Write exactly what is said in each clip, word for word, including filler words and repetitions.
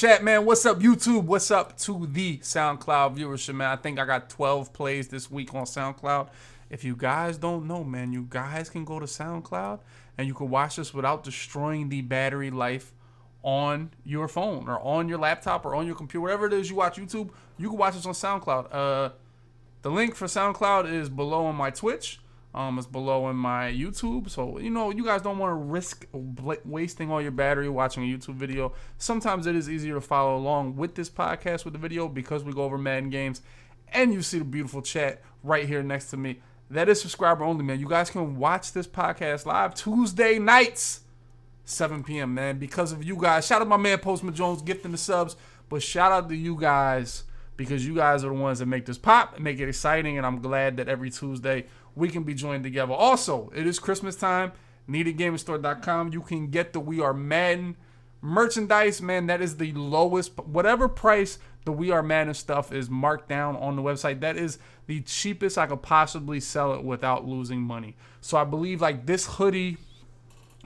Chat, man, what's up, YouTube? What's up to the SoundCloud viewership, man? I think I got twelve plays this week on SoundCloud. If you guys don't know, man, you guys can go to SoundCloud and you can watch this without destroying the battery life on your phone or on your laptop or on your computer. Whatever it is you watch YouTube, you can watch this on SoundCloud. Uh, the link for SoundCloud is below on my Twitch. Um, it's below in my YouTube, so you know you guys don't want to risk wasting all your battery watching a YouTube video. Sometimes it is easier to follow along with this podcast with the video because we go over Madden games, and you see the beautiful chat right here next to me. That is subscriber only, man. You guys can watch this podcast live Tuesday nights, seven P M, man. Because of you guys, shout out my man Postman Jones gifting the subs, but shout out to you guys because you guys are the ones that make this pop and make it exciting, and I'm glad that every Tuesday we can be joined together. Also, it is Christmas time. needed gaming store dot com. You can get the We Are Madden merchandise, man. That is the lowest, whatever price the We Are Madden stuff is marked down on the website. That is the cheapest I could possibly sell it without losing money. So I believe like this hoodie,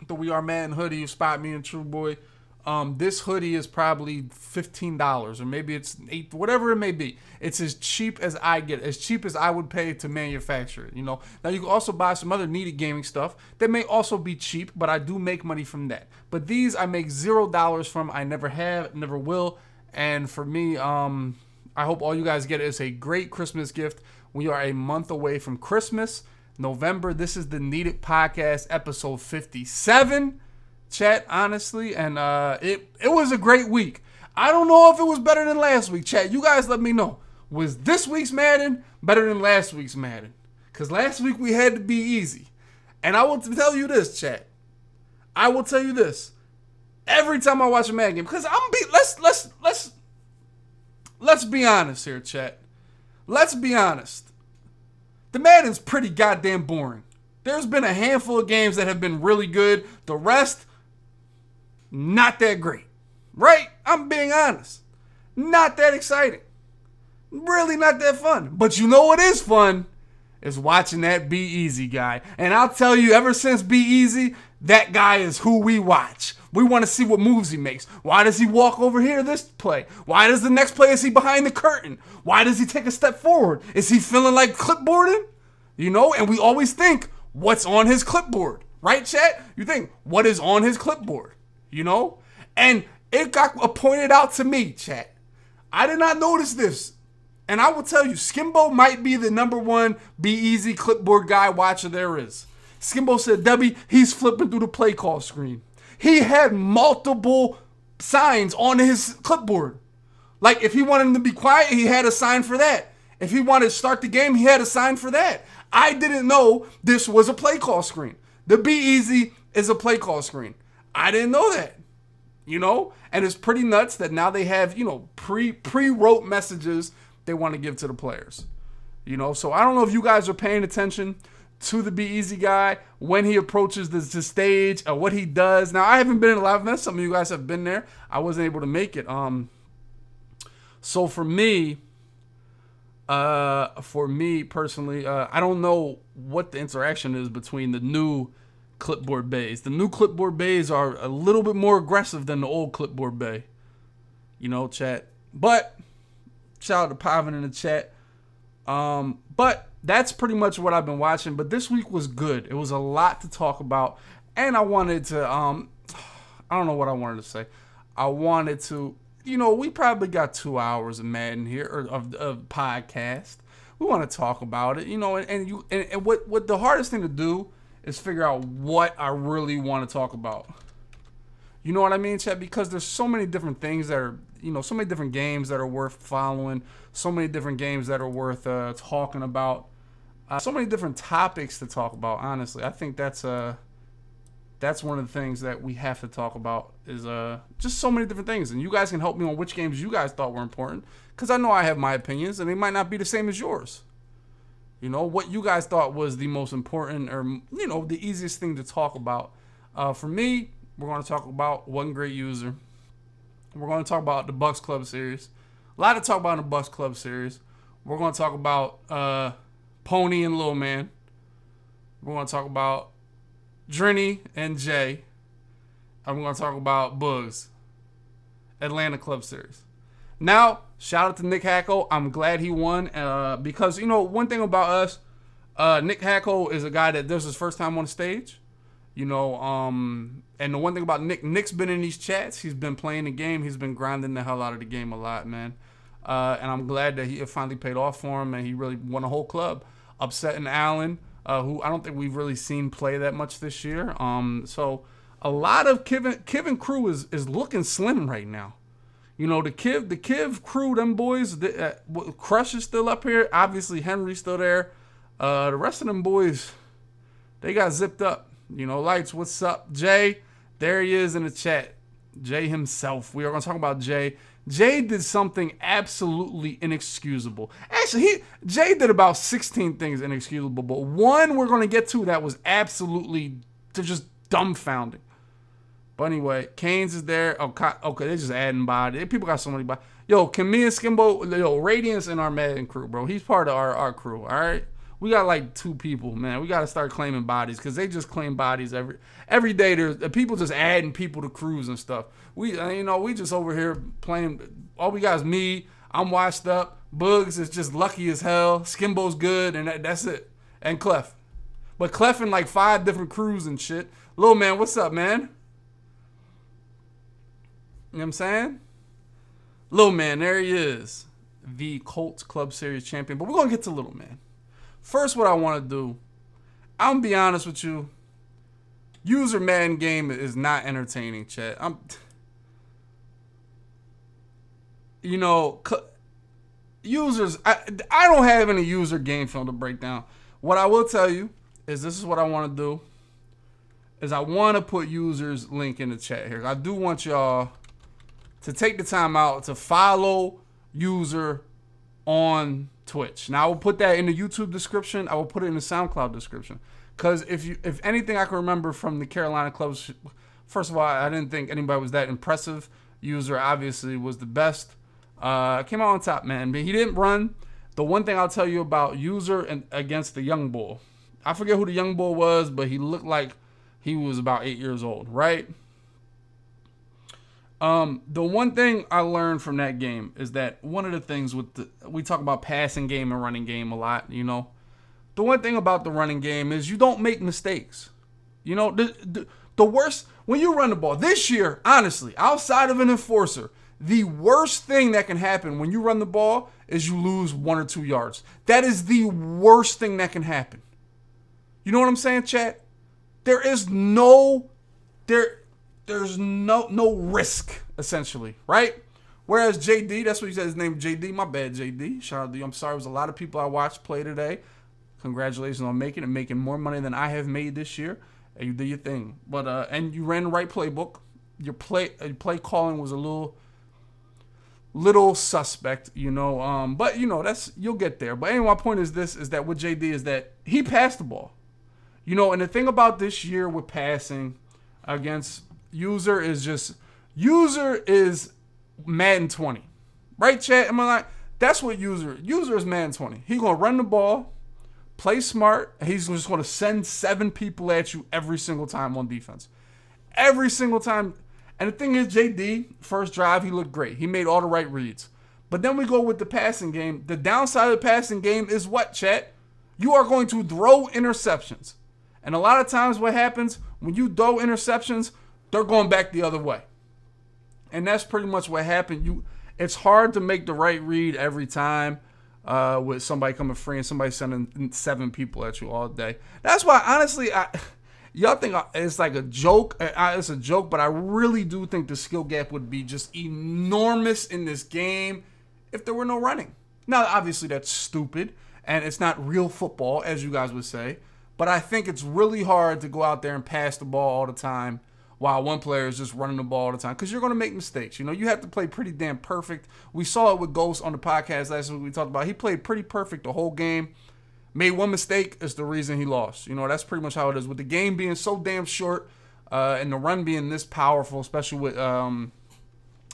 the We Are Madden hoodie, you spot me and True Boy. Um, this hoodie is probably fifteen dollars or maybe it's eight, whatever it may be. It's as cheap as I get, as cheap as I would pay to manufacture it, you know. Now, you can also buy some other needed gaming stuff that may also be cheap, but I do make money from that. But these I make zero dollars from. I never have, never will. And for me, um, I hope all you guys get it. It's a great Christmas gift. We are a month away from Christmas, November. This is the Needed Podcast, episode fifty-seven. Chat, honestly, and uh, it, it was a great week. I don't know if it was better than last week, chat. You guys let me know. Was this week's Madden better than last week's Madden? Because last week we had to be easy. And I will tell you this, chat. I will tell you this. Every time I watch a Madden game, because I'm be let's let's let's let's be honest here, chat. Let's be honest. The Madden's pretty goddamn boring. There's been a handful of games that have been really good. The rest, not that great, right? I'm being honest. Not that exciting. Really not that fun. But you know what is fun? Is watching that Be Easy guy. And I'll tell you, ever since Be Easy, that guy is who we watch. We want to see what moves he makes. Why does he walk over here this play? Why does the next play, is he behind the curtain? Why does he take a step forward? Is he feeling like clipboarding? You know, and we always think, what's on his clipboard? Right, chat? You think, what is on his clipboard? You know, and it got pointed out to me, chat. I did not notice this, and I will tell you, Skimbo might be the number one Be Easy clipboard guy watcher there is. Skimbo said, "Debbie, he's flipping through the play call screen. He had multiple signs on his clipboard. Like if he wanted him to be quiet, he had a sign for that. If he wanted to start the game, he had a sign for that. I didn't know this was a play call screen. The Be Easy is a play call screen." I didn't know that, you know, and it's pretty nuts that now they have, you know, pre pre-wrote messages they want to give to the players, you know. So I don't know if you guys are paying attention to the Be Easy guy when he approaches the, the stage or what he does. Now, I haven't been in a live event. Some of you guys have been there. I wasn't able to make it. Um. So for me, uh, for me personally, uh, I don't know what the interaction is between the new clipboard bays. The new clipboard bays are a little bit more aggressive than the old clipboard bay, you know, chat. But shout out to Pavin in the chat. Um, but that's pretty much what I've been watching. But this week was good. It was a lot to talk about, and I wanted to. Um, I don't know what I wanted to say. I wanted to. You know, we probably got two hours of Madden here or of, of podcast. We want to talk about it. You know, and, and you and, and what what the hardest thing to do is figure out what I really want to talk about. You know what I mean, chat? Because there's so many different things that are, you know, so many different games that are worth following, so many different games that are worth uh, talking about, uh, so many different topics to talk about, honestly. I think that's uh, that's one of the things that we have to talk about is uh, just so many different things. And you guys can help me on which games you guys thought were important, because I know I have my opinions, and they might not be the same as yours. You know, what you guys thought was the most important or, you know, the easiest thing to talk about. Uh, for me, we're going to talk about One Great User. We're going to talk about the Bucks Club Series. A lot to talk about in the Bucks Club Series. We're going to talk about uh, Pony and Lil' Man. We're going to talk about Drini and Jay. And we're going to talk about Bugs. Atlanta Club Series. Now, shout out to Nick Hackle. I'm glad he won uh, because, you know, one thing about us, uh, Nick Hackle is a guy that this is his first time on stage, you know, um, and the one thing about Nick, Nick's been in these chats. He's been playing the game. He's been grinding the hell out of the game a lot, man. Uh, and I'm glad that he it finally paid off for him, and he really won a whole club, upsetting Allen, uh, who I don't think we've really seen play that much this year. Um, so a lot of Kiv, Kiv crew is is looking slim right now. You know, the Kiv the Kiv crew, them boys. The, uh, Crush is still up here. Obviously, Henry's still there. Uh, the rest of them boys, they got zipped up. You know, Lights, what's up, Jay? There he is in the chat. Jay himself. We are going to talk about Jay. Jay did something absolutely inexcusable. Actually, he Jay did about sixteen things inexcusable, but one we're going to get to that was absolutely just dumbfounding. But anyway, Canes is there. Oh, okay, they're just adding body. People got so many body. Yo, can me and Skimbo, yo, Radiance and our Madden crew, bro. He's part of our, our crew, all right? We got like two people, man. We got to start claiming bodies because they just claim bodies every every day. There's people just adding people to crews and stuff. We, you know, we just over here playing. All we got is me. I'm washed up. Bugs is just lucky as hell. Skimbo's good, and that, that's it. And Clef. But Clef in like five different crews and shit. Lil' Man, what's up, man? You know what I'm saying? Lil' Man, there he is. The Colts Club Series champion. But we're going to get to Lil' Man. First, what I want to do, I'm going to be honest with you. User Madden game is not entertaining, chat. I'm, you know, users, I, I don't have any user game film to break down. What I will tell you is this is what I want to do, is I want to put users' link in the chat here. I do want y'all to take the time out to follow user on Twitch. Now I will put that in the YouTube description. I will put it in the SoundCloud description. Cause if you, if anything I can remember from the Carolina clubs, first of all, I didn't think anybody was that impressive. User obviously was the best. Uh, came out on top, man. But he didn't run. The one thing I'll tell you about User and against the young bull, I forget who the young bull was, but he looked like he was about eight years old, right? Um, the one thing I learned from that game is that one of the things with the, we talk about passing game and running game a lot, you know, the one thing about the running game is you don't make mistakes. You know, the, the, the worst, when you run the ball this year, honestly, outside of an enforcer, the worst thing that can happen when you run the ball is you lose one or two yards. That is the worst thing that can happen. You know what I'm saying, chat? There is no, there There's no no risk, essentially, right? Whereas J D, that's what he said, his name J D. My bad, J D. Shout out to you. I'm sorry. It was a lot of people I watched play today. Congratulations on making and making more money than I have made this year. And you did your thing. But uh, and you ran the right playbook. Your play your play calling was a little little suspect, you know. Um, but you know, that's you'll get there. But anyway, my point is this is that with J D is that he passed the ball. You know, and the thing about this year with passing against User is just, User is Madden twenty. Right, chat? Am I like, that's what User, User is Madden twenty. He's going to run the ball, play smart. He's just going to send seven people at you every single time on defense. Every single time. And the thing is, J D, first drive, he looked great. He made all the right reads. But then we go with the passing game. The downside of the passing game is what, chat? You are going to throw interceptions. And a lot of times what happens when you throw interceptions, they're going back the other way. And that's pretty much what happened. You, it's hard to make the right read every time uh, with somebody coming free and somebody sending seven people at you all day. That's why, honestly, y'all think I, it's like a joke. I, it's a joke, but I really do think the skill gap would be just enormous in this game if there were no running. Now, obviously, that's stupid, and it's not real football, as you guys would say. But I think it's really hard to go out there and pass the ball all the time while one player is just running the ball all the time, because you're going to make mistakes. You know, you have to play pretty damn perfect. We saw it with Ghost on the podcast last week. We talked about it. He played pretty perfect the whole game. Made one mistake is the reason he lost. You know, that's pretty much how it is. With the game being so damn short uh, and the run being this powerful, especially with um,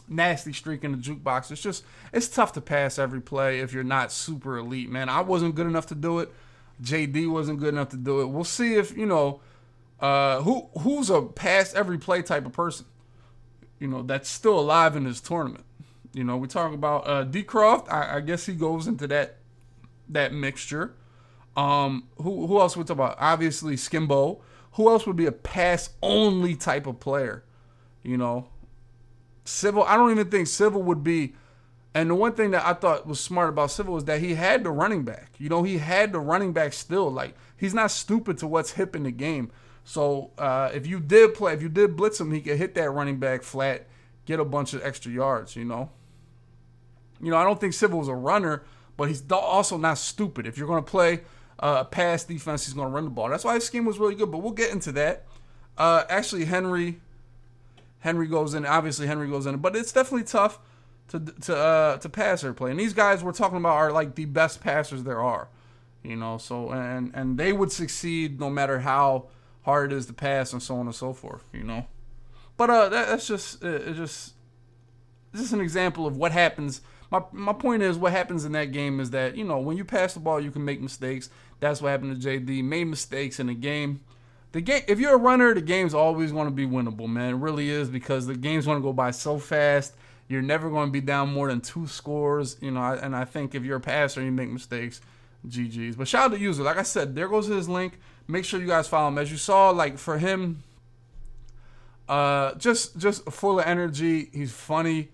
Nasty Streak in the jukebox, it's just it's tough to pass every play if you're not super elite, man. I wasn't good enough to do it. J D wasn't good enough to do it. We'll see if, you know, Uh, who who's a pass every play type of person? you know, that's still alive in this tournament. You know, we talk about uh, DeCroft. I, I guess he goes into that that mixture. Um, who who else we talk about? Obviously Skimbo. Who else would be a pass only type of player? You know, Civil. I don't even think Civil would be. And the one thing that I thought was smart about Civil is that he had the running back. You know, he had the running back still. Like, he's not stupid to what's hip in the game. So uh, if you did play, if you did blitz him, he could hit that running back flat, get a bunch of extra yards. You know, you know. I don't think Civil was a runner, but he's also not stupid. If you're going to play a pass defense, he's going to run the ball. That's why his scheme was really good. But we'll get into that. Uh, actually, Henry, Henry goes in. Obviously, Henry goes in. But it's definitely tough to to uh, to pass or play. And these guys we're talking about are like the best passers there are. You know, so and and they would succeed no matter how hard it is to pass and so on and so forth, you know. But uh, that, that's just it's just this is an example of what happens. My my point is what happens in that game is that, you know, when you pass the ball, you can make mistakes. That's what happened to J D. Made mistakes in the game. The game. If you're a runner, the game's always going to be winnable, man. It really is, because the game's going to go by so fast. You're never going to be down more than two scores, you know. And I think if you're a passer, you make mistakes. G Gs. But shout out to User. Like I said, there goes his link. Make sure you guys follow him. As you saw, like, for him, uh, just just full of energy. He's funny.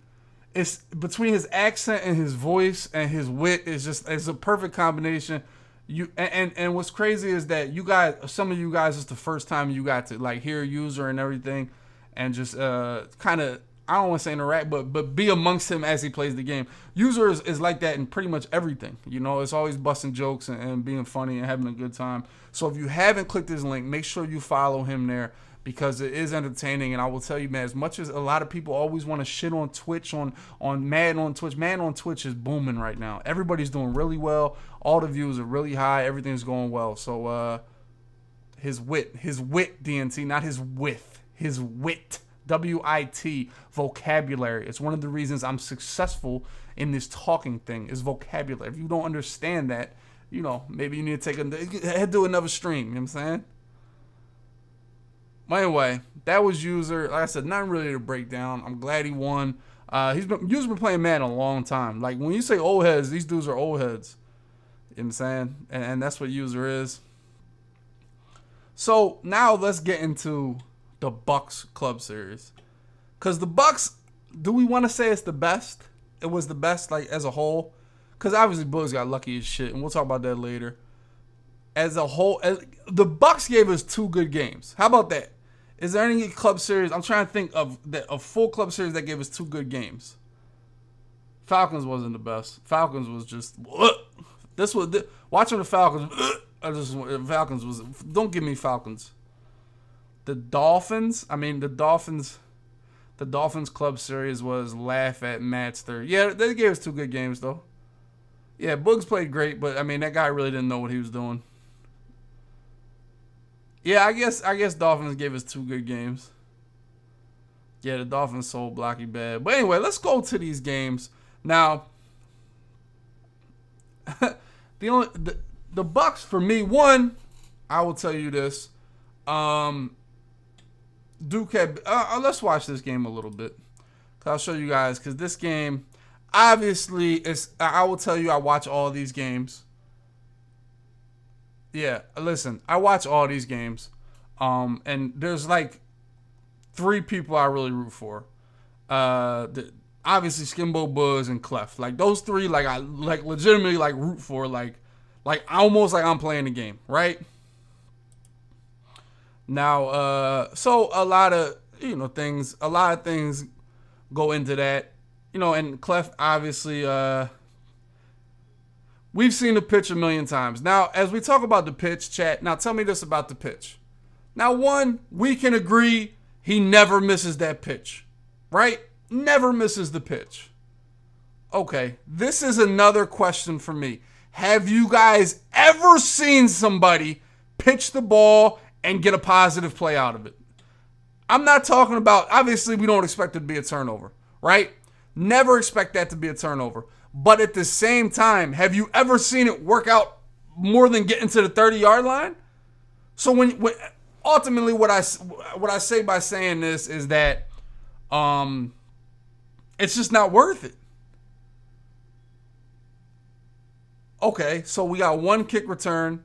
It's between his accent and his voice and his wit. It's just it's a perfect combination. You and, and and what's crazy is that you guys, some of you guys, it's the first time you got to like hear User and everything, and just uh kind of, I don't want to say interact, but but be amongst him as he plays the game. User is, is like that in pretty much everything. You know, it's always busting jokes and, and being funny and having a good time. So if you haven't clicked his link, make sure you follow him there, because it is entertaining. And I will tell you, man, as much as a lot of people always want to shit on Twitch, on, on Madden on Twitch, Madden on Twitch is booming right now. Everybody's doing really well. All the views are really high. Everything's going well. So uh, his wit, his wit, D N T, not his width, his wit. W I T, vocabulary. It's one of the reasons I'm successful in this talking thing is vocabulary. If you don't understand that, you know, maybe you need to take a, do another stream. You know what I'm saying? But anyway, that was User. Like I said, not really a breakdown. I'm glad he won. Uh, he's been, User's been playing Madden a long time. Like, when you say old heads, these dudes are old heads. You know what I'm saying? And, and that's what User is. So now let's get into the Bucks Club Series, because the Bucks, do we want to say it's the best? It was the best, like, as a whole, because obviously Bucks got lucky as shit, and we'll talk about that later. As a whole, as, the Bucks gave us two good games. How about that? Is there any Club Series? I'm trying to think of that, a full Club Series that gave us two good games. Falcons wasn't the best. Falcons was just ugh. This was this, watching the Falcons. Ugh. I just Falcons was don't give me Falcons. The Dolphins, I mean, the Dolphins, the Dolphins Club Series was laugh at Matt's third. Yeah, they gave us two good games, though. Yeah, Bugs played great, but, I mean, that guy really didn't know what he was doing. Yeah, I guess I guess Dolphins gave us two good games. Yeah, the Dolphins sold blocky bad. But anyway, let's go to these games. Now, the, only, the, the Bucks, for me, one, I will tell you this. Um... Duke had, uh, let's watch this game a little bit. Cause I'll show you guys, because this game, obviously, it's, I will tell you, I watch all these games. Yeah, listen, I watch all these games. Um, and there's like three people I really root for. Uh, the, obviously, Skimbo, Bugs, and Clef. Like, those three, like, I like legitimately like root for, like, like almost like I'm playing the game, right? Now, uh, so a lot of, you know, things, a lot of things go into that, you know, and Clef, obviously, uh, we've seen the pitch a million times. Now, as we talk about the pitch, chat, now tell me this about the pitch. Now, one, we can agree he never misses that pitch, right? Never misses the pitch. Okay, this is another question for me. Have you guys ever seen somebody pitch the ball and get a positive play out of it? I'm not talking about, obviously we don't expect it to be a turnover, right? Never expect that to be a turnover. But at the same time, have you ever seen it work out more than getting to the thirty yard line? So when, when ultimately what I, what I say by saying this is that Um, it's just not worth it. Okay, so we got one kick return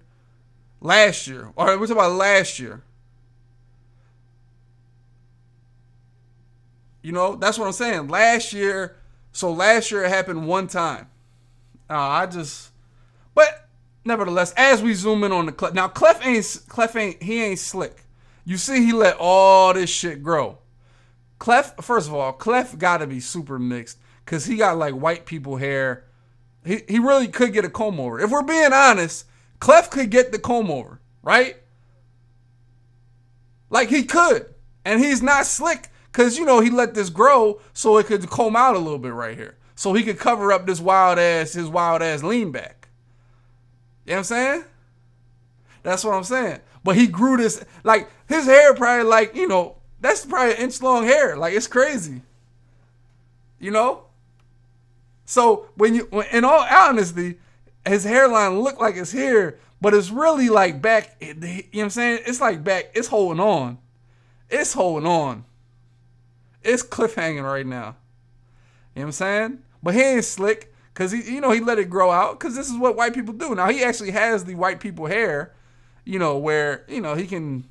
last year. All right, we're talking about last year. You know, that's what I'm saying. Last year, so last year it happened one time. Uh, I just, but nevertheless, as we zoom in on the Clef, now Clef ain't, Clef ain't, he ain't slick. You see, he let all this shit grow. Clef, first of all, Clef got to be super mixed because he got like white people hair. He, he really could get a comb over. If we're being honest, Clef could get the comb over, right? Like he could. And he's not slick because, you know, he let this grow so it could comb out a little bit right here. So he could cover up this wild ass, his wild ass lean back. You know what I'm saying? That's what I'm saying. But he grew this, like his hair probably like, you know, that's probably an inch long hair. Like it's crazy. You know? So when you, when, in all honesty, his hairline looked like it's here, but it's really like back, you know what I'm saying? It's like back, it's holding on. It's holding on. It's cliffhanging right now. You know what I'm saying? But he ain't slick because he, you know, he let it grow out because this is what white people do. Now he actually has the white people hair, you know, where, you know, he can,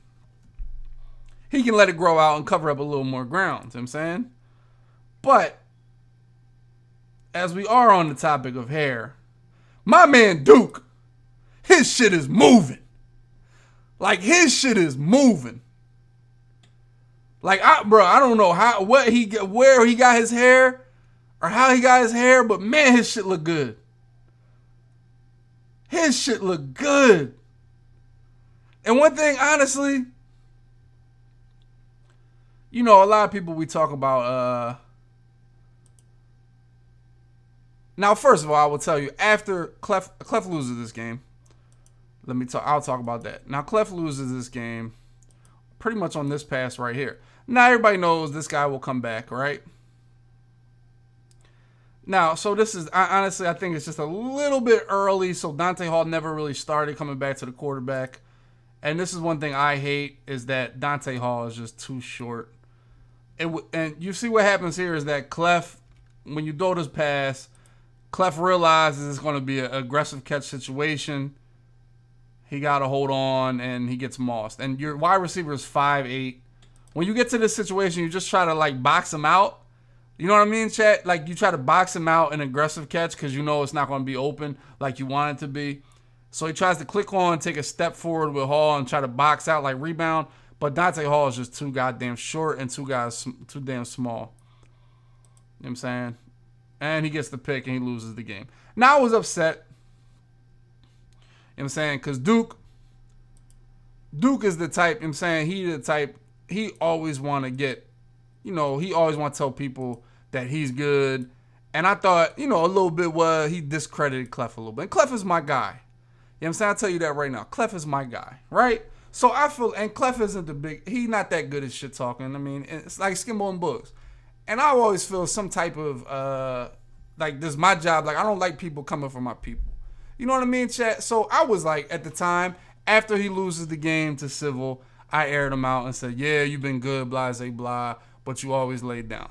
he can let it grow out and cover up a little more ground. You know what I'm saying? But as we are on the topic of hair, my man Duke, his shit is moving. Like his shit is moving. Like I, bro, I don't know how, what he, where he got his hair, or how he got his hair, but man, his shit look good. His shit look good. And one thing, honestly, you know, a lot of people we talk about. Uh, now, first of all, I will tell you after Clef, Clef loses this game. Let me talk. I'll talk about that. Now, Clef loses this game, pretty much on this pass right here. Now everybody knows this guy will come back, right? Now, so this is, I, honestly, I think it's just a little bit early, so Dante Hall never really started coming back to the quarterback. And this is one thing I hate is that Dante Hall is just too short. It, and you see what happens here is that Clef, when you throw this pass, Clef realizes it's going to be an aggressive catch situation. He got to hold on, and he gets mossed. And your wide receiver is five eight. When you get to this situation, you just try to, like, box him out. You know what I mean, chat? Like, you try to box him out in aggressive catch because you know it's not going to be open like you want it to be. So he tries to click on, take a step forward with Hall, and try to box out, like, rebound. But Dante Hall is just too goddamn short and too, guys, too damn small. You know what I'm saying? And he gets the pick, and he loses the game. Now I was upset. You know what I'm saying? Because Duke, Duke is the type, you know what I'm saying, he the type, he always want to get, you know, he always want to tell people that he's good. And I thought, you know, a little bit was he discredited Clef a little bit. And Clef is my guy. You know what I'm saying? I'll tell you that right now. Clef is my guy, right? So I feel, and Clef isn't the big, he's not that good at shit talking. I mean, it's like Skimbo and Bugs. And I always feel some type of, uh, like this is my job. Like I don't like people coming for my people. You know what I mean, chat? So I was like, at the time, after he loses the game to Civil, I aired him out and said, yeah, you've been good, blah, say blah, but you always laid down.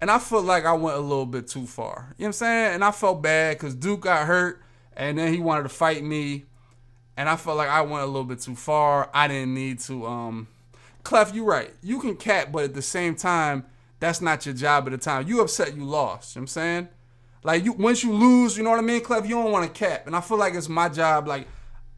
And I felt like I went a little bit too far. You know what I'm saying? And I felt bad because Duke got hurt, and then he wanted to fight me, and I felt like I went a little bit too far. I didn't need to. Um, Clef, you're right. You can cat, but at the same time, that's not your job at the time. You upset, you lost. You know what I'm saying? Like, you, once you lose, you know what I mean, Clef, you don't want to cap. And I feel like it's my job. Like,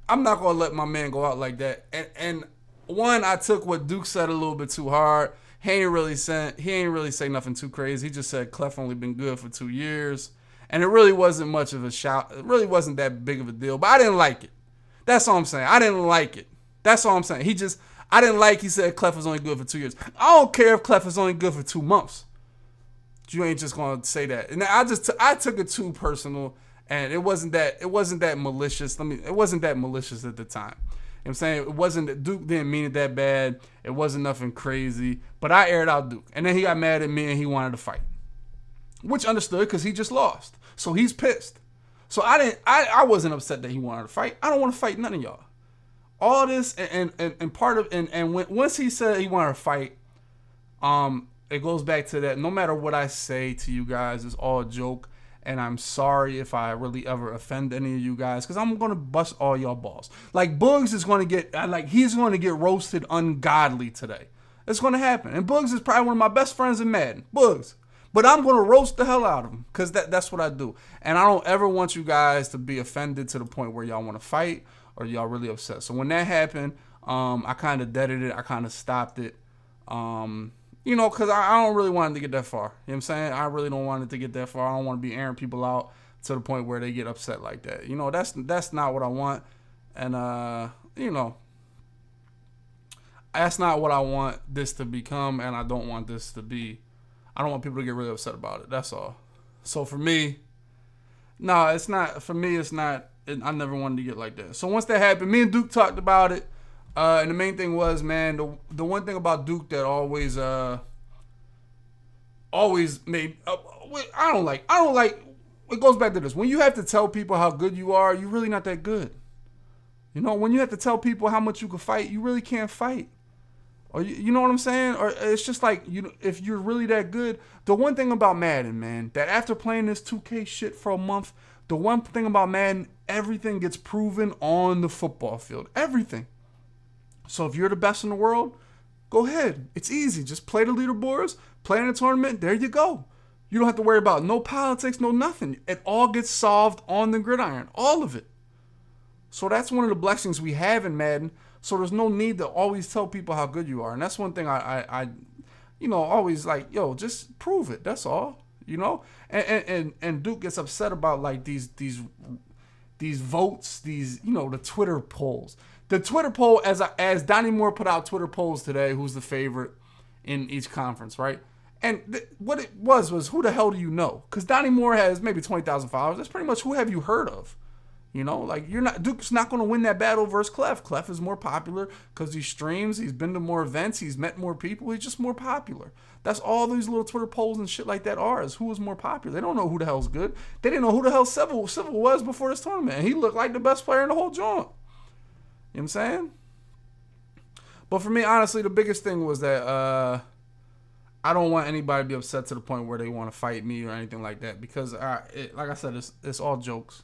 I'm not going to let my man go out like that. And, and one, I took what Duke said a little bit too hard. He ain't really said, he ain't really say nothing too crazy. He just said Clef only been good for two years. And it really wasn't much of a shout. It really wasn't that big of a deal. But I didn't like it. That's all I'm saying. I didn't like it. That's all I'm saying. He just, I didn't like he said Clef was only good for two years. I don't care if Clef is only good for two months. You ain't just gonna say that. And I just I took it too personal, and it wasn't that it wasn't that malicious. Let me it wasn't that malicious at the time. You know what I'm saying? It wasn't that Duke didn't mean it that bad. It wasn't nothing crazy. But I aired out Duke. And then he got mad at me and he wanted to fight. Which understood because he just lost. So he's pissed. So I didn't I, I wasn't upset that he wanted to fight. I don't want to fight none of y'all. All this and and, and part of and, and when, once he said he wanted to fight, um it goes back to that. No matter what I say to you guys, it's all a joke. And I'm sorry if I really ever offend any of you guys, because I'm going to bust all y'all balls. Like, Bugs is going to get, like, he's going to get roasted ungodly today. It's going to happen. And Bugs is probably one of my best friends in Madden. Bugs. But I'm going to roast the hell out of him, because that, that's what I do. And I don't ever want you guys to be offended to the point where y'all want to fight or y'all really upset. So when that happened, um, I kind of deaded it. I kind of stopped it. Um... You know, because I, I don't really want it to get that far. You know what I'm saying? I really don't want it to get that far. I don't want to be airing people out to the point where they get upset like that. You know, that's that's not what I want. And, uh, you know, that's not what I want this to become. And I don't want this to be, I don't want people to get really upset about it. That's all. So for me, no, it's not, for me, it's not, it, I never wanted to get like that. So once that happened, me and Duke talked about it. Uh, and the main thing was, man, the, the one thing about Duke that always, uh, always made, uh, I don't like, I don't like, it goes back to this. When you have to tell people how good you are, you're really not that good. You know, when you have to tell people how much you can fight, you really can't fight. Or you, you know what I'm saying? Or it's just like, you, if you're really that good, the one thing about Madden, man, that after playing this two K shit for a month, the one thing about Madden, everything gets proven on the football field. Everything. So if you're the best in the world, go ahead. It's easy. Just play the leaderboards, play in a tournament. There you go. You don't have to worry about no politics, no nothing. It all gets solved on the gridiron, all of it. So that's one of the blessings we have in Madden. So there's no need to always tell people how good you are. And that's one thing I, I, I you know, always like, yo, just prove it. That's all, you know. And and and Duke gets upset about like these these these votes, these you know the Twitter polls. The Twitter poll, as I, as Donnie Moore put out Twitter polls today, who's the favorite in each conference, right? And th what it was was, who the hell do you know? Because Donnie Moore has maybe twenty thousand followers. That's pretty much who have you heard of, you know? Like, you're not, Duke's not going to win that battle versus Clef. Clef is more popular because he streams, he's been to more events, he's met more people, he's just more popular. That's all these little Twitter polls and shit like that are, is who is more popular. They don't know who the hell's good. They didn't know who the hell Civil, Civil was before this tournament. And he looked like the best player in the whole joint. You know what I'm saying? But for me, honestly, the biggest thing was that uh, I don't want anybody to be upset to the point where they want to fight me or anything like that, because, I, it, like I said, it's, it's all jokes.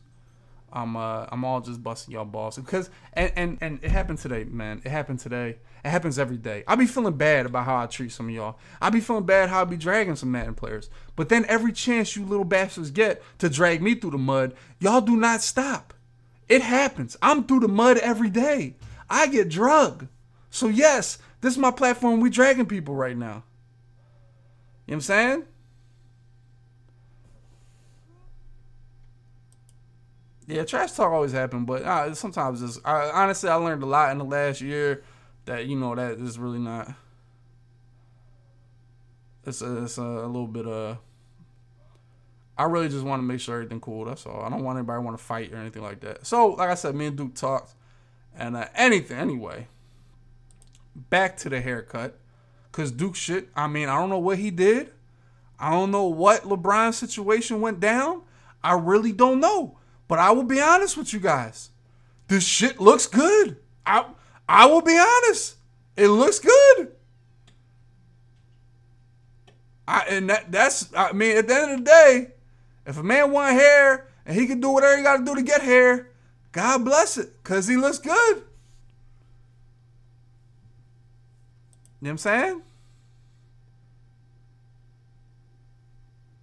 I'm uh, I'm all just busting y'all balls. Because, and, and, and it happened today, man. It happened today. It happens every day. I be feeling bad about how I treat some of y'all. I be feeling bad how I be dragging some Madden players. But then every chance you little bastards get to drag me through the mud, y'all do not stop. It happens. I'm through the mud every day. I get drugged. So yes, this is my platform. We dragging people right now. You know what I'm saying? Yeah, trash talk always happens, but uh, sometimes it's, I, honestly, I learned a lot in the last year that, you know, that is really not. It's a, it's a little bit of. I really just want to make sure everything cool. That's all. I don't want anybody to want to fight or anything like that. So, like I said, me and Duke talked. And uh, anything, anyway. Back to the haircut. Because Duke shit, I mean, I don't know what he did. I don't know what LeBron's situation went down. I really don't know. But I will be honest with you guys. This shit looks good. I, I will be honest. It looks good. I, and that, that's, I mean, at the end of the day, if a man want hair and he can do whatever he got to do to get hair, God bless it, because he looks good. You know what I'm saying?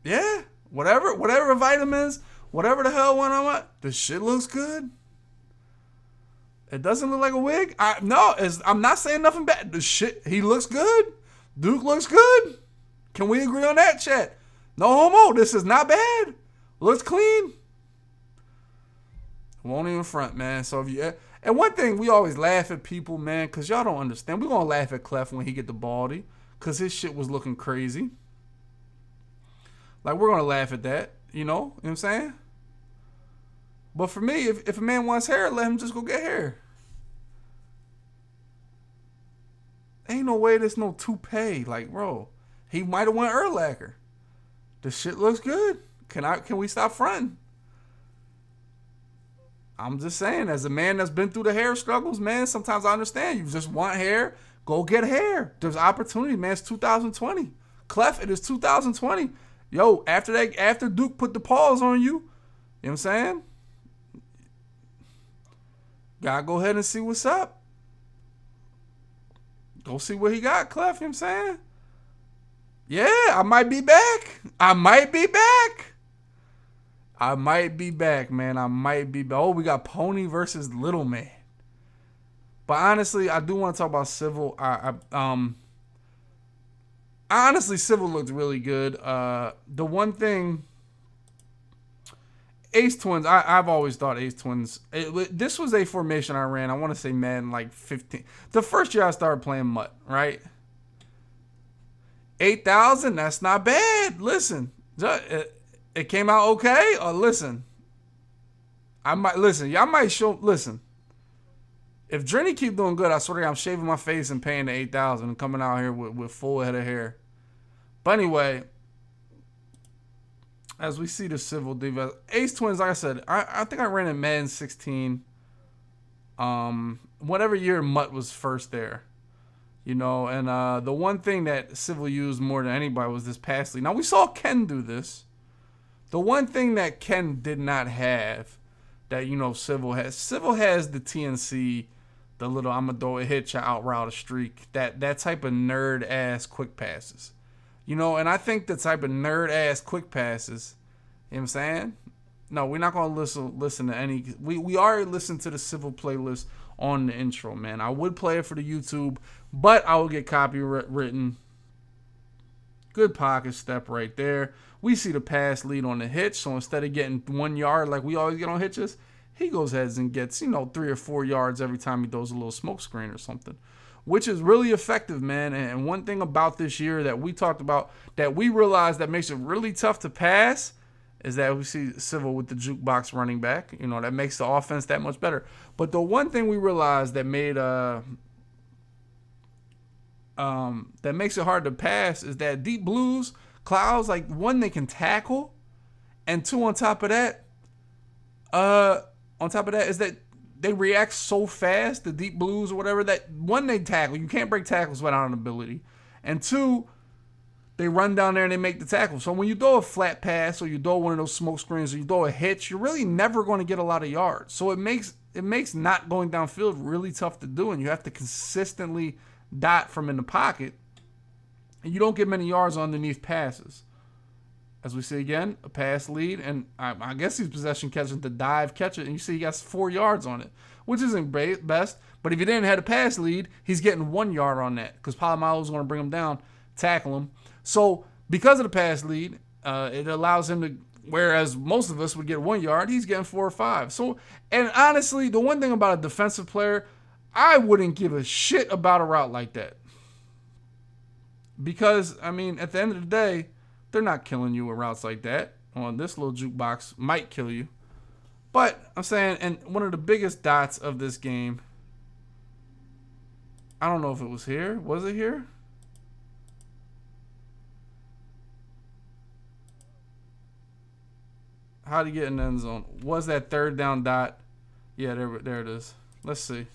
Yeah, whatever, whatever vitamins, whatever the hell went on, the shit looks good. It doesn't look like a wig. I, no, it's, I'm not saying nothing bad. The shit, he looks good. Duke looks good. Can we agree on that, chat? No homo. This is not bad. Looks clean. Won't even front, man. So if you, and one thing, we always laugh at people, man, because y'all don't understand. We're going to laugh at Clef when he get the baldy because his shit was looking crazy. Like, we're going to laugh at that, you know? You know what I'm saying? But for me, if, if a man wants hair, let him just go get hair. Ain't no way there's no toupee. Like, bro, he might have went Urlacher. The shit looks good. Can I? Can we stop fronting? I'm just saying, as a man that's been through the hair struggles, man, sometimes I understand. You just want hair, go get hair. There's opportunity, man. It's two thousand twenty. Clef, it is two thousand twenty. Yo, after that, after Duke put the pause on you, you know what I'm saying? Gotta go ahead and see what's up. Go see what he got, Clef, you know what I'm saying? Yeah, I might be back. I might be back. I might be back, man. I might be back. Oh, we got Pony versus Little Man. But honestly, I do want to talk about Civil. I, I um honestly, Civil looked really good. Uh, the one thing, Ace Twins. I, I've always thought Ace Twins. It, this was a formation I ran. I want to say Madden like fifteen. The first year I started playing Mutt, right? Eight thousand. That's not bad. Listen, it, it came out okay. Or listen, I might listen. Y'all might show. Listen, if Drini keep doing good, I swear to God, I'm shaving my face and paying the eight thousand and coming out here with with full head of hair. But anyway. As we see the Civil Diva Ace Twins, like I said, I, I think I ran in Madden sixteen. Um, whatever year Mutt was first there. You know, and uh, the one thing that Civil used more than anybody was this pass lead. Now, we saw Ken do this. The one thing that Ken did not have that, you know, Civil has. Civil has the T N C, the little, I'm going to throw a hitch, out route a streak. That, that type of nerd-ass quick passes. You know, and I think the type of nerd-ass quick passes, you know what I'm saying? No, we're not going to listen listen to any. We, we already listened to the Civil playlist on the intro, man. I would play it for the YouTube, but I will get copywritten. Good pocket step right there. We see the pass lead on the hitch, so instead of getting one yard like we always get on hitches, he goes ahead and gets, you know, three or four yards every time he throws a little smoke screen or something. Which is really effective, man. And one thing about this year that we talked about, that we realized that makes it really tough to pass, is that we see Civil with the jukebox running back. You know, that makes the offense that much better. But the one thing we realized that made uh, um, that makes it hard to pass is that deep blues, clouds, like, one, they can tackle, and two, on top of that, uh, on top of that is that they react so fast, the deep blues or whatever, that one, they tackle. You can't break tackles without an ability. And two, they run down there and they make the tackle. So when you throw a flat pass or you throw one of those smoke screens or you throw a hitch, you're really never going to get a lot of yards. So it makes it makes not going downfield really tough to do, and you have to consistently dot from in the pocket. And you don't get many yards underneath passes. As we see again, a pass lead, and I, I guess he's possession catching the dive catcher, and you see he got four yards on it, which isn't best. But if he didn't have a pass lead, he's getting one yard on that because Palomalo is going to bring him down, tackle him. So because of the pass lead, uh, it allows him to, whereas most of us would get one yard, he's getting four or five. So, and honestly, the one thing about a defensive player, I wouldn't give a shit about a route like that because, I mean, at the end of the day, they're not killing you with routes like that. On this little jukebox might kill you. But I'm saying, and one of the biggest dots of this game, I don't know if it was here. Was it here? How to get in the end zone. Was that third down dot? Yeah, there, there it is. Let's see.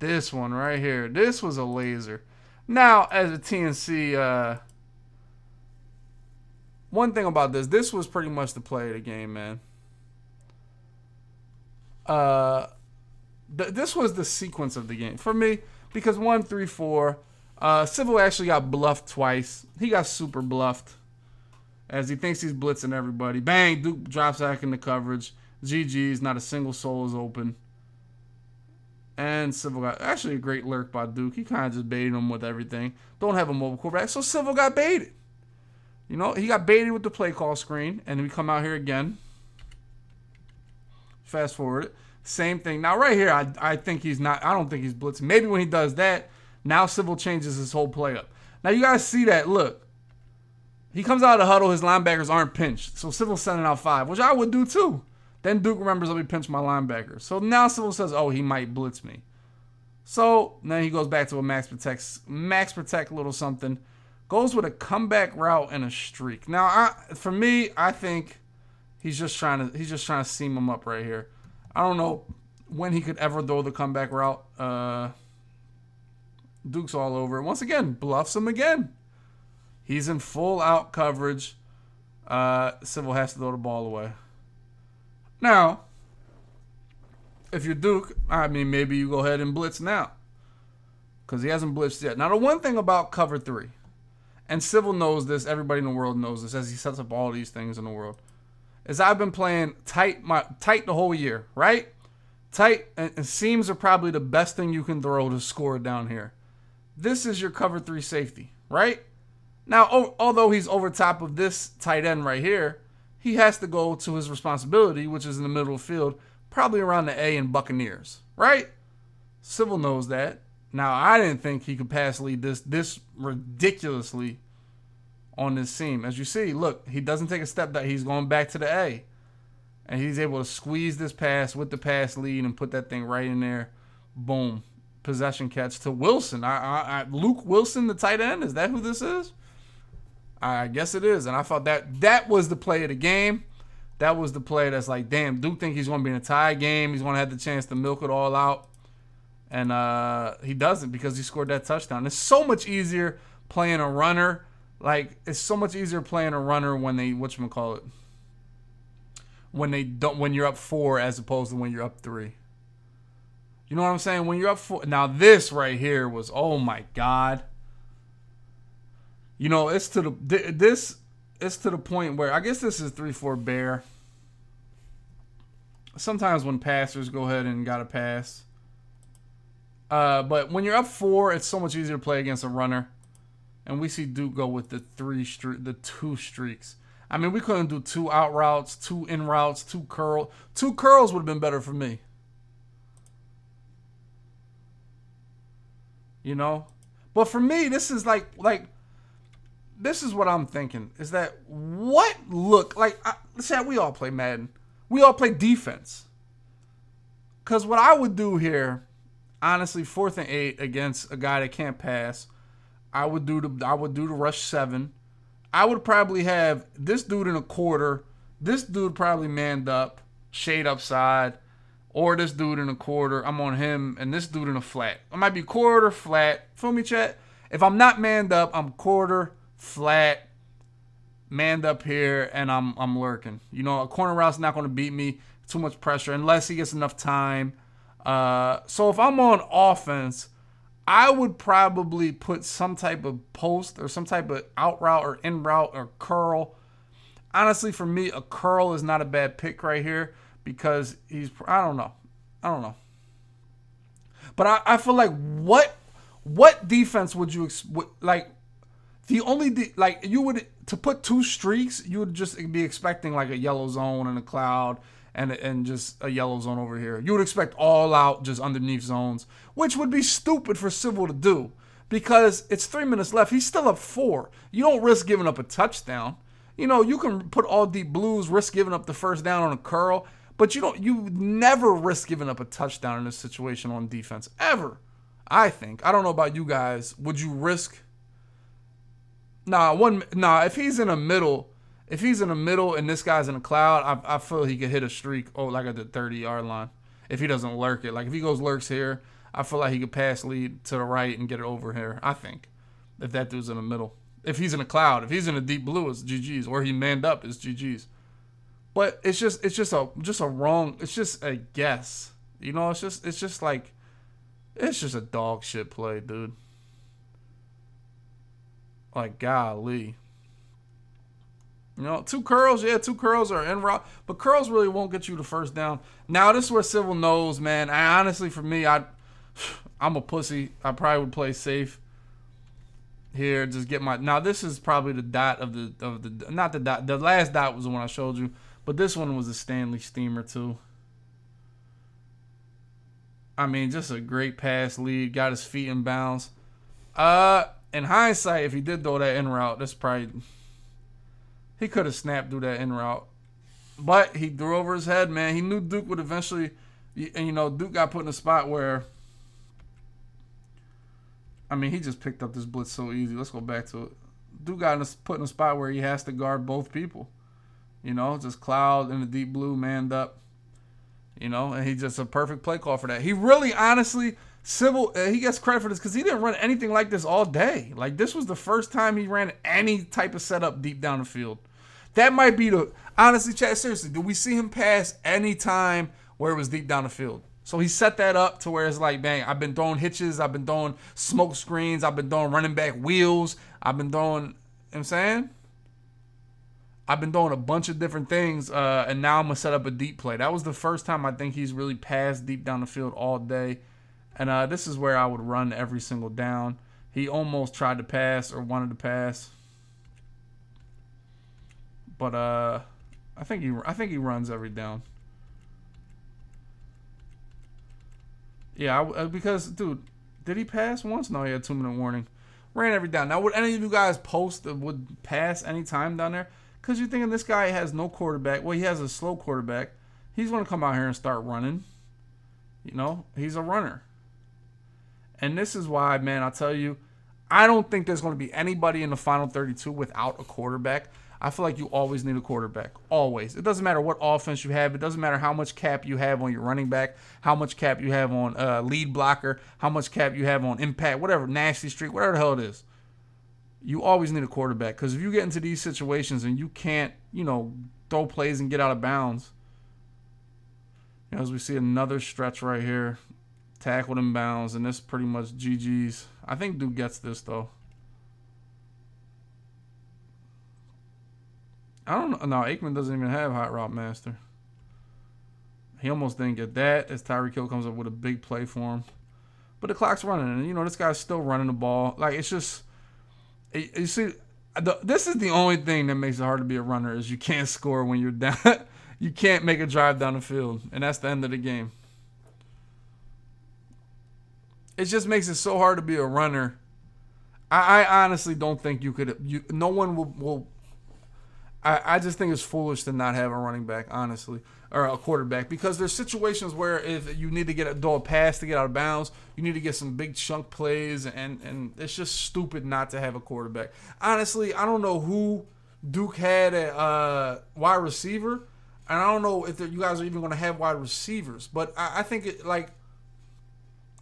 This one right here. This was a laser. Now, as a T N C, uh, one thing about this, this was pretty much the play of the game, man. Uh, th this was the sequence of the game for me because one, three, four. Uh, Civil actually got bluffed twice. He got super bluffed as he thinks he's blitzing everybody. Bang! Duke drops back in the coverage. G G's. Not a single soul is open. And Civil got actually a great lurk by Duke. He kind of just baited him with everything. Don't have a mobile quarterback, so Civil got baited. You know, he got baited with the play call screen, and we come out here again. Fast forward it. Same thing. Now right here, I I think he's not. I don't think he's blitzing. Maybe when he does that, now Civil changes his whole play up. Now you guys see that? Look, he comes out of the huddle. His linebackers aren't pinched, so Civil's sending out five, which I would do too. Then Duke remembers, let me pinch my linebacker. So now Civil says, oh, he might blitz me. So then he goes back to a max protect, max protect little something. Goes with a comeback route and a streak. Now, I, for me, I think he's just trying to he's just trying to seam him up right here. I don't know when he could ever throw the comeback route. Uh, Duke's all over. Once again, bluffs him again. He's in full out coverage. Uh, Civil has to throw the ball away. Now, if you're Duke, I mean, maybe you go ahead and blitz now, because he hasn't blitzed yet. Now, the one thing about cover three, and Civil knows this, everybody in the world knows this, as he sets up all these things in the world, is I've been playing tight my tight the whole year, right? Tight and, and seams are probably the best thing you can throw to score down here. This is your cover three safety, right? Now, o although he's over top of this tight end right here, he has to go to his responsibility, which is in the middle of the field, probably around the A in Buccaneers, right? Civil knows that. Now, I didn't think he could pass lead this this ridiculously on this seam. As you see, look, he doesn't take a step back. He's going back to the A. And he's able to squeeze this pass with the pass lead and put that thing right in there. Boom. Possession catch to Wilson. I, I, I, Luke Wilson, the tight end? Is that who this is? I guess it is. And I thought that that was the play of the game. That was the play that's like, damn, Duke think he's going to be in a tie game. He's going to have the chance to milk it all out. And uh, he doesn't, because he scored that touchdown. It's so much easier playing a runner. Like, it's so much easier playing a runner when they, whatchamacallit, when they don't, when you're up four as opposed to when you're up three. You know what I'm saying? When you're up four. Now, this right here was, oh my God. You know, it's to the, this, it's to the point where, I guess this is three four bear. Sometimes when passers go ahead and got a pass. Uh, but when you're up four, it's so much easier to play against a runner. And we see Duke go with the three streak, the two streaks. I mean, we couldn't do two out routes, two in routes, two curl. Two curls would have been better for me. You know? But for me, this is like, like, this is what I'm thinking. Is that what look, like, I, Chad, we all play Madden. We all play defense. Because what I would do here, honestly, fourth and eight against a guy that can't pass, I would do the I would do the rush seven. I would probably have this dude in a quarter. This dude probably manned up, shade upside, or this dude in a quarter. I'm on him, and this dude in a flat. I might be quarter flat. Feel me, chat? If I'm not manned up, I'm quarter flat, manned up here, and I'm I'm lurking. You know, a corner route's not going to beat me. Too much pressure unless he gets enough time. Uh, so if I'm on offense, I would probably put some type of post or some type of out route or in route or curl. Honestly, for me, a curl is not a bad pick right here, because he's, I don't know. I don't know. But I, I feel like what, what defense would you, ex would, like, the only, de like, you would, to put two streaks, you would just be expecting like a yellow zone and a cloud. And, and just a yellow zone over here. You would expect all out, just underneath zones, which would be stupid for Civil to do, because it's three minutes left. He's still up four. You don't risk giving up a touchdown. You know, you can put all deep blues, risk giving up the first down on a curl, but you don't. You never risk giving up a touchdown in this situation on defense, ever, I think. I don't know about you guys. Would you risk? Nah, one, nah, if he's in the middle... If he's in the middle and this guy's in the cloud, I, I feel he could hit a streak, oh, like at the thirty-yard line, if he doesn't lurk it. Like, if he goes lurks here, I feel like he could pass lead to the right and get it over here, I think, if that dude's in the middle. If he's in the cloud, if he's in the deep blue, it's G G's. Or he manned up, it's G G's. But it's just it's just a just a wrong, it's just a guess. You know, it's just it's just like, it's just a dog shit play, dude. Like, golly. You know, two curls, yeah, two curls are in route, but curls really won't get you the first down. Now, this is where Civil knows, man. I honestly, for me, I, I'm a pussy. I probably would play safe here, just get my. Now, this is probably the dot of the of the not the dot. The last dot was the one I showed you, but this one was a Stanley steamer too. I mean, just a great pass lead. Got his feet in bounds. Uh, in hindsight, if he did throw that in route, that's probably. He could have snapped through that in route, but he threw over his head, man. He knew Duke would eventually, and you know, Duke got put in a spot where, I mean, he just picked up this blitz so easy. Let's go back to it. Duke got put in a spot where he has to guard both people, you know, just cloud and the deep blue manned up. You know, and he's just a perfect play call for that. He really, honestly, Civil, uh, he gets credit for this because he didn't run anything like this all day. Like, this was the first time he ran any type of setup deep down the field. That might be the, honestly, chat, seriously, did we see him pass any time where it was deep down the field? So he set that up to where it's like, bang, I've been throwing hitches, I've been throwing smoke screens, I've been throwing running back wheels, I've been throwing, you know what I'm saying? I've been doing a bunch of different things, uh, and now I'm going to set up a deep play. That was the first time I think he's really passed deep down the field all day. And uh, this is where I would run every single down. He almost tried to pass or wanted to pass. But uh, I think he, I think he runs every down. Yeah, I, because, dude, did he pass once? No, he had a two-minute warning. Ran every down. Now, would any of you guys post that would pass any time down there? Because you're thinking this guy has no quarterback. Well, he has a slow quarterback. He's going to come out here and start running. You know, he's a runner. And this is why, man, I'll tell you, I don't think there's going to be anybody in the final thirty-two without a quarterback. I feel like you always need a quarterback. Always. It doesn't matter what offense you have. It doesn't matter how much cap you have on your running back, how much cap you have on uh, lead blocker, how much cap you have on impact, whatever, nasty streak, whatever the hell it is. You always need a quarterback, because if you get into these situations and you can't, you know, throw plays and get out of bounds, you know, as we see another stretch right here, tackled in bounds, and this pretty much G G's. I think Duke gets this, though. I don't know. No, Aikman doesn't even have Hot Route Master. He almost didn't get that, as Tyreek Hill comes up with a big play for him. But the clock's running, and, you know, this guy's still running the ball. Like, it's just... You see, the, this is the only thing that makes it hard to be a runner is you can't score when you're down. You can't make a drive down the field, and that's the end of the game. It just makes it so hard to be a runner. I, I honestly don't think you could. You, no one will. will I, I just think it's foolish to not have a running back, honestly, or a quarterback, because there's situations where if you need to get a dull pass to get out of bounds, you need to get some big chunk plays, and, and it's just stupid not to have a quarterback. Honestly, I don't know who Duke had at uh, wide receiver, and I don't know if you guys are even going to have wide receivers, but I, I think, it, like,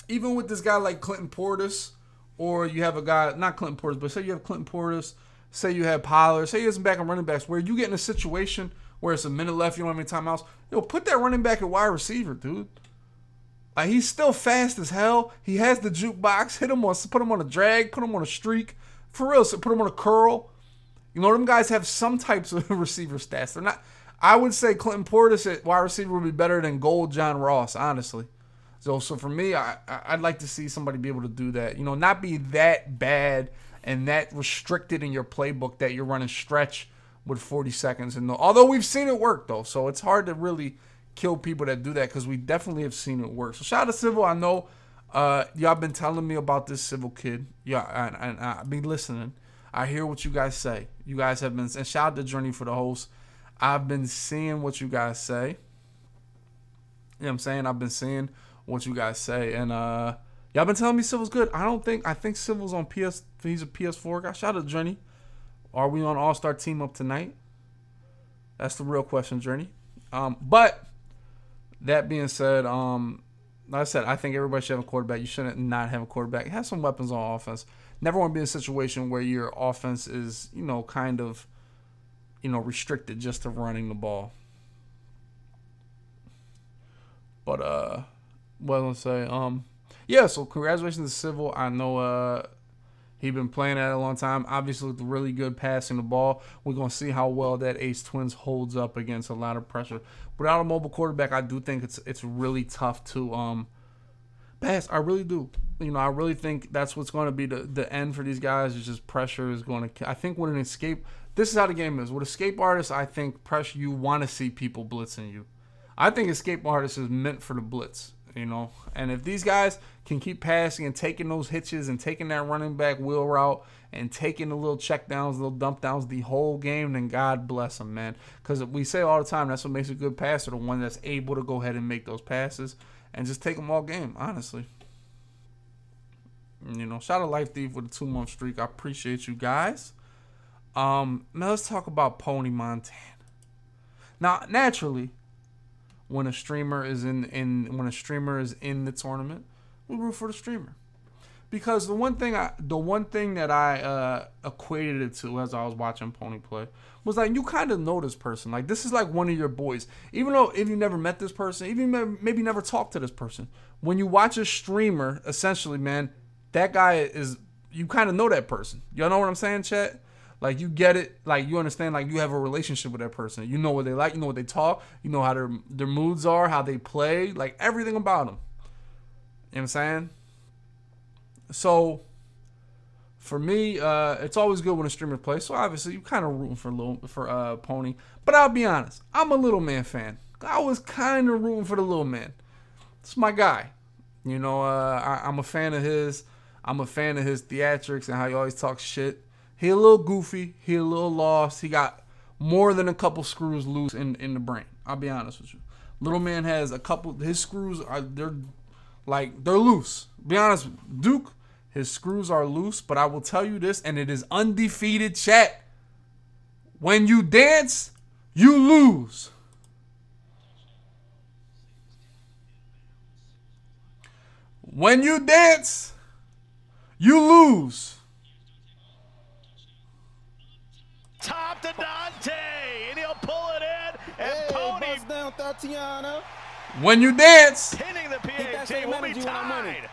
even with this guy like Clinton Portis, or you have a guy, not Clinton Portis, but say you have Clinton Portis, say you have Pollard, say you have some back on running backs, where you get in a situation where it's a minute left, you don't have any timeouts, yo, put that running back at wide receiver, dude. Like, he's still fast as hell. He has the jukebox. Hit him on, put him on a drag, put him on a streak. For real, so put him on a curl. You know, them guys have some types of receiver stats. They're not. I would say Clinton Portis at wide receiver would be better than Gold John Ross, honestly. So, so for me, I, I'd like to see somebody be able to do that. You know, not be that bad and that restricted in your playbook that you're running stretch with forty seconds. And no, although we've seen it work, though, so it's hard to really kill people that do that, because we definitely have seen it work. So shout out to Civil. I know uh, y'all been telling me about this Civil kid. Yeah, and, and I've been listening. I hear what you guys say. You guys have been, and shout out to Drini for the host. I've been seeing what you guys say. You know what I'm saying? I've been seeing what you guys say, and uh, y'all been telling me Civil's good. I don't think I think Civil's on P S. He's a P S four guy. Shout out to Drini. Are we on All-Star Team Up tonight? That's the real question, Journey. Um, but that being said, um, like I said, I think everybody should have a quarterback. You shouldn't not have a quarterback. Have some weapons on offense. Never want to be in a situation where your offense is, you know, kind of, you know, restricted just to running the ball. But uh, what I was gonna say, um, yeah. So congratulations to Civil. I know, uh. He's been playing at it a long time. Obviously, looked really good passing the ball. We're going to see how well that Ace Twins holds up against a lot of pressure. Without a mobile quarterback, I do think it's it's really tough to um, pass. I really do. You know, I really think that's what's going to be the, the end for these guys, is just pressure is going to – I think with an escape – this is how the game is. With escape artists, I think pressure, you want to see people blitzing you. I think escape artists is meant for the blitz. You know, and if these guys can keep passing and taking those hitches and taking that running back wheel route and taking the little check downs, little dump downs the whole game, then God bless them, man. Because we say all the time, that's what makes a good passer, the one that's able to go ahead and make those passes and just take them all game, honestly. You know, shout out Life Thief with a two-month streak. I appreciate you guys. Um, now let's talk about Pony Montana. Now, naturally, when a streamer is in, in when a streamer is in the tournament, we root for the streamer. Because the one thing I, the one thing that I uh, equated it to as I was watching Pony play was like, you kind of know this person. Like, this is like one of your boys. Even though if you never met this person, even maybe never talked to this person, when you watch a streamer, essentially, man, that guy is, you kind of know that person. Y'all know what I'm saying, chat? Like, you get it. Like, you understand, like, you have a relationship with that person. You know what they like. You know what they talk. You know how their, their moods are, how they play, like, everything about them. You know what I'm saying? So, for me, uh, it's always good when a streamer plays. So, obviously, you're kind of rooting for Lil, for uh, Pony. But I'll be honest. I'm a Lil' Man fan. I was kind of rooting for the Lil' Man. It's my guy. You know, uh, I, I'm a fan of his. I'm a fan of his theatrics and how he always talks shit. He a little goofy. He a little lost. He got more than a couple screws loose in, in the brain. I'll be honest with you. Lil' Man has a couple. His screws are, they're, like, they're loose. Be honest, Duke. His screws are loose, but I will tell you this, and it is undefeated, chat. When you dance, you lose. When you dance, you lose. Top to Dante, and he'll pull it in, and hey, Pony. Down, Tatiana. When you dance, pinning the P A T will be tied.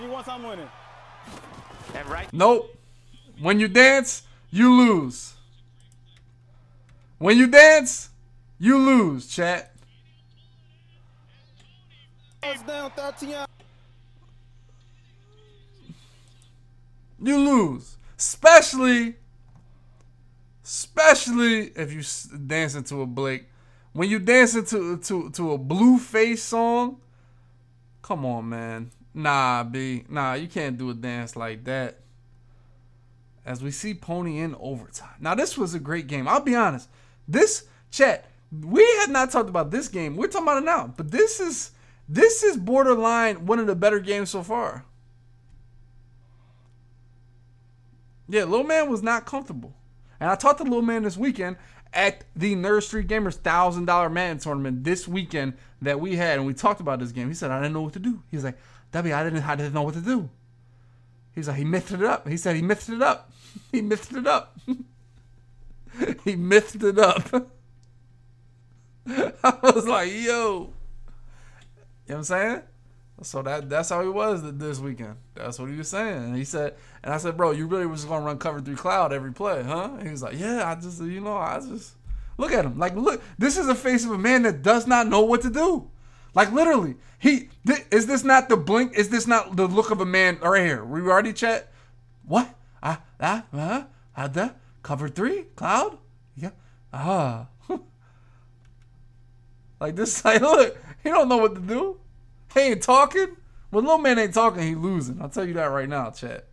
And right. Nope. When you dance, you lose. When you dance, you lose, chat. You lose. Especially, especially if you dance into a Blake. When you dance into to, to a Blueface song, come on, man. Nah, B. Nah, you can't do a dance like that. As we see Pony in overtime. Now, this was a great game. I'll be honest. This, chat, we had not talked about this game. We're talking about it now. But this is, this is borderline one of the better games so far. Yeah, Lil' Man was not comfortable. And I talked to Lil' Man this weekend at the Nerd Street Gamers one thousand dollar Madden tournament this weekend that we had. And we talked about this game. He said, I didn't know what to do. He was like, W, I didn't, I didn't know what to do. He's like, he mythed it up. He said he mythed it up. He mythed it up. He mythed it up. I was like, yo. You know what I'm saying? So that that's how he was this weekend. That's what he was saying. And he said, and I said, bro, you really was just gonna run cover three cloud every play, huh? And he was like, yeah, I just, you know, I just look at him. Like, look, this is the face of a man that does not know what to do. Like, literally, he th is this not the blink? Is this not the look of a man right here? We already chat. What? Ah, ah, ah, ah, da. Cover three, cloud. Yeah. Ah. Like this, like, look, he don't know what to do. He ain't talking. When Lil' Man ain't talking, he losing. I'll tell you that right now, chat.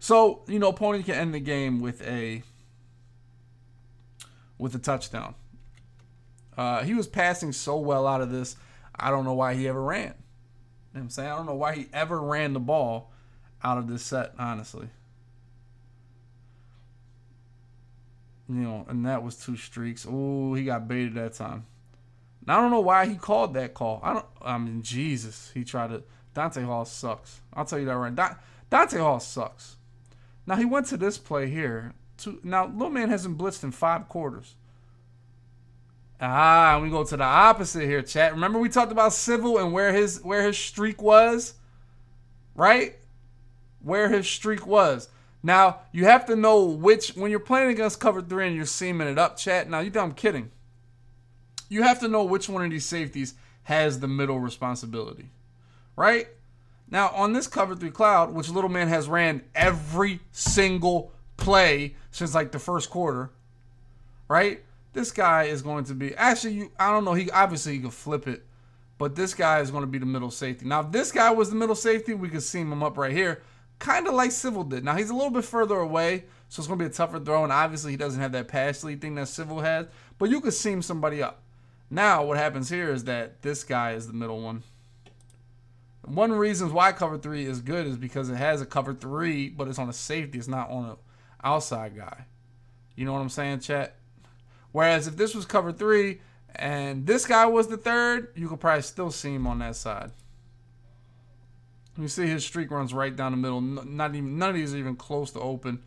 So, you know, Pony can end the game with a with a touchdown. Uh, he was passing so well out of this. I don't know why he ever ran. You know what I'm saying? I don't know why he ever ran the ball out of this set, honestly. You know, and that was two streaks. Ooh, he got baited that time. And I don't know why he called that call. I don't. I mean, Jesus. He tried to. Dante Hall sucks. I'll tell you that right. Da, Dante Hall sucks. Now, he went to this play here. To, now, Lil' Man hasn't blitzed in five quarters. Ah, we go to the opposite here, chat. Remember we talked about Civil and where his where his streak was? Right? Where his streak was. Now, you have to know which, when you're playing against cover three and you're seaming it up, chat. Now, you know I'm kidding. You have to know which one of these safeties has the middle responsibility. Right? Now, on this cover three cloud, which Lil' Man has ran every single play since like the first quarter. Right? This guy is going to be actually. You, I don't know. He obviously he could flip it, but this guy is going to be the middle safety. Now, if this guy was the middle safety, we could seam him up right here, kind of like Civil did. Now he's a little bit further away, so it's going to be a tougher throw. And obviously, he doesn't have that pass lead thing that Civil has. But you could seam somebody up. Now, what happens here is that this guy is the middle one. One reason why cover three is good is because it has a cover three, but it's on a safety. It's not on an outside guy. You know what I'm saying, chat? Whereas if this was cover three, and this guy was the third, you could probably still see him on that side. You see his streak runs right down the middle. Not even, none of these are even close to open.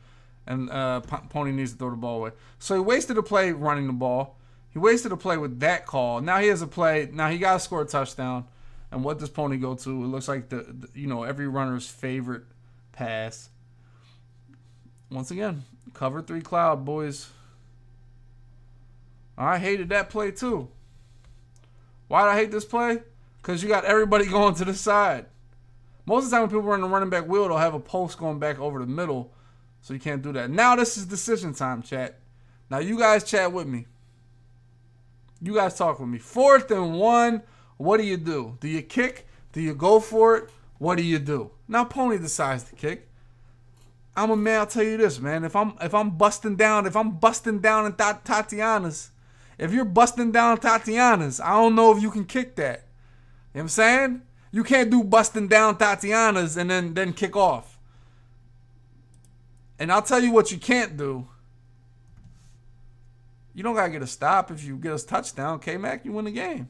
And uh, Pony needs to throw the ball away. So he wasted a play running the ball. He wasted a play with that call. Now he has a play. Now he got to score a touchdown. And what does Pony go to? It looks like the, the you know, every runner's favorite pass. Once again, cover three cloud, boys. I hated that play too. Why did I hate this play? Because you got everybody going to the side. Most of the time when people run the running back wheel, they'll have a post going back over the middle. So you can't do that. Now this is decision time, chat. Now you guys chat with me. You guys talk with me. Fourth and one, what do you do? Do you kick? Do you go for it? What do you do? Now Pony decides to kick. I'm a man, I'll tell you this, man. If I'm if I'm busting down, if I'm busting down in Tatiana's, if you're busting down Tatiana's, I don't know if you can kick that. You know what I'm saying? You can't do busting down Tatiana's and then, then kick off. And I'll tell you what you can't do. You don't got to get a stop. If you get a touchdown, K-Mac, you win the game.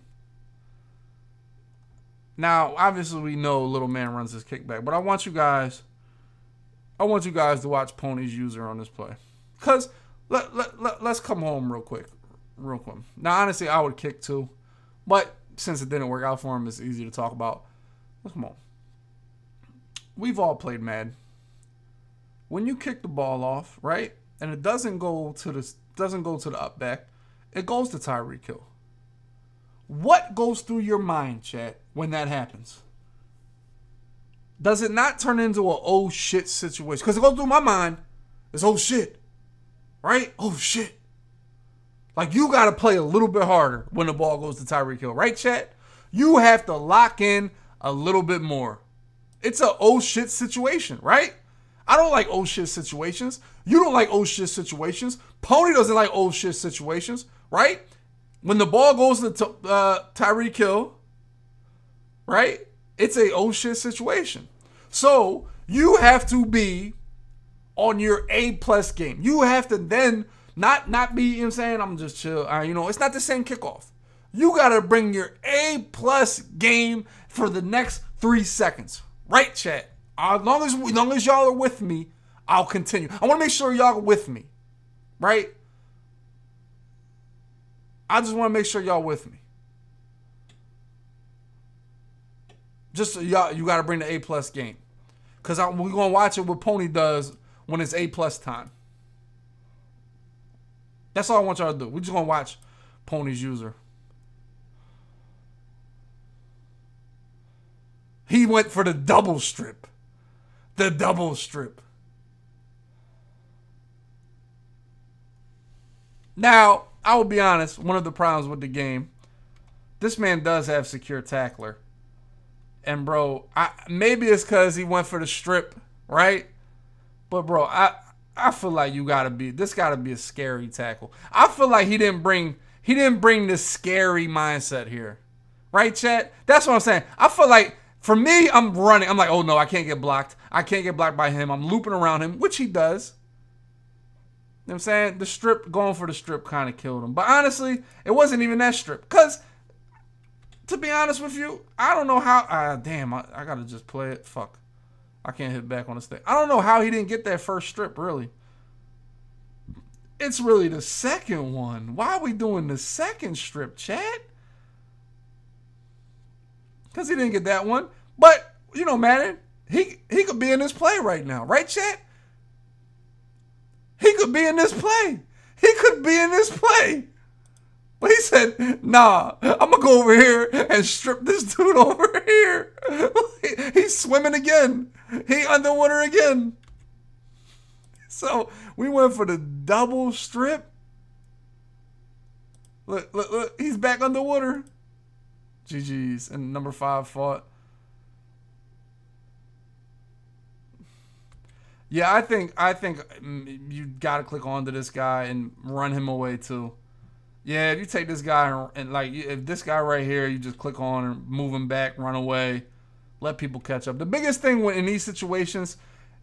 Now, obviously, we know Little Man runs his kickback. But I want you guys, I want you guys to watch Pony's user on this play. Because let, let, let, let's come home real quick. Real quick. Now, honestly, I would kick too. But since it didn't work out for him, it's easy to talk about. Come on. We've all played Madden. When you kick the ball off, right, and it doesn't go to the doesn't go to the up back, it goes to Tyreek Hill. What goes through your mind, chat, when that happens? Does it not turn into a oh shit situation? Because it goes through my mind. It's oh shit, right? Oh shit. Like, you got to play a little bit harder when the ball goes to Tyreek Hill, right, chat? You have to lock in a little bit more. It's a oh shit situation, right? I don't like oh shit situations. You don't like oh shit situations. Pony doesn't like oh shit situations, right? When the ball goes to uh, Tyreek Hill, right? It's a oh shit situation. So you have to be on your A plus game. You have to then not not be. You know what I'm saying, I'm just chill. Uh, you know, it's not the same kickoff. You gotta bring your A plus game for the next three seconds, right, chat? As long as, as long as y'all are with me, I'll continue. I want to make sure y'all are with me, right? I just want to make sure y'all with me. Just so y'all, you got to bring the A plus game, cause I, we're gonna watch it what Pony does when it's A plus time. That's all I want y'all to do. We're just gonna watch Pony's user. He went for the double strip. The double strip. Now, I will be honest, one of the problems with the game, this man does have secure tackler. And, bro, I, maybe it's because he went for the strip, right? But, bro, I, I feel like you got to be, this got to be a scary tackle. I feel like he didn't bring, he didn't bring this scary mindset here. Right, chat? That's what I'm saying. I feel like, for me, I'm running. I'm like, oh, no, I can't get blocked. I can't get blocked by him. I'm looping around him, which he does. You know what I'm saying? The strip, going for the strip kind of killed him. But honestly, it wasn't even that strip. Because, to be honest with you, I don't know how. Uh, damn, I, I got to just play it. Fuck. I can't hit back on this thing. I don't know how he didn't get that first strip, really. It's really the second one. Why are we doing the second strip, chat? Because he didn't get that one. But, you know, Madden, he, he could be in this play right now. Right, chat? He could be in this play. He could be in this play. But he said, nah, I'm going to go over here and strip this dude over here. He's swimming again. He underwater again. So we went for the double strip. Look, look, look. He's back underwater. G G's. And number five fought. Yeah, I think I think you got to click onto this guy and run him away too. Yeah, if you take this guy and, and like if this guy right here, you just click on and move him back, run away, let people catch up. The biggest thing when in these situations,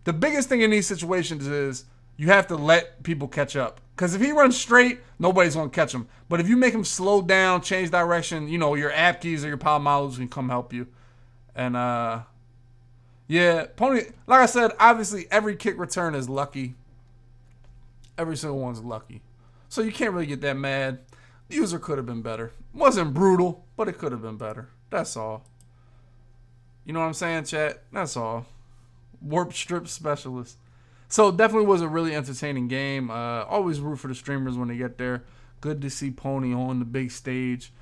the biggest thing in these situations is you have to let people catch up. Because if he runs straight, nobody's going to catch him. But if you make him slow down, change direction, you know, your app keys or your palomalos can come help you. And, uh, yeah, Pony, like I said, obviously every kick return is lucky. Every single one's lucky. So you can't really get that mad. The user could have been better. Wasn't brutal, but it could have been better. That's all. You know what I'm saying, chat? That's all. Warp strip specialist. So definitely was a really entertaining game. Uh, always root for the streamers when they get there. Good to see Pony on the big stage.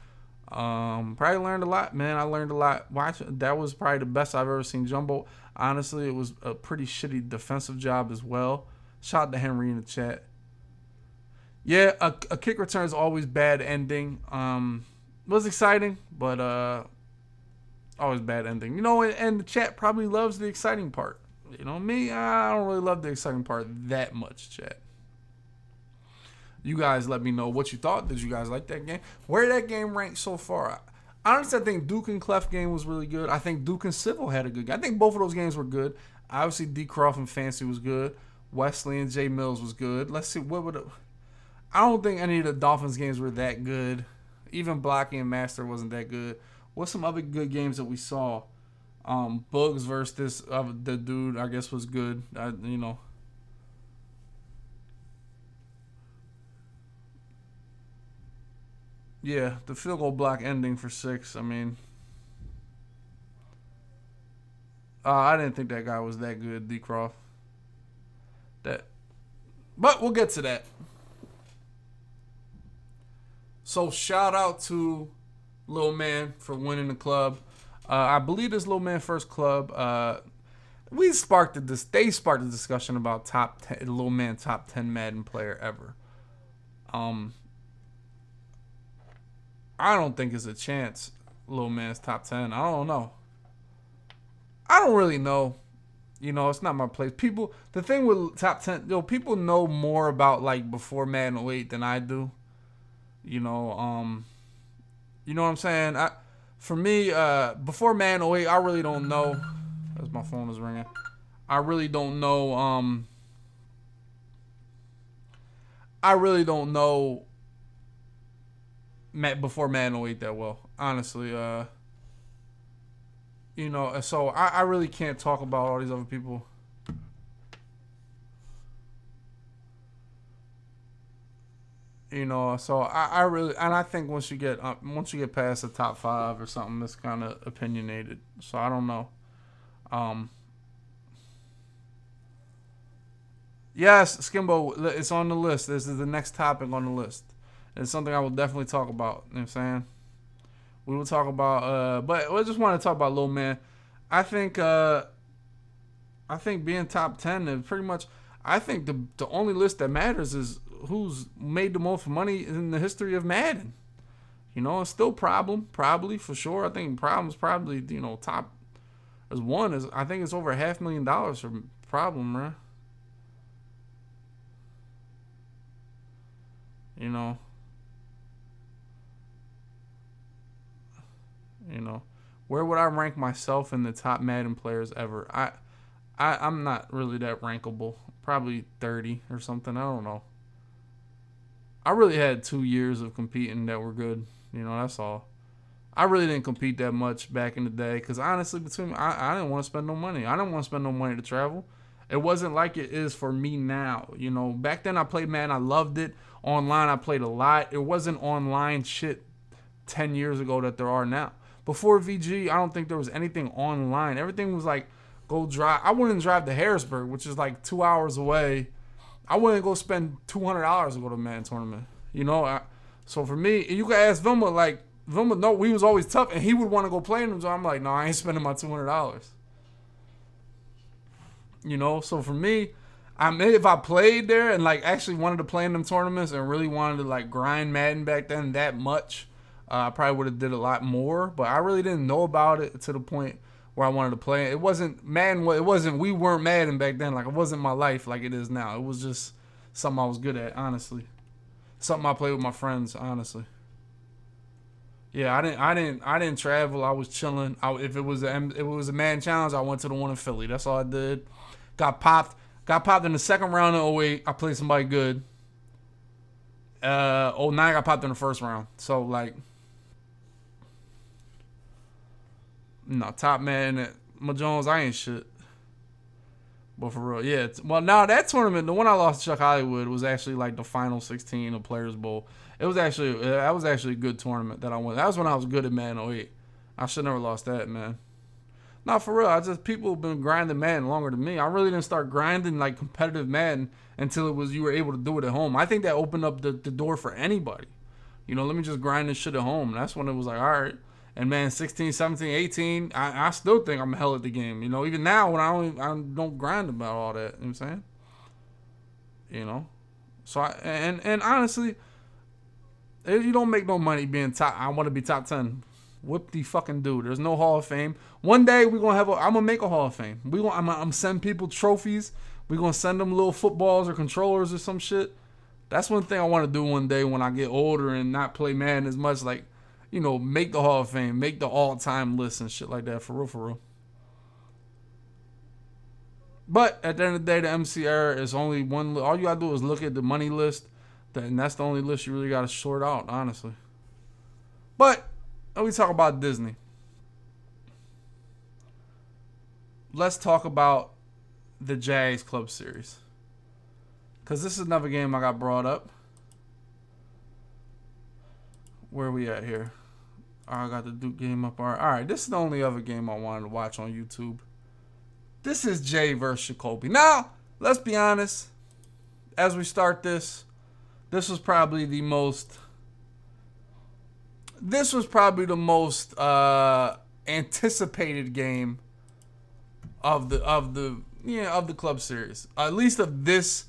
Um, probably learned a lot, man. I learned a lot. Watch, that was probably the best I've ever seen Jumbo. Honestly, it was a pretty shitty defensive job as well. Shout out to Henry in the chat. Yeah, a, a kick return is always bad ending. Um, it was exciting, but uh, always bad ending. You know, and, and the chat probably loves the exciting part. You know me, I don't really love the exciting part that much, chat. You guys let me know what you thought. Did you guys like that game? Where that game ranked so far? Honestly, I think Duke and Clef game was really good. I think Duke and Civil had a good game. I think both of those games were good. Obviously, DeCroft and Fancy was good. Wesley and Jay Mills was good. Let's see. What would it, I don't think any of the Dolphins games were that good. Even Blocking and Master wasn't that good. What's some other good games that we saw? Um, Bugs versus this uh, the dude, I guess, was good. I, you know, yeah, the field goal block ending for six. I mean, uh, I didn't think that guy was that good, DeCroft. That, but we'll get to that. So shout out to Lil' Man for winning the club. Uh, I believe this Lil' Man First Club, uh, we sparked the dis they sparked the discussion about top ten, Lil' Man top ten Madden player ever. Um, I don't think it's a chance Lil' Man's top ten. I don't know. I don't really know. You know, it's not my place. People, the thing with top ten, you know, people know more about like before Madden oh eight than I do. You know, um, you know what I'm saying? I. For me, uh, before Madden oh eight, I really don't know. As my phone is ringing, I really don't know. Um, I really don't know. Before Madden oh eight that well, honestly. Uh, you know, so I, I really can't talk about all these other people. You know, so I, I really, and I think once you get, uh, once you get past the top five or something, it's kind of opinionated. So I don't know. Um, yes, Skimbo, it's on the list. This is the next topic on the list. It's something I will definitely talk about. You know what I'm saying? We will talk about, uh, but I just want to talk about Lil' Man. I think, uh, I think being top ten is pretty much, I think the, the only list that matters is who's made the most money in the history of Madden. You know, it's still Problem, probably, for sure. I think Problem's probably, you know, top as one. Is, I think it's over half million dollars for Problem, right? You know. You know. Where would I rank myself in the top Madden players ever? I, I I'm not really that rankable. Probably thirty or something. I don't know. I really had two years of competing that were good. You know, that's all. I really didn't compete that much back in the day because, honestly, between I, I didn't want to spend no money. I didn't want to spend no money to travel. It wasn't like it is for me now. You know, back then I played Madden. I loved it. Online I played a lot. It wasn't online shit ten years ago that there are now. Before V G, I don't think there was anything online. Everything was like go drive. I wouldn't drive to Harrisburg, which is like two hours away. I wouldn't go spend two hundred dollars to go to a Madden tournament. You know, I, so for me, you could ask Vilma, like, Vilma, no, we was always tough, and he would want to go play in them, so I'm like, no, I ain't spending my two hundred dollars. You know, so for me, I mean, if I played there and, like, actually wanted to play in them tournaments and really wanted to, like, grind Madden back then that much, uh, I probably would have did a lot more, but I really didn't know about it to the point where I wanted to play. It wasn't Madden. It wasn't. We weren't Madden back then. Like, it wasn't my life like it is now. It was just something I was good at, honestly. Something I played with my friends, honestly. Yeah, I didn't. I didn't. I didn't travel. I was chilling. I, if it was a, if it was a Madden challenge, I went to the one in Philly. That's all I did. Got popped. Got popped in the second round of oh eight. I played somebody good. Uh, oh nine got popped in the first round. So, like, no, top man at my Jones, I ain't shit. But for real, yeah. Well, now that tournament, the one I lost to Chuck Hollywood was actually like the final sixteen of Players Bowl. It was actually, that was actually a good tournament that I won. That was when I was good at Madden oh eight. I should never lost that, man. Not for real. I just, people have been grinding Madden longer than me. I really didn't start grinding like competitive Madden until it was you were able to do it at home. I think that opened up the, the door for anybody. You know, let me just grind this shit at home. That's when it was like, all right. And man, sixteen, seventeen, eighteen, I, I still think I'm hell at the game. You know, even now when I don't, I don't grind about all that. You know what I'm saying? You know? So, I, and, and honestly, if you don't make no money being top, I want to be top ten. Whoop the fucking dude. There's no Hall of Fame. One day we're gonna have a, I'm gonna make a Hall of Fame. We gonna, I'm gonna I'm send people trophies. We're gonna send them little footballs or controllers or some shit. That's one thing I wanna do one day when I get older and not play Madden as much, like, you know, make the Hall of Fame, make the all time list and shit like that, for real, for real. But at the end of the day, the M C era is only one. All you gotta do is look at the money list, and that's the only list you really gotta sort out, honestly. But let me talk about Disney. Let's talk about the Jags Club Series, because this is another game I got brought up. Where are we at here? I got the Duke game up. All right. All right, this is the only other game I wanted to watch on YouTube. This is Jay versus Jacoby. Now, let's be honest. As we start this, this was probably the most... This was probably the most uh, anticipated game of the of the yeah of the club series. At least of this,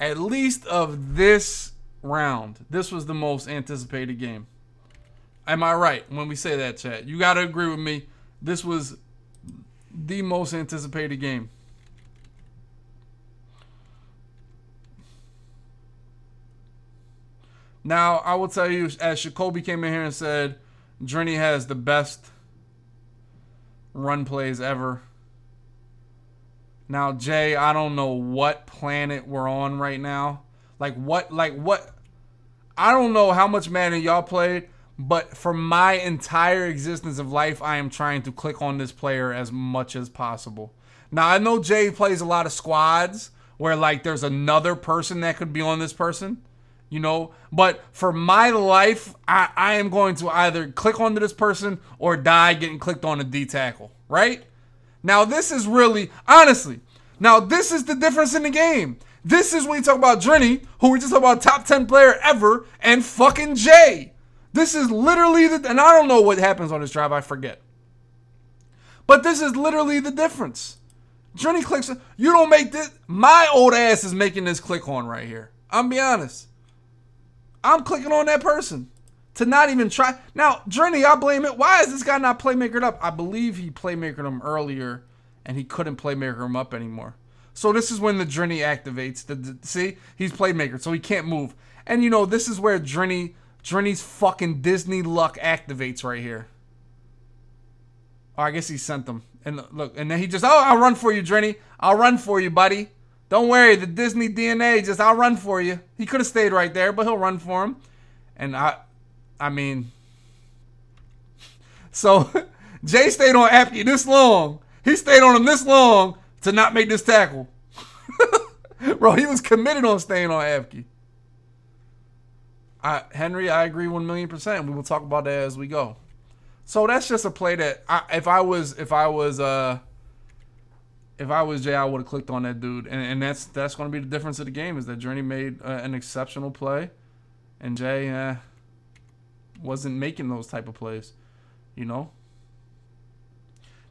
at least of this round. This was the most anticipated game. Am I right when we say that, chat? You gotta agree with me. This was the most anticipated game. Now, I will tell you, as Jacoby came in here and said, Drini has the best run plays ever. Now, Jay, I don't know what planet we're on right now. Like, what, like, what? I don't know how much Madden y'all played, but for my entire existence of life, I am trying to click on this player as much as possible. Now, I know Jay plays a lot of squads where, like, there's another person that could be on this person. You know, but for my life, I, I am going to either click onto this person or die getting clicked on a D tackle, right? Now, this is really, honestly, now this is the difference in the game. This is when you talk about Drini, who we just talked about top ten player ever, and fucking Jay. This is literally the, and I don't know what happens on this drive, I forget. But this is literally the difference. Drini clicks, you don't make this, my old ass is making this click on right here. I'm be honest. I'm clicking on that person to not even try. Now, Drini, I blame it. Why is this guy not playmakered up? I believe he playmakered him earlier, and he couldn't playmaker him up anymore. So this is when the Drini activates. The, the, see? He's playmaker, so he can't move. And, you know, this is where Drini, Drini's fucking Disney luck activates right here. Oh, I guess he sent them. And look, and then he just, oh, I'll run for you, Drini. I'll run for you, buddy. Don't worry, the Disney D N A just, I'll run for you. He could have stayed right there, but he'll run for him. And I, I mean, so Jay stayed on Appy this long. He stayed on him this long to not make this tackle. Bro, he was committed on staying on Appy. I, Henry, I agree one million percent. We will talk about that as we go. So that's just a play that I, if I was, if I was, uh, if I was Jay, I would have clicked on that dude. And, and that's that's going to be the difference of the game, is that Drini made uh, an exceptional play. And Jay uh, wasn't making those type of plays, you know.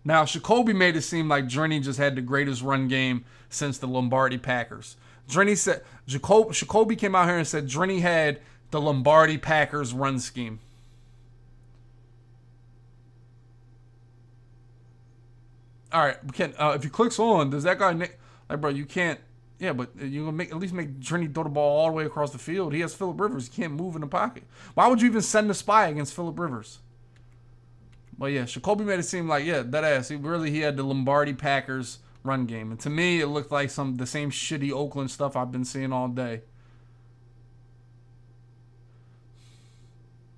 Now, Jacoby made it seem like Drini just had the greatest run game since the Lombardi Packers. Drini said, Jacob, Jacoby came out here and said Drini had the Lombardi Packers run scheme. All right, we can't. Uh, if he clicks on, does that guy, Nick, like, bro, you can't. Yeah, but you gonna make at least make Drini throw the ball all the way across the field. He has Phillip Rivers. He can't move in the pocket. Why would you even send a spy against Phillip Rivers? Well, yeah, Jacoby made it seem like, yeah, that ass. He really he had the Lombardi Packers run game. And to me, it looked like some the same shitty Oakland stuff I've been seeing all day.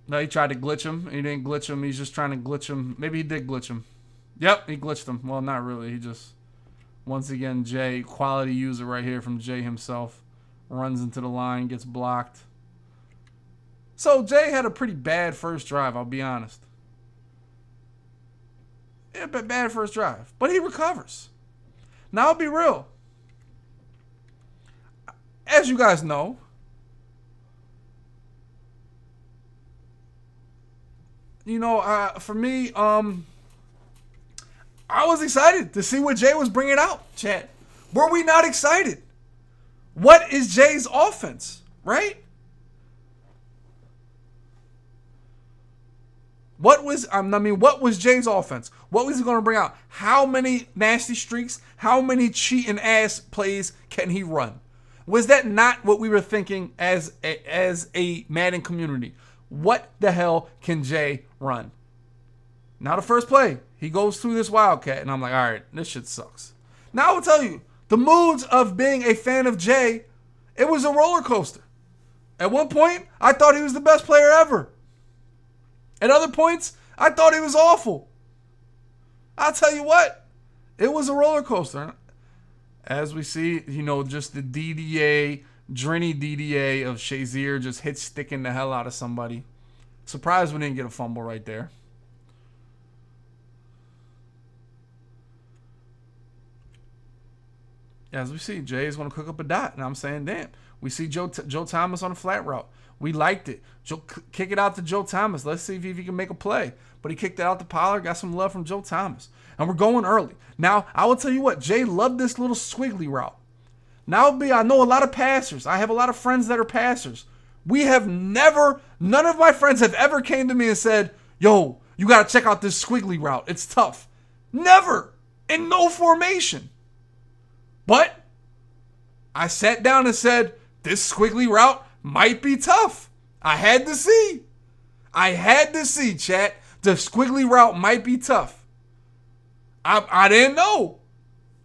No, he tried to glitch him. He didn't glitch him. He's just trying to glitch him. Maybe he did glitch him. Yep, he glitched him. Well, not really. He just, once again, Jay, quality user right here from Jay himself. Runs into the line, gets blocked. So Jay had a pretty bad first drive, I'll be honest. Yeah, but bad first drive. But he recovers. Now, I'll be real. As you guys know, you know, uh, for me, um, I was excited to see what Jay was bringing out, chat. Were we not excited? What is Jay's offense, right? What was, I mean, what was Jay's offense? What was he going to bring out? How many nasty streaks? How many cheating ass plays can he run? Was that not what we were thinking as a, as a Madden community? What the hell can Jay run? Now the first play, he goes through this Wildcat, and I'm like, all right, this shit sucks. Now I will tell you, the moods of being a fan of Jay, it was a roller coaster. At one point, I thought he was the best player ever. At other points, I thought he was awful. I'll tell you what, it was a roller coaster. As we see, you know, just the D D A, Drini D D A of Shazier just hit sticking the hell out of somebody. Surprised we didn't get a fumble right there. As we see, Jay is going to cook up a dot, and I'm saying, damn. We see Joe Joe Thomas on a flat route. We liked it. Joe, kick it out to Joe Thomas. Let's see if he, if he can make a play. But he kicked it out to Pollard, got some love from Joe Thomas. And we're going early. Now, I will tell you what, Jay loved this little squiggly route. Now, be I know a lot of passers. I have a lot of friends that are passers. We have never, none of my friends have ever came to me and said, yo, you got to check out this squiggly route. It's tough. Never. In no formation. But I sat down and said, this squiggly route might be tough. I had to see. I had to see, chat. The squiggly route might be tough. I, I didn't know.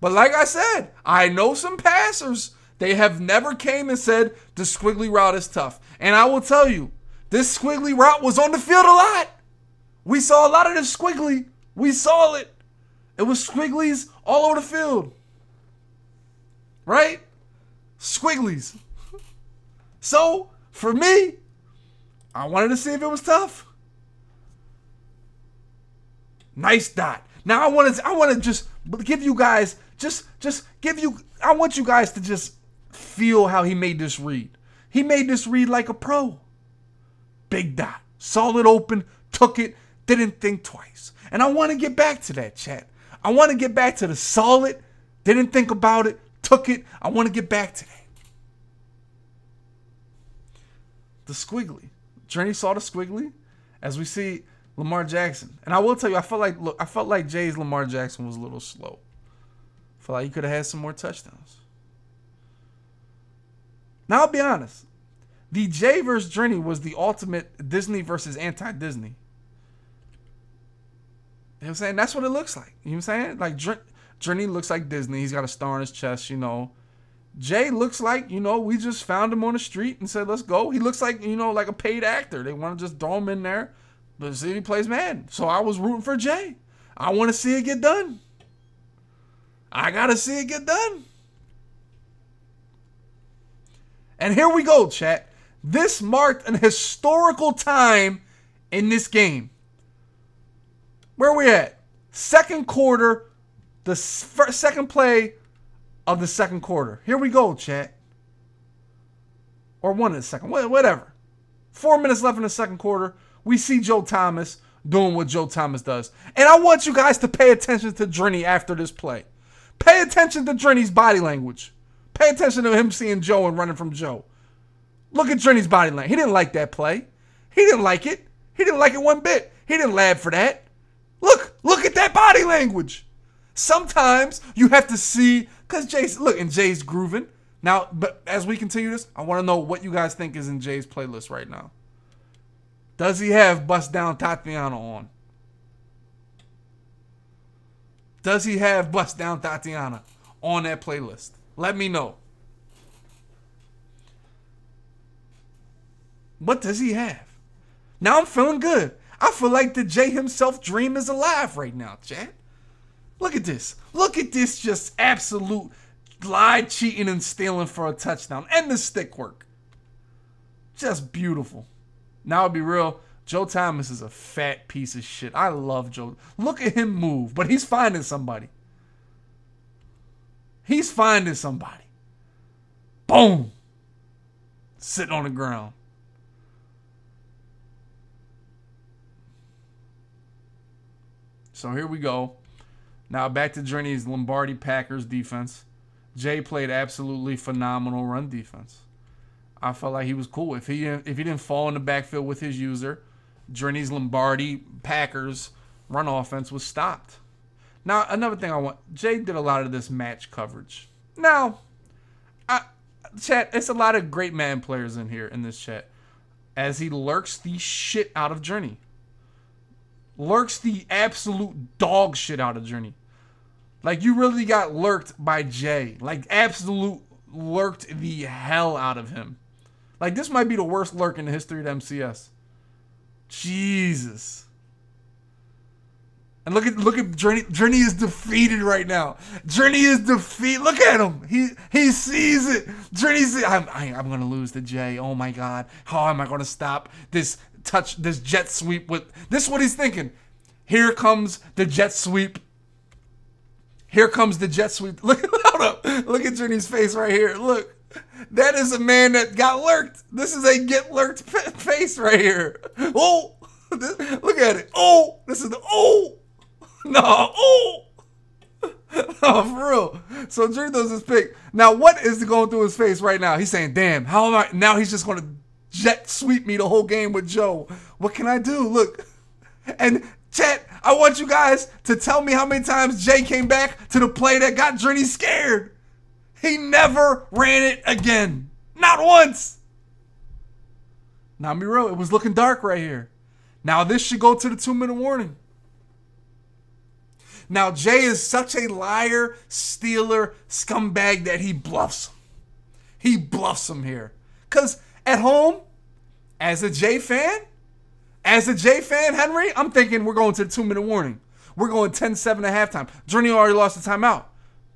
But like I said, I know some passers. They have never came and said the squiggly route is tough. And I will tell you, this squiggly route was on the field a lot. We saw a lot of this squiggly. We saw it. It was squigglies all over the field. Right? Squigglies. So, for me, I wanted to see if it was tough. Nice dot. Now I want to I want to just give you guys just just give you I want you guys to just feel how he made this read. He made this read like a pro. Big dot. Solid open, took it, didn't think twice. And I want to get back to that, chat. I want to get back to the solid, didn't think about it, took it. I want to get back to that. The squiggly. Drini saw the squiggly as we see Lamar Jackson. And I will tell you, I felt like look, I felt like Jay's Lamar Jackson was a little slow. I felt like he could have had some more touchdowns. Now I'll be honest. The Jay versus Drini was the ultimate Disney versus anti-Disney. You know what I'm saying? That's what it looks like. You know what I'm saying? Like Dr Drini looks like Disney. He's got a star on his chest, you know. Jay looks like, you know, we just found him on the street and said, let's go. He looks like, you know, like a paid actor. They want to just throw him in there. But see, he plays Madden. So I was rooting for Jay. I want to see it get done. I got to see it get done. And here we go, chat. This marked an historical time in this game. Where we at? Second quarter, the first, second play of the second quarter. Here we go, chat. Or one in the second. Whatever. Four minutes left in the second quarter. We see Joe Thomas doing what Joe Thomas does. And I want you guys to pay attention to Drini after this play. Pay attention to Drini's body language. Pay attention to him seeing Joe and running from Joe. Look at Drini's body language. He didn't like that play. He didn't like it. He didn't like it one bit. He didn't lab for that. Look. Look at that body language. Sometimes you have to see... Because Jay's, look, and Jay's grooving. Now, but as we continue this, I want to know what you guys think is in Jay's playlist right now. Does he have Bust Down Tatiana on? Does he have Bust Down Tatiana on that playlist? Let me know. What does he have? Now I'm feeling good. I feel like the Jay himself dream is alive right now, chat. Look at this. Look at this just absolute lie, cheating, and stealing for a touchdown. And the stick work. Just beautiful. Now I'll be real. Joe Thomas is a fat piece of shit. I love Joe. Look at him move. But he's finding somebody. He's finding somebody. Boom. Sitting on the ground. So here we go. Now back to Drini's Lombardi Packers defense. Jay played absolutely phenomenal run defense. I felt like he was cool. If he didn't, if he didn't fall in the backfield with his user, Drini's Lombardi Packers run offense was stopped. Now another thing I want, Jay did a lot of this match coverage. Now, I, chat, it's a lot of great man players in here in this chat. As he lurks the shit out of Drini. Lurks the absolute dog shit out of Drini. Like, you really got lurked by Jay. Like, absolute lurked the hell out of him. Like, this might be the worst lurk in the history of M C S. Jesus. And look at look at Drini. Drini is defeated right now. Drini is defeated. Look at him. He he sees it. Drini sees it. I'm, I, I'm going to lose to Jay. Oh, my God. How am I going to stop this... touch this jet sweep with this is what he's thinking. Here comes the jet sweep. Here comes the jet sweep. Look, hold up. Look at Drini's face right here. Look. That is a man that got lurked. This is a get lurked face right here. Oh, this, look at it. Oh, this is the oh. No, oh. No, for real. So Drini does this pick. Now, what is going through his face right now? He's saying, damn, how am I? Now he's just going to jet sweep me the whole game with Joe. What can I do? Look. And chat, I want you guys to tell me how many times Jay came back to the play that got Drini scared. He never ran it again. Not once. Now, me real. It was looking dark right here. Now, this should go to the two-minute warning. Now, Jay is such a liar, stealer, scumbag that he bluffs him. He bluffs him here. Because... at home, as a Jay fan, as a Jay fan, Henry, I'm thinking we're going to the two-minute warning. We're going ten seven at halftime. Drini already lost the timeout.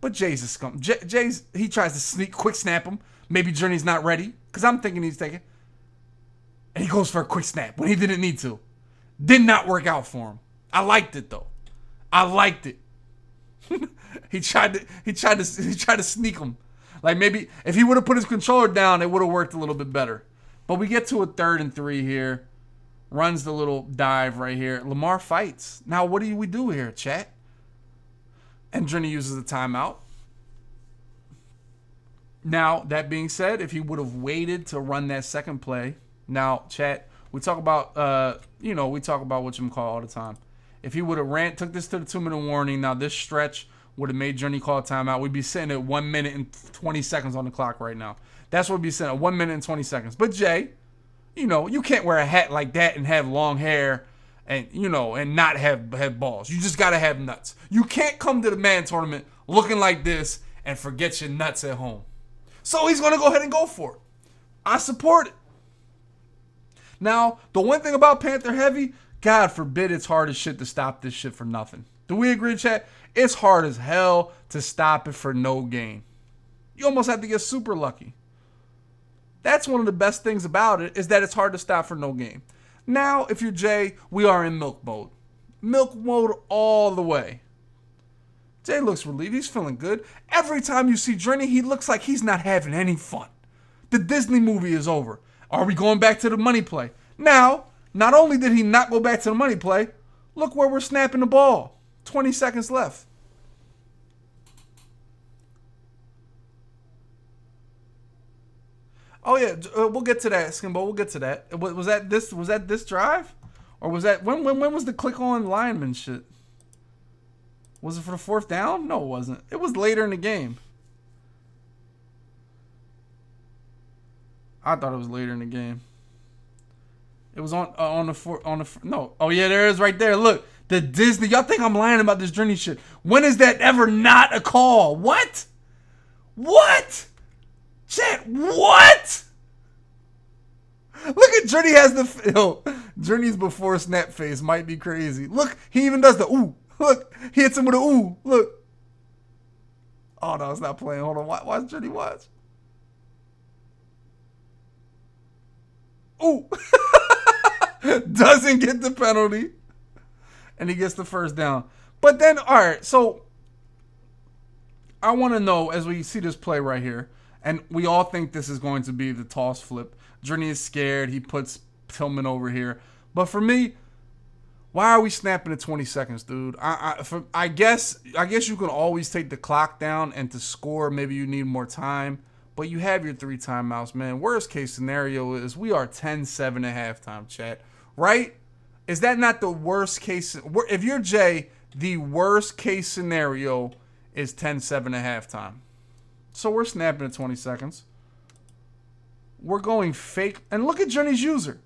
But Jay's a scum. Jay, Jay's, he tries to sneak, quick snap him. Maybe Drini's not ready, because I'm thinking he's taking. And he goes for a quick snap when he didn't need to. Did not work out for him. I liked it, though. I liked it. he tried to, he tried to, he tried to sneak him. Like, maybe if he would have put his controller down, it would have worked a little bit better. But we get to a third and three here. Runs the little dive right here. Lamar fights. Now, what do we do here, chat? And Drini uses a timeout. Now, that being said, if he would have waited to run that second play. Now, chat, we talk about, uh, you know, we talk about whatchamacallit all the time. If he would have ran, took this to the two-minute warning, now this stretch would have made Drini call timeout. We'd be sitting at one minute and twenty seconds on the clock right now. That's what we'd be sitting at, one minute and twenty seconds. But, Jay, you know, you can't wear a hat like that and have long hair and, you know, and not have, have balls. You just got to have nuts. You can't come to the man tournament looking like this and forget your nuts at home. So he's going to go ahead and go for it. I support it. Now, the one thing about Panther Heavy, God forbid it's hard as shit to stop this shit for nothing. Do we agree, chat? It's hard as hell to stop it for no gain. You almost have to get super lucky. That's one of the best things about it, is that it's hard to stop for no gain. Now, if you're Jay, we are in milk mode. Milk mode all the way. Jay looks relieved. He's feeling good. Every time you see Drini, he looks like he's not having any fun. The Disney movie is over. Are we going back to the money play? Now, not only did he not go back to the money play, look where we're snapping the ball. twenty seconds left. Oh yeah, uh, we'll get to that, Skimbo. We'll get to that. Was, was that this? Was that this drive, or was that when? When? When was the click on lineman shit? Was it for the fourth down? No, it wasn't. It was later in the game. I thought it was later in the game. It was on uh, on the four on the no. Oh yeah, there it is right there. Look. The Disney. Y'all think I'm lying about this Drini shit. When is that ever not a call? What? What? Chat, what? Look at Drini has the... Yo, Drini's before snap face might be crazy. Look, he even does the ooh. Look, he hits him with a ooh. Look. Oh, no, it's not playing. Hold on. Watch, watch Drini. Watch. Ooh. Doesn't get the penalty. And he gets the first down. But then, all right, so I want to know, as we see this play right here, and we all think this is going to be the toss flip. Drini is scared. He puts Tillman over here. But for me, why are we snapping at twenty seconds, dude? I I, for, I guess I guess you can always take the clock down, and to score, maybe you need more time. But you have your three timeouts, man. Worst case scenario is we are ten seven at halftime, chat. Right? Is that not the worst case? If you're Jay, the worst case scenario is ten seven at halftime. So we're snapping at twenty seconds. We're going fake. And look at Drini's user.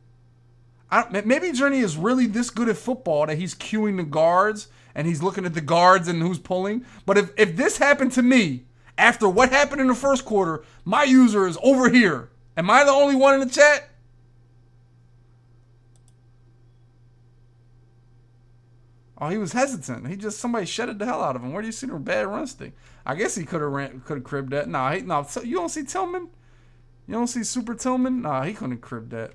I don't, maybe Drini is really this good at football that he's cueing the guards and he's looking at the guards and who's pulling. But if, if this happened to me after what happened in the first quarter, my user is over here. Am I the only one in the chat? Oh, he was hesitant. He just, somebody shedded the hell out of him. Where do you see the bad run stick? I guess he could have ran, could have cribbed that. Nah, he, nah, you don't see Tillman? You don't see Super Tillman? Nah, he couldn't have cribbed that.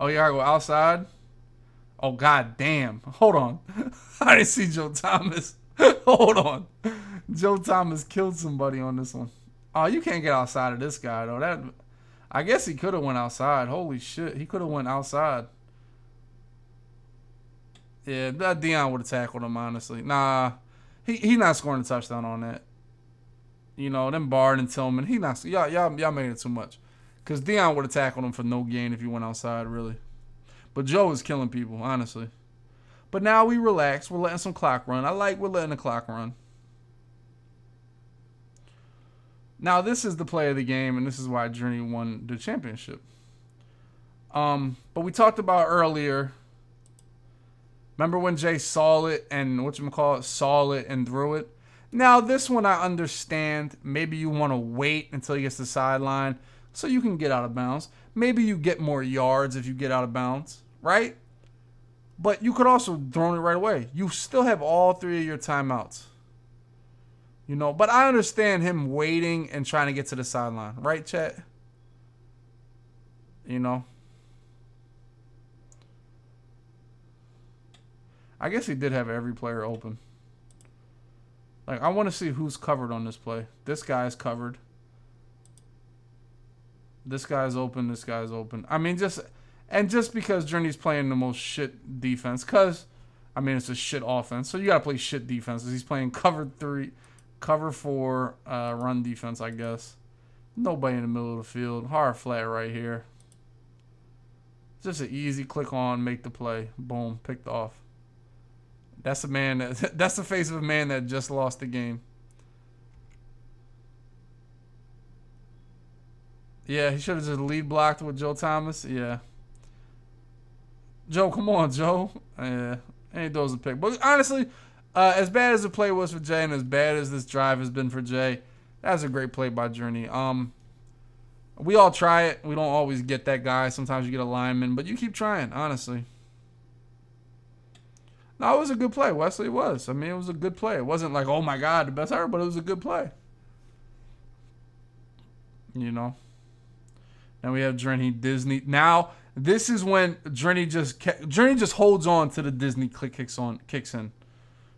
Oh, yeah, I go outside. Oh, god damn. Hold on. I didn't see Joe Thomas. Hold on. Joe Thomas killed somebody on this one. Oh, you can't get outside of this guy, though. That, I guess he could have went outside. Holy shit. He could have went outside. Yeah, Deion would have tackled him, honestly. Nah, he he not scoring a touchdown on that. You know, them Bard and Tillman, he not, y'all y'all y'all made it too much, because Deion would have tackled him for no gain if you went outside, really. But Joe is killing people, honestly. But now we relax. We're letting some clock run. I like we're letting the clock run. Now this is the play of the game, and this is why Drini won the championship. Um, but we talked about earlier. Remember when Jay saw it and whatchamacallit, saw it and threw it? Now, this one I understand. Maybe you want to wait until he gets to the sideline so you can get out of bounds. Maybe you get more yards if you get out of bounds, right? But you could also throw it right away. You still have all three of your timeouts. You know, but I understand him waiting and trying to get to the sideline, right, chat? You know? I guess he did have every player open. Like, I want to see who's covered on this play. This guy's covered. This guy's open. This guy's open. I mean, just... And just because Drini's playing the most shit defense. Because, I mean, it's a shit offense. So you got to play shit defenses. He's playing cover three, cover four, uh, run defense, I guess. Nobody in the middle of the field. Hard flat right here. Just an easy click on, make the play. Boom, picked off. That's a man. That, that's the face of a man that just lost the game. Yeah, he should have just lead blocked with Joe Thomas. Yeah. Joe, come on, Joe. Yeah, ain't those a pick. But honestly, uh, as bad as the play was for Jay, and as bad as this drive has been for Jay, that's a great play by Drini. Um, we all try it. We don't always get that guy. Sometimes you get a lineman, but you keep trying. Honestly. No, it was a good play, Wesley. It was. I mean, it was a good play. It wasn't like, oh my god, the best ever, but it was a good play. You know. Now we have Drini Disney. Now this is when Drini just Drini just holds on to the Disney click kicks on kicks in.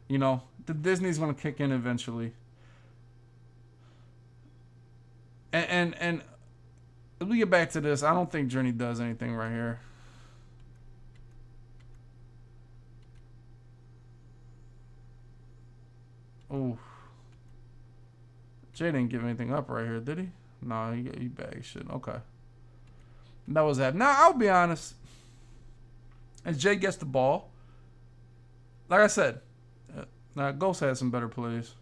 You know, the Disney's gonna kick in eventually. And and and if we get back to this, I don't think Drini does anything right here. Oh, Jay didn't give anything up right here, did he? No, he, he bagged shit. Okay. That was that. Now, I'll be honest. As Jay gets the ball, like I said, now Ghost had some better plays.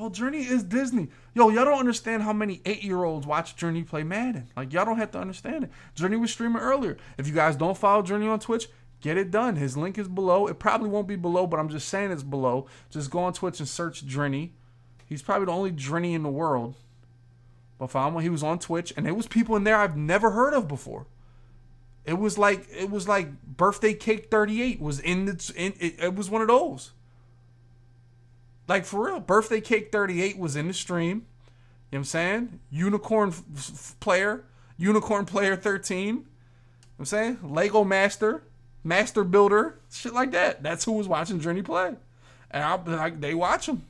Well, Journey is Disney. Yo, y'all don't understand how many eight-year-olds watch Journey play Madden. Like, y'all don't have to understand it. Journey was streaming earlier. If you guys don't follow Journey on Twitch, get it done. His link is below. It probably won't be below, but I'm just saying it's below. Just go on Twitch and search Drini. He's probably the only Drini in the world. But found when he was on Twitch, and there was people in there I've never heard of before. It was like it was like Birthday Cake thirty-eight was in the in it, it was one of those. Like, for real, Birthday Cake thirty-eight was in the stream. You know what I'm saying? Unicorn player, Unicorn player thirteen. You know what I'm saying? Lego Master. Master Builder, shit like that. That's who was watching Journey play, and I like they watch him.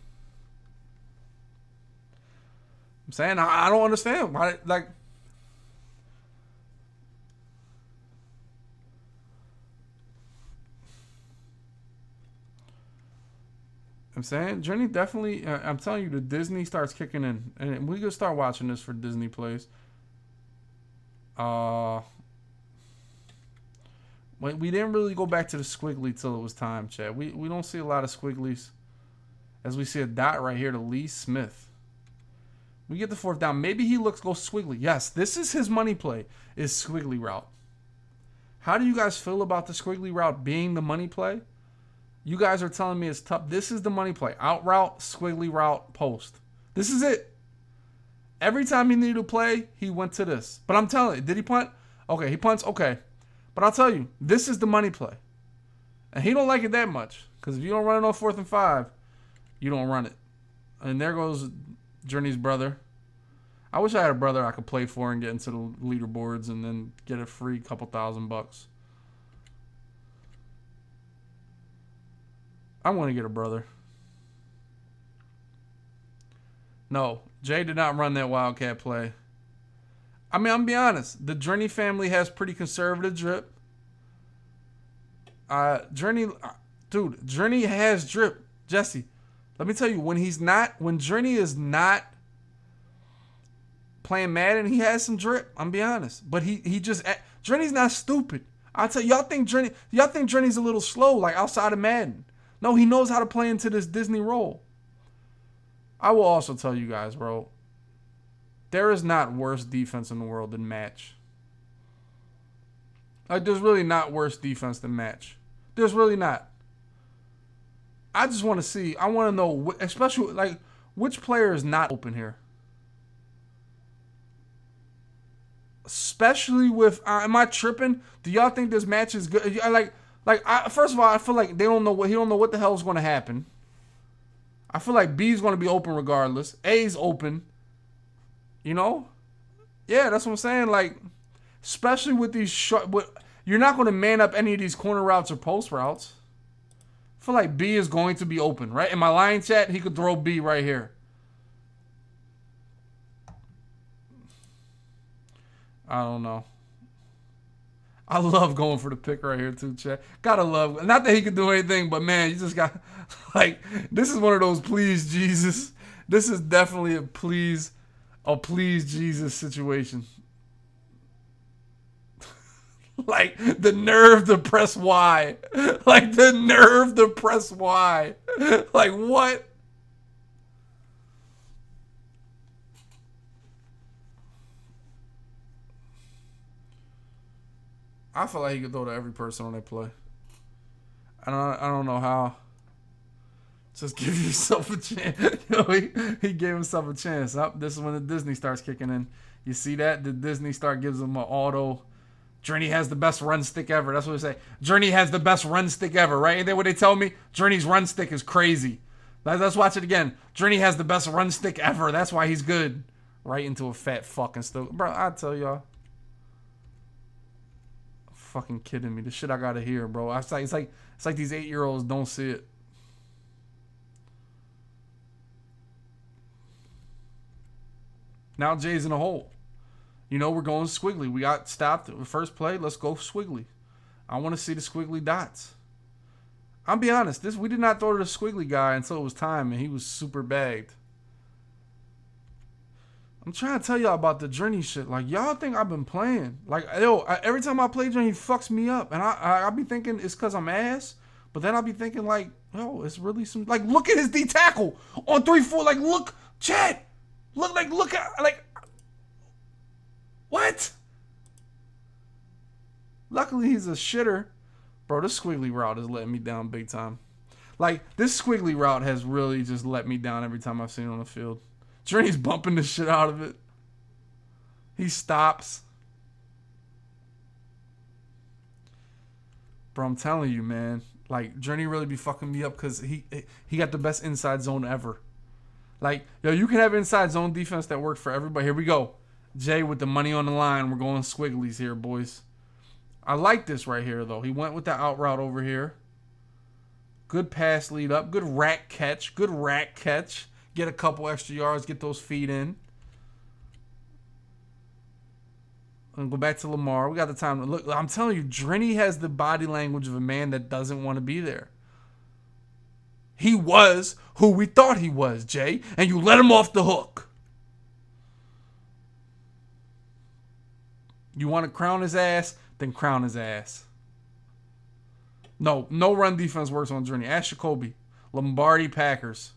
I'm saying I, I don't understand why. Like, I'm saying Journey definitely. Uh, I'm telling you, the Disney starts kicking in, and we could start watching this for Disney plays. Uh. We didn't really go back to the squiggly till it was time, Chad. We we don't see a lot of squigglies. As we see a dot right here to Lee Smith. We get the fourth down. Maybe he looks go squiggly. Yes, this is his money play, is squiggly route. How do you guys feel about the squiggly route being the money play? You guys are telling me it's tough. This is the money play. Out route, squiggly route, post. This is it. Every time he needed to play, he went to this. But I'm telling you, did he punt? Okay, he punts. Okay. But I'll tell you, this is the money play. And he don't like it that much. Because if you don't run it on fourth and five, you don't run it. And there goes Journey's brother. I wish I had a brother I could play for and get into the leaderboards and then get a free couple thousand bucks. I want to get a brother. No, Jay did not run that Wildcat play. I mean, I'm gonna be honest. The Drini family has pretty conservative drip. Uh, Drini, uh, dude, Drini has drip. Jesse, let me tell you, when he's not, when Drini is not playing Madden, he has some drip. I'm gonna be honest, but he he just Drini's not stupid. I tell y'all, think Drini, y'all think Drini's a little slow, like outside of Madden. No, he knows how to play into this Disney role. I will also tell you guys, bro. There is not worse defense in the world than match. Like, there's really not worse defense than match. There's really not. I just want to see. I want to know, especially, like, which player is not open here. Especially with, uh, am I tripping? Do y'all think this match is good? Like, like I, first of all, I feel like they don't know what, he don't know what the hell is going to happen. I feel like B's going to be open regardless. A's open. You know, yeah, that's what I'm saying. Like, especially with these short, but you're not going to man up any of these corner routes or post routes. I feel like B is going to be open, right? In my line chat, he could throw B right here. I don't know. I love going for the pick right here too, chat. Gotta love. Not that he could do anything, but man, you just got like this is one of those please Jesus. This is definitely a please. A please Jesus situation. Like the nerve to press Y. Like the nerve to press Y. Like what? I feel like he could throw to every person on that play. I don't I don't know how. Just give yourself a chance. You know, he, he gave himself a chance. Oh, this is when the Disney starts kicking in. You see that? The Disney star gives him an auto. Drini has the best run stick ever. That's what they say. Drini has the best run stick ever, right? Ain't that what they tell me? Drini's run stick is crazy. Let's watch it again. Drini has the best run stick ever. That's why he's good. Right into a fat fucking stick. Bro, I tell y'all. Fucking kidding me. The shit I gotta hear, bro. It's like, it's like, it's like these eight-year-olds don't see it. Now Jay's in a hole. You know, we're going squiggly. We got stopped at the first play. Let's go squiggly. I want to see the squiggly dots. I'll be honest. This we did not throw to the squiggly guy until it was time, and he was super bagged. I'm trying to tell y'all about the Journey shit. Like, y'all think I've been playing. Like, yo, I, every time I play Journey, he fucks me up. And I, I, I be thinking it's because I'm ass. But then I'll be thinking, like, oh, it's really some... Like, look at his D-tackle on three four. Like, look, Chad. Look, like, look at... Like, what? Luckily, he's a shitter. Bro, this squiggly route is letting me down big time. Like, this squiggly route has really just let me down every time I've seen it on the field. Drini's bumping the shit out of it. He stops. Bro, I'm telling you, man. Like, Drini really be fucking me up because he he got the best inside zone ever. Like, yo, you can have inside zone defense that worked for everybody. Here we go. Jay with the money on the line. We're going squigglies here, boys. I like this right here, though. He went with the out route over here. Good pass lead up. Good rack catch. Good rack catch. Get a couple extra yards. Get those feet in. And go back to Lamar. We got the time to look. I'm telling you, Drini has the body language of a man that doesn't want to be there. He was who we thought he was, Jay, and you let him off the hook. You want to crown his ass? Then crown his ass. No, no run defense works on Drini. Ask Jacoby. Lombardi Packers.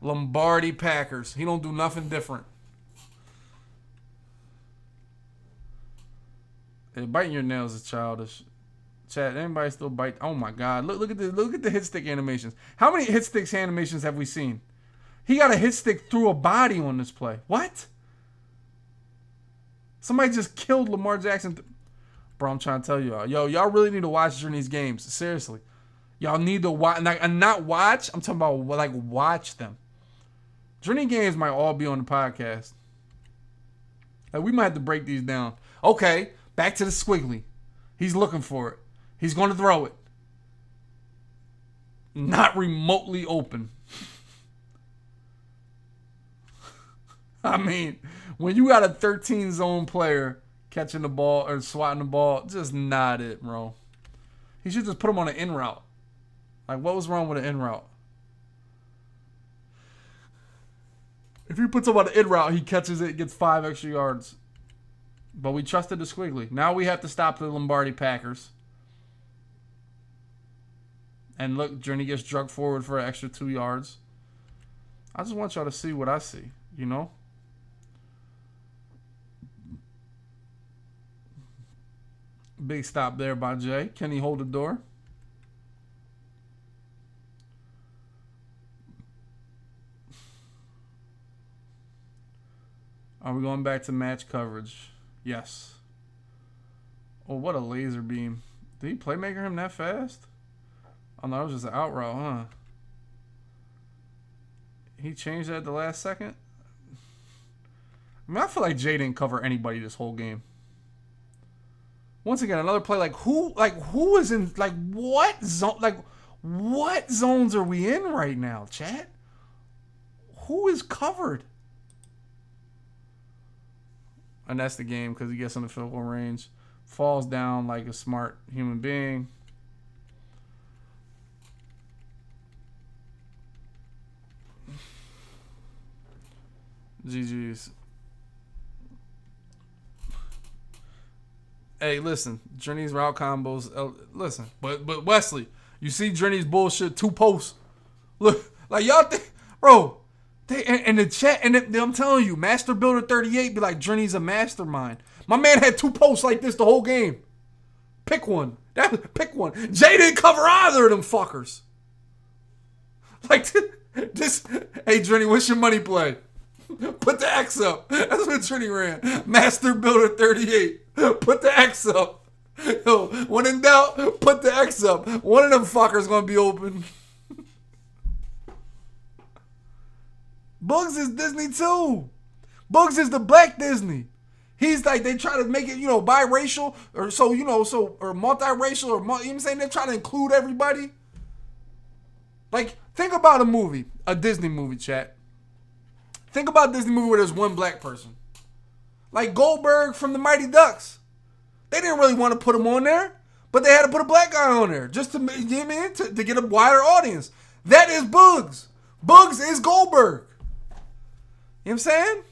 Lombardi Packers. He don't do nothing different. Hey, biting your nails is childish. Chat, anybody still bite? Oh my God! Look, look at the look at the hit stick animations. How many hit sticks animations have we seen? He got a hit stick through a body on this play. What? Somebody just killed Lamar Jackson. Bro, I'm trying to tell y'all, yo, y'all really need to watch during these games. Seriously, y'all need to watch and, like, and not watch. I'm talking about like watch them. Drini games might all be on the podcast. Like, we might have to break these down. Okay. Back to the squiggly. He's looking for it. He's going to throw it. Not remotely open. I mean, when you got a thirteen zone player catching the ball or swatting the ball, just not it, bro. He should just put him on an in route. Like, what was wrong with an in route? If you put someone on an in route, he catches it, gets five extra yards. But we trusted the squiggly. Now we have to stop the Lombardi Packers. And look, Drini gets drugged forward for an extra two yards. I just want y'all to see what I see, you know? Big stop there by Jay. Can he hold the door? Are we going back to match coverage? Yes. Oh, what a laser beam. Did he playmaker him that fast? Oh, no, it was just an out route, huh? He changed that at the last second? I mean, I feel like Jay didn't cover anybody this whole game. Once again, another play. Like, who Like who is in... Like, what zone... Like, what zones are we in right now, chat? Who is covered? And that's the game because he gets on the field goal range. Falls down like a smart human being. G G's. Hey, listen. Drini's route combos. Uh, listen. But but Wesley, you see Drini's bullshit two posts. Look. Like, y'all think... Bro... They, and, and the chat, and the, I'm telling you, Master Builder thirty-eight be like, Drini's a mastermind. My man had two posts like this the whole game. Pick one. That, pick one. Jay didn't cover either of them fuckers. Like, this, hey, Drini, what's your money play? Put the X up. That's what Drini ran. Master Builder thirty-eight. Put the X up. Yo, when in doubt, put the X up. One of them fuckers going to be open. Bugs is Disney too. Bugs is the black Disney. He's like, they try to make it, you know, biracial or so, you know, so, or multiracial or, multi, you know what I'm saying? They're trying to include everybody. Like, think about a movie, a Disney movie, chat. Think about a Disney movie where there's one black person. Like Goldberg from the Mighty Ducks. They didn't really want to put him on there, but they had to put a black guy on there just to, you know what I mean? to, to get a wider audience. That is Bugs. Bugs is Goldberg. You know what I'm saying?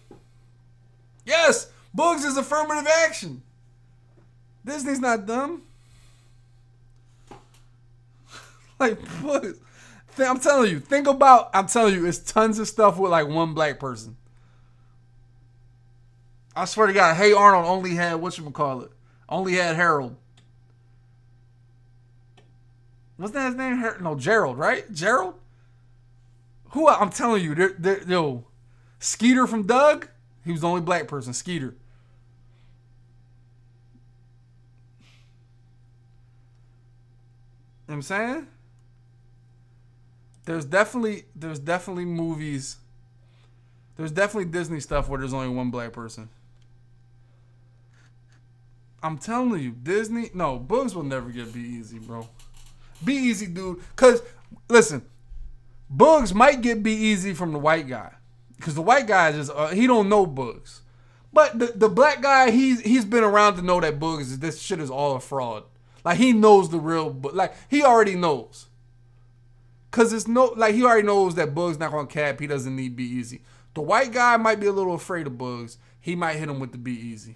Yes, Bugs is affirmative action. Disney's not dumb. Like, please. I'm telling you, think about, I'm telling you, it's tons of stuff with like one black person. I swear to God, Hey Arnold only had, whatchamacallit, only had Harold. Wasn't that his name? Her no, Gerald, right? Gerald? Who, I'm telling you, they're, they're, yo, Skeeter from Doug, he was the only black person, Skeeter. You know what I'm saying? There's definitely, there's definitely movies. There's definitely Disney stuff where there's only one black person. I'm telling you, Disney, no, Bugs will never get Be Easy, bro. Be Easy, dude. Because, listen, Bugs might get Be Easy from the white guy. Because the white guy, just uh, he don't know Bugs. But the, the black guy, he's, he's been around to know that Bugs, this shit is all a fraud. Like, he knows the real, like, he already knows. Because it's no, like, he already knows that Bugs not going to cap. He doesn't need Be Easy. The white guy might be a little afraid of Bugs. He might hit him with the Be Easy.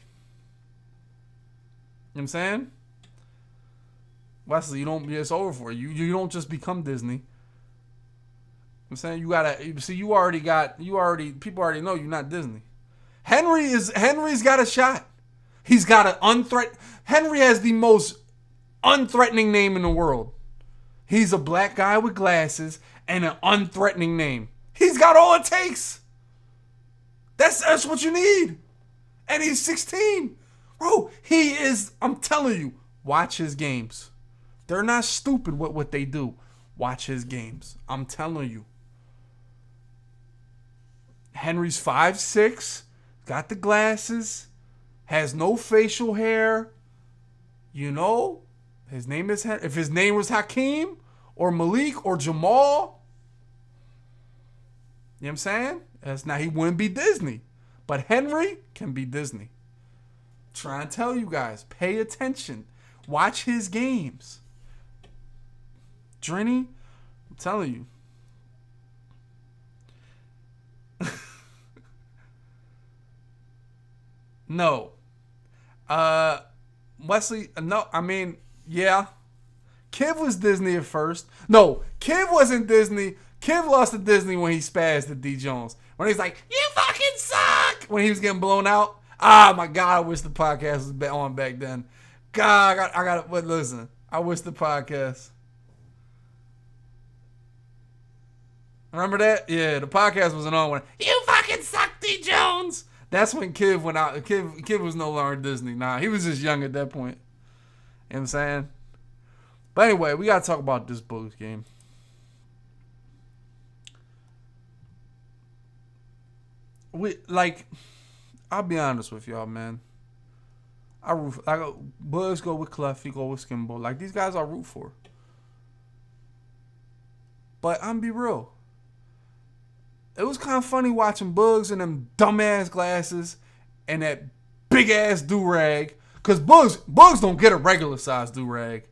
You know what I'm saying? Wesley, you don't, it's over for you. You, you don't just become Disney. I'm saying you gotta see. You already got. You already. People already know you're not Disney. Henry is. Henry's got a shot. He's got an unthreat. Henry has the most unthreatening name in the world. He's a black guy with glasses and an unthreatening name. He's got all it takes. That's that's what you need. And he's sixteen, bro. He is. I'm telling you. Watch his games. They're not stupid with what they do. Watch his games. I'm telling you. Henry's five six, got the glasses, has no facial hair. You know, his name is Henry. If his name was Hakeem or Malik or Jamal, you know what I'm saying? That's not, he wouldn't be Disney. But Henry can be Disney. Try and tell you guys, pay attention. Watch his games. Drini, I'm telling you. No. Uh, Wesley, no, I mean, yeah. Kiv was Disney at first. No, Kiv wasn't Disney. Kiv lost to Disney when he spazzed at D. Jones. When he's like, you fucking suck! When he was getting blown out. Ah, my God, I wish the podcast was on back then. God, I got, I got, but listen, I wish the podcast. Remember that? Yeah, the podcast was an on one. You fucking suck, D. Jones. That's when Kiv went out. Kiv, Kiv was no longer Disney. Nah, he was just young at that point. You know what I'm saying? But anyway, we got to talk about this Bugs game. We, like, I'll be honest with y'all, man. I root. I go. Bugs go with Clef. He go with Skimbo. Like, these guys I root for. But I'm be real. It was kind of funny watching Bugs in them dumbass glasses and that big ass do rag. Cause Bugs, Bugs don't get a regular size do rag.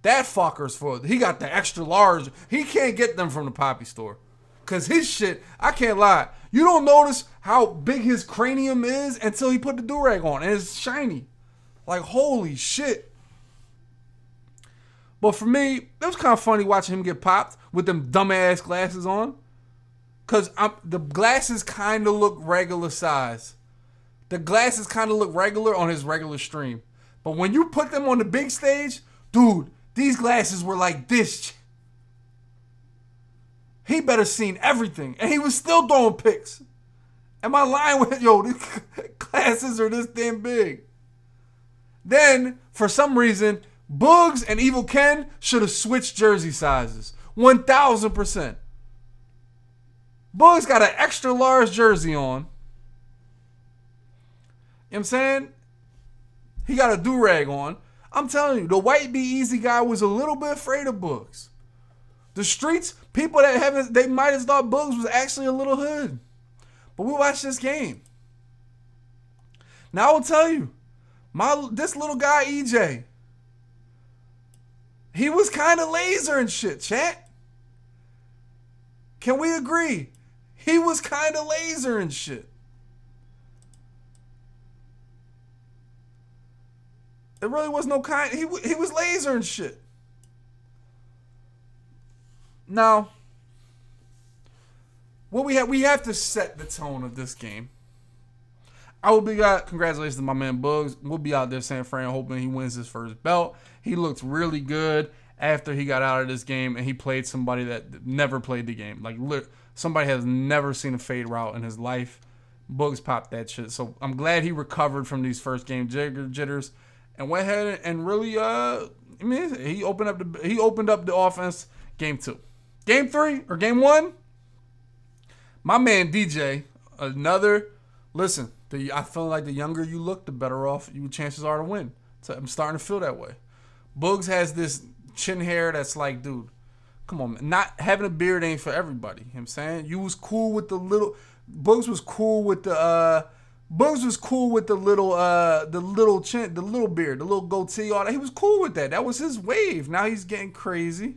That fucker's for. He got the extra large. He can't get them from the poppy store. Cause his shit, I can't lie. You don't notice how big his cranium is until he put the do rag on, and it's shiny. Like, holy shit. But for me, it was kind of funny watching him get popped with them dumbass glasses on. Because the glasses kind of look regular size. The glasses kind of look regular on his regular stream. But when you put them on the big stage, dude, these glasses were like this. He better seen everything. And he was still throwing picks. Am I lying with, yo, these glasses are this damn big. Then, for some reason, Bugs and Evil Ken should have switched jersey sizes. one thousand percent. Bugs got an extra large jersey on. You know what I'm saying? He got a do-rag on. I'm telling you, the white Be Easy guy was a little bit afraid of Bugs. The streets, people that haven't, they might have thought Bugs was actually a little hood. But we watched this game. Now I will tell you, My this little guy E J, he was kind of laser and shit, chat. Can we agree? He was kind of laser and shit. There really was no kind. He he was laser and shit. No. What we have, we have to set the tone of this game. I will be out. Congratulations to my man Bugs. We'll be out there saying Fran, hoping he wins his first belt. He looked really good after he got out of this game, and he played somebody that never played the game. Like, look, somebody has never seen a fade route in his life. Bugs popped that shit. So I'm glad he recovered from these first game jitters and went ahead and really, uh, I mean, he opened up the he opened up the offense. Game two, game three, or game one. My man D J, another listen. The, I feel like the younger you look, the better off your chances are to win. So I'm starting to feel that way. Bugs has this chin hair that's like, dude, come on, man. Not having a beard ain't for everybody. You know what I'm saying? You was cool with the little Bugs was cool with the uh Bugs was cool with the little uh the little chin the little beard, the little goatee, all that. He was cool with that. That was his wave. Now he's getting crazy.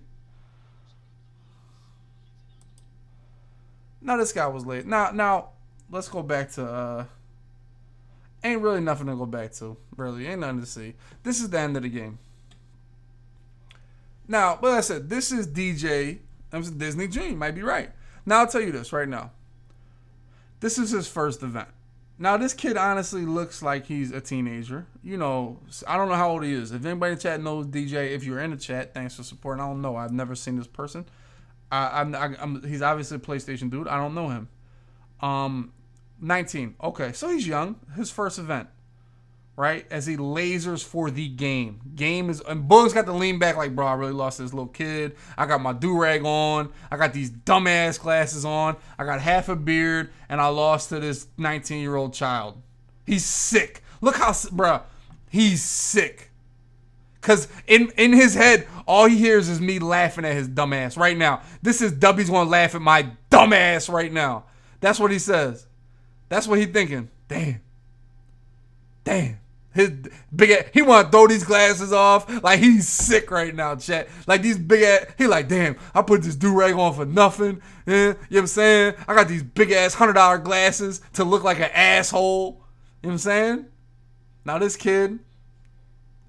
Now this guy was late. Now now let's go back to uh ain't really nothing to go back to. Really. Ain't nothing to see. This is the end of the game. Now, like I said, this is D J. Disney Junior might be right. Now, I'll tell you this right now. This is his first event. Now, this kid honestly looks like he's a teenager. You know, I don't know how old he is. If anybody in the chat knows D J, if you're in the chat, thanks for supporting. I don't know. I've never seen this person. I, I'm, I, I'm, he's obviously a PlayStation dude. I don't know him. Um... nineteen. Okay, so he's young. His first event, right? As he lasers for the game. Game is... And Bugs got to lean back like, bro, I really lost this little kid. I got my do-rag on. I got these dumbass glasses on. I got half a beard, and I lost to this nineteen-year-old child. He's sick. Look how... Bro, he's sick. Because in, in his head, all he hears is me laughing at his dumbass right now. This is W's going to laugh at my dumbass right now. That's what he says. That's what he's thinking. Damn. Damn. His big ass, he want to throw these glasses off. Like, he's sick right now, chat. Like, these big ass, he like, damn, I put this do-rag on for nothing. Yeah, you know what I'm saying? I got these big ass hundred dollar glasses to look like an asshole. You know what I'm saying? Now, this kid,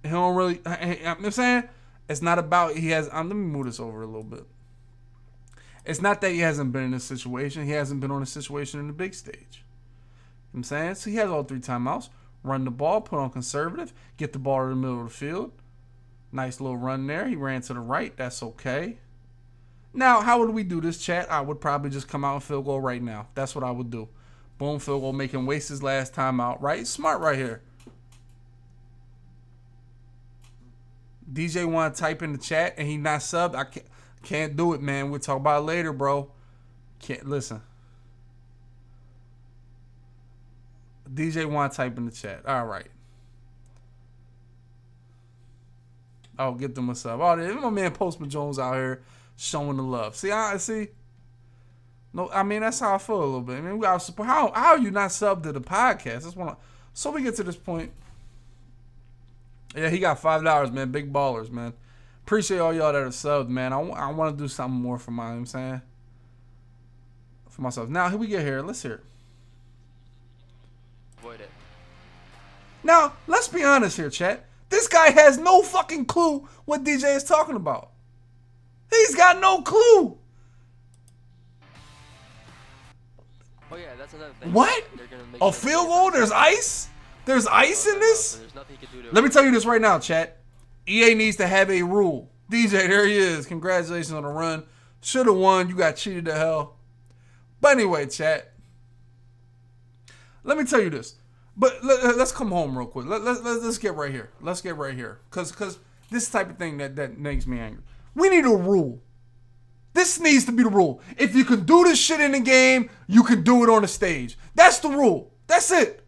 he don't really, you know what I'm saying? It's not about, he has, um, let me move this over a little bit. It's not that he hasn't been in this situation. He hasn't been on a situation in the big stage. I'm saying, so he has all three timeouts. Run the ball, put on conservative, get the ball to the middle of the field. Nice little run there. He ran to the right. That's okay. Now, how would we do this, chat? I would probably just come out and field goal right now. That's what I would do. Boom, field goal, making waste his last timeout. Right, smart right here. D J want to type in the chat and he not subbed. I can't, can't do it, man. We'll talk about it later, bro. Can't listen. D J want to type in the chat. All right. Oh, get them a sub. Oh, there's my man Postman Jones out here showing the love. See, I see. No, I mean that's how I feel a little bit. I mean, we gotta support. How how are you not subbed to the podcast? That's one. So we get to this point. Yeah, he got five dollars, man. Big ballers, man. Appreciate all y'all that are subbed, man. I, I want to do something more for my. You know what I'm saying for myself. Now here we get here. Let's hear it. It. Now, let's be honest here, chat. This guy has no fucking clue what D J is talking about. He's got no clue. Oh yeah, that's another thing. What? A field goal? There's ice? There's ice in this? Let me tell you this right now, chat. E A needs to have a rule. D J, there he is. Congratulations on the run. Should have won. You got cheated to hell. But anyway, chat. Let me tell you this, but let, let's come home real quick. Let, let, let, let's get right here. Let's get right here. Because because this type of thing that, that makes me angry. We need a rule. This needs to be the rule. If you can do this shit in the game, you can do it on the stage. That's the rule. That's it.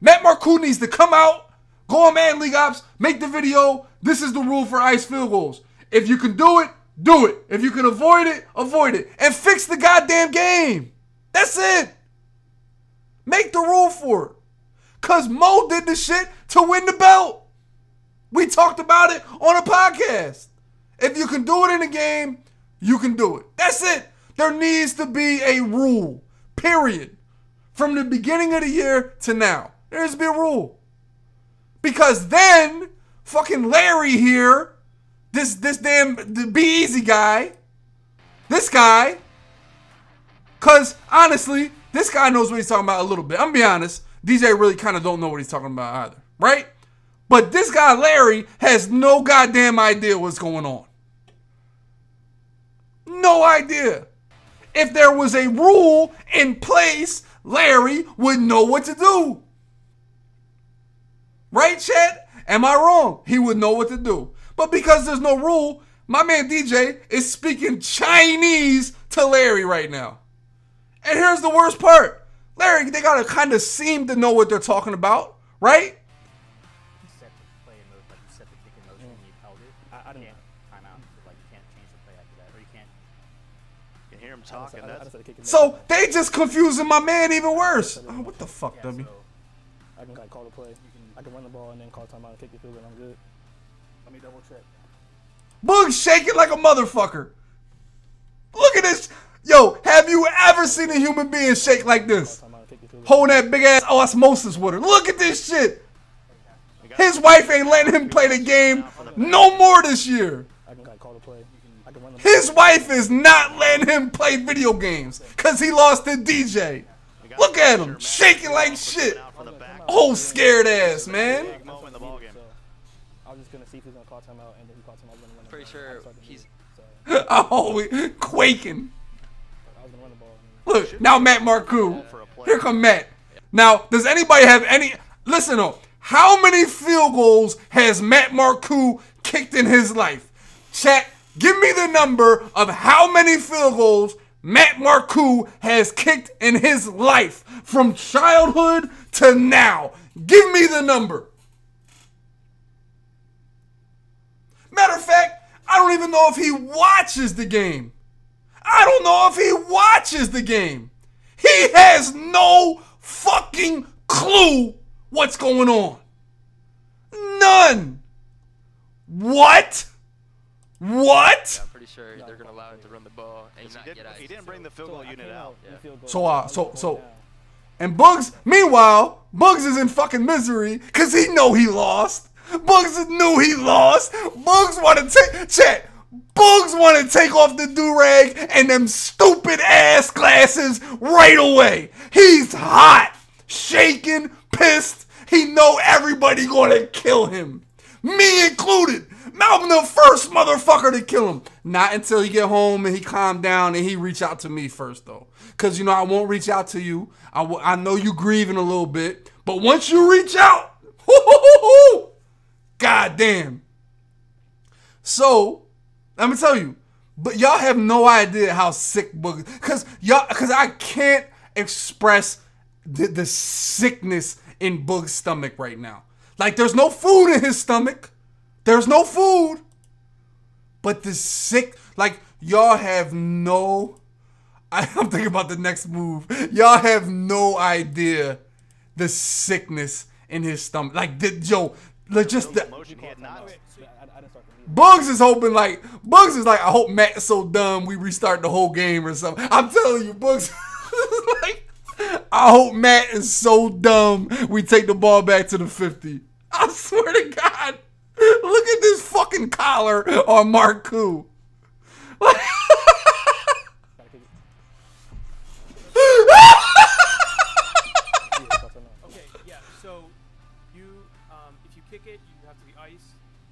Matt Marcoux needs to come out, go on Madden League Ops, make the video. This is the rule for ice field goals. If you can do it, do it. If you can avoid it, avoid it. And fix the goddamn game. That's it. Make the rule for it. Because Mo did the shit to win the belt. We talked about it on a podcast. If you can do it in a game, you can do it. That's it. There needs to be a rule. Period. From the beginning of the year to now. There needs to be a rule. Because then, fucking Larry here, this, this damn the Be Easy guy, This guy, because honestly, this guy knows what he's talking about a little bit. I'm going to be honest. D J really kind of don't know what he's talking about either, right? But this guy, Larry, has no goddamn idea what's going on. No idea. If there was a rule in place, Larry would know what to do. Right, Chad? Am I wrong? He would know what to do. But because there's no rule, my man D J is speaking Chinese to Larry right now. And here's the worst part. Larry, they gotta kind of seem to know what they're talking about, right? Talking. So they just confusing my man even worse. Oh, what the fuck, dummy? I can call the play. I can run the ball and then call timeout and kick the field and I'm good. Let me double check. Bugs shaking like a motherfucker. Look at this. Yo, have you ever seen a human being shake like this? Hold that big ass osmosis with her. Look at this shit. His wife ain't letting him play the game no more this year. I can call the play. His wife is not letting him play video games because he lost to D J. Look at him, shaking like shit. Oh, scared ass, man. Pretty sure he's oh, quaking. Look, now Matt Marcoux. Here come Matt. Now, does anybody have any... Listen up. How many field goals has Matt Marcoux kicked in his life? Chat. Give me the number of how many field goals Matt Marcoux has kicked in his life from childhood to now. Give me the number. Matter of fact, I don't even know if he watches the game. I don't know if he watches the game. He has no fucking clue what's going on. None. What? What? Yeah, I'm pretty sure they're gonna allow him to run the ball. And he, not did, get ice, he didn't bring the field goal so unit out. Yeah. So uh, so so, and Bugs. Meanwhile, Bugs is in fucking misery because he know he lost. Bugs knew he lost. Bugs want to take chat. Bugs want to take off the do-rag and them stupid ass glasses right away. He's hot, shaking, pissed. He know everybody gonna kill him, me included. I'm the first motherfucker to kill him. Not until he get home and he calm down and he reach out to me first, though. Because, you know, I won't reach out to you. I, w I know you grieving a little bit. But once you reach out, hoo-hoo-hoo-hoo, God damn. So, let me tell you. But y'all have no idea how sick Bugs. Because y'all, because I can't express the, the sickness in Bugs' stomach right now. Like, there's no food in his stomach. There's no food, but the sick, like, y'all have no, I, I'm thinking about the next move. Y'all have no idea the sickness in his stomach. Like, the, yo, like just the, Bugs is hoping, like, Bugs is like, I hope Matt's so dumb we restart the whole game or something. I'm telling you, Bugs is like, I hope Matt is so dumb we take the ball back to the fifty. I swear to God. Look at this fucking collar on Marcoux. Okay, yeah. So you, um, if you kick it, you have to be ice.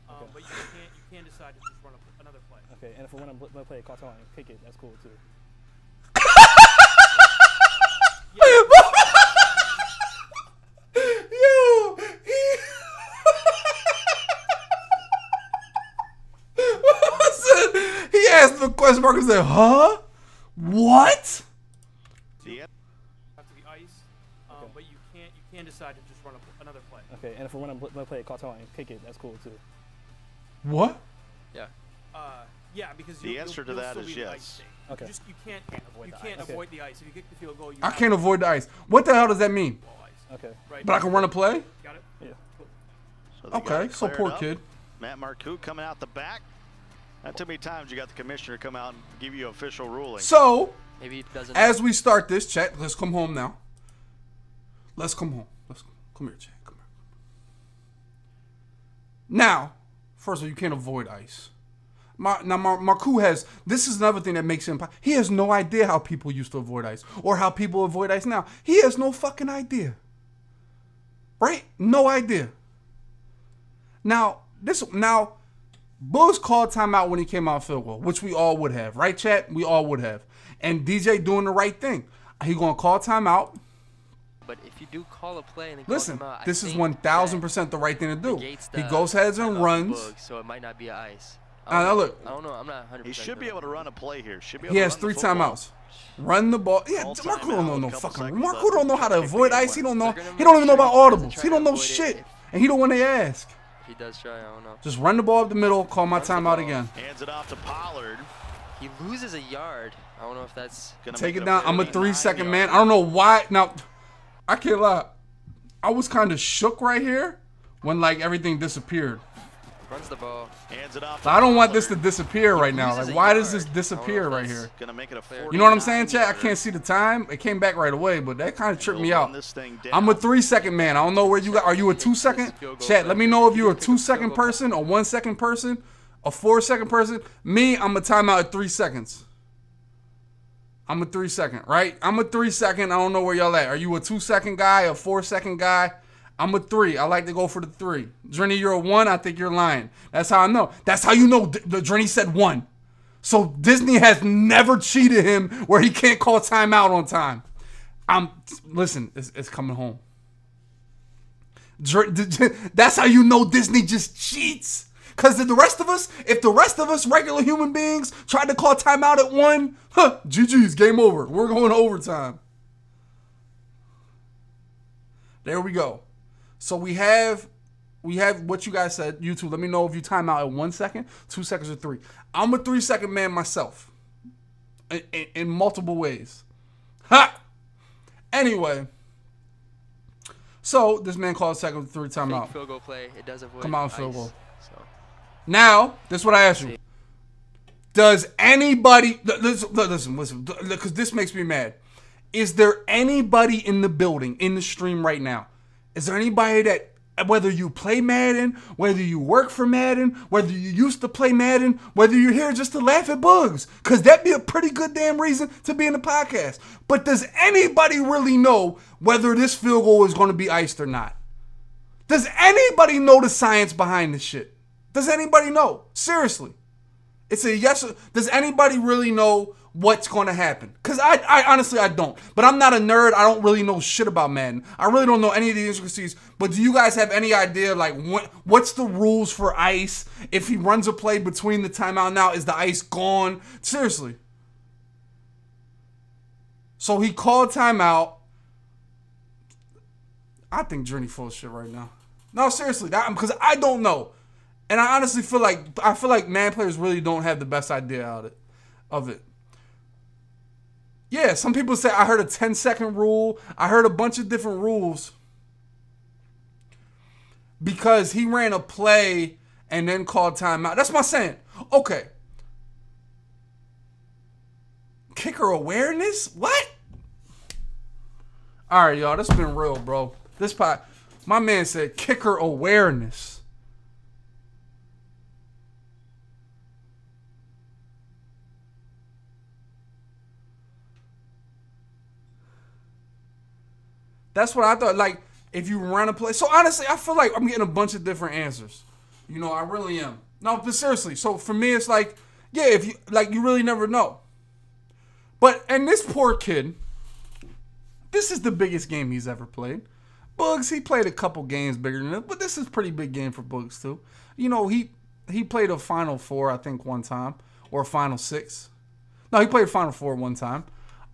Um, okay. But you can't, you can decide to just run a, another play. Okay, and if we want to play a call time and kick it, that's cool too. The question mark is like, huh? What? Yeah. After the ice, um, okay. But you can't. You can decide to just run a, another play. Okay, and if we want to play a call time and kick it, that's cool too. What? Yeah. Uh, yeah, because the answer to that is yes. Okay. You, just, you can't. Avoid you can't avoid the ice. If you kick the field goal, you. I can't avoid the ice. What the hell does that mean? Okay. Right. But I can run a play. Got it. Yeah. So okay. So poor up. Kid. Matt Marcoux coming out the back. That took me times you got the commissioner come out and give you official ruling. So, maybe it doesn't as we start this, chat, let's come home now. Let's come home. Let's come, come here, chat. Come here. Now, first of all, you can't avoid ice. Mar now, Mar Marcoux has, this is another thing that makes him, he has no idea how people used to avoid ice or how people avoid ice now. He has no fucking idea. Right? No idea. Now, this, now, Bulls called timeout when he came out field goal, which we all would have. Right, chat? We all would have. And D J doing the right thing. He going to call timeout. But if you do call a play and then listen, call out, this is one thousand percent the right thing to do. He goes heads and runs. Bug, so it might not be ice. I don't, uh, look, I don't know. I'm not one hundred percent. He should be able to run a play here. Should be able he to has three timeouts. Run the ball. Yeah, Marcoux don't know no fucking. Marcoux don't know how to avoid ice. He don't know. He don't even know about audibles. He don't know shit, and he don't want to ask. He does try. I don't know. Just run the ball up the middle. Call my timeout again. Hands it off to Pollard. He loses a yard. I don't know if that's gonna take it down. I'm a three-second man. I don't know why. Now, I can't lie. I was kind of shook right here when like everything disappeared. Runs the ball. Hands it off. I don't want this to disappear right now. Like, why does this disappear right here? Gonna make it a you know what I'm saying, chat? I can't see the time. It came back right away, but that kind of tripped me out. I'm a three-second man. I don't know where you got. Are you a two-second? Chat, let me know if you're a two-second person, a one-second person, a four-second person. Me, I'm a timeout at three seconds. I'm a three-second, right? I'm a three-second. I don't know where y'all at. Are you a two-second guy, a four-second guy? I'm a three. I like to go for the three. Drini, you're a one. I think you're lying. That's how I know. That's how you know D the Drini said one. So Disney has never cheated him where he can't call timeout on time. I'm listen. It's, it's coming home. Dr that's how you know Disney just cheats. Cause the rest of us, if the rest of us regular human beings tried to call timeout at one, huh? G G's, game over. We're going to overtime. There we go. So we have, we have what you guys said. YouTube, let me know if you time out at one second, two seconds, or three. I'm a three-second man myself, in, in, in multiple ways. Ha! Anyway, so this man called second, three timeout. Fake field goal play. It does avoid come on, ice, field goal. So. Now, this is what I ask you: does anybody listen? Listen, listen, because this makes me mad. Is there anybody in the building, in the stream right now? Is there anybody that, whether you play Madden, whether you work for Madden, whether you used to play Madden, whether you're here just to laugh at Bugs, because that'd be a pretty good damn reason to be in the podcast. But does anybody really know whether this field goal is going to be iced or not? Does anybody know the science behind this shit? Does anybody know? Seriously. It's a yes. Does anybody really know what's going to happen? Because I, I honestly, I don't. But I'm not a nerd. I don't really know shit about Madden. I really don't know any of the intricacies. But do you guys have any idea, like, what what's the rules for ice? If he runs a play between the timeout now, is the ice gone? Seriously. So he called timeout. I think Drini full of shit right now. No, seriously. Because I don't know. And I honestly feel like I feel like Madden players really don't have the best idea out of it, of it. Yeah, some people say I heard a ten second rule. I heard a bunch of different rules because he ran a play and then called timeout. That's my saying. Okay. Kicker awareness? What? All right, y'all. This has been real, bro. This pot, my man said kicker awareness. That's what I thought. Like, if you run a play. So, honestly, I feel like I'm getting a bunch of different answers. You know, I really am. No, but seriously. So, for me, it's like, yeah, if you, like, you really never know. But, and this poor kid, this is the biggest game he's ever played. Bugs, he played a couple games bigger than this, but this is a pretty big game for Bugs, too. You know, he, he played a Final Four, I think, one time, or a Final Six. No, he played a Final Four one time.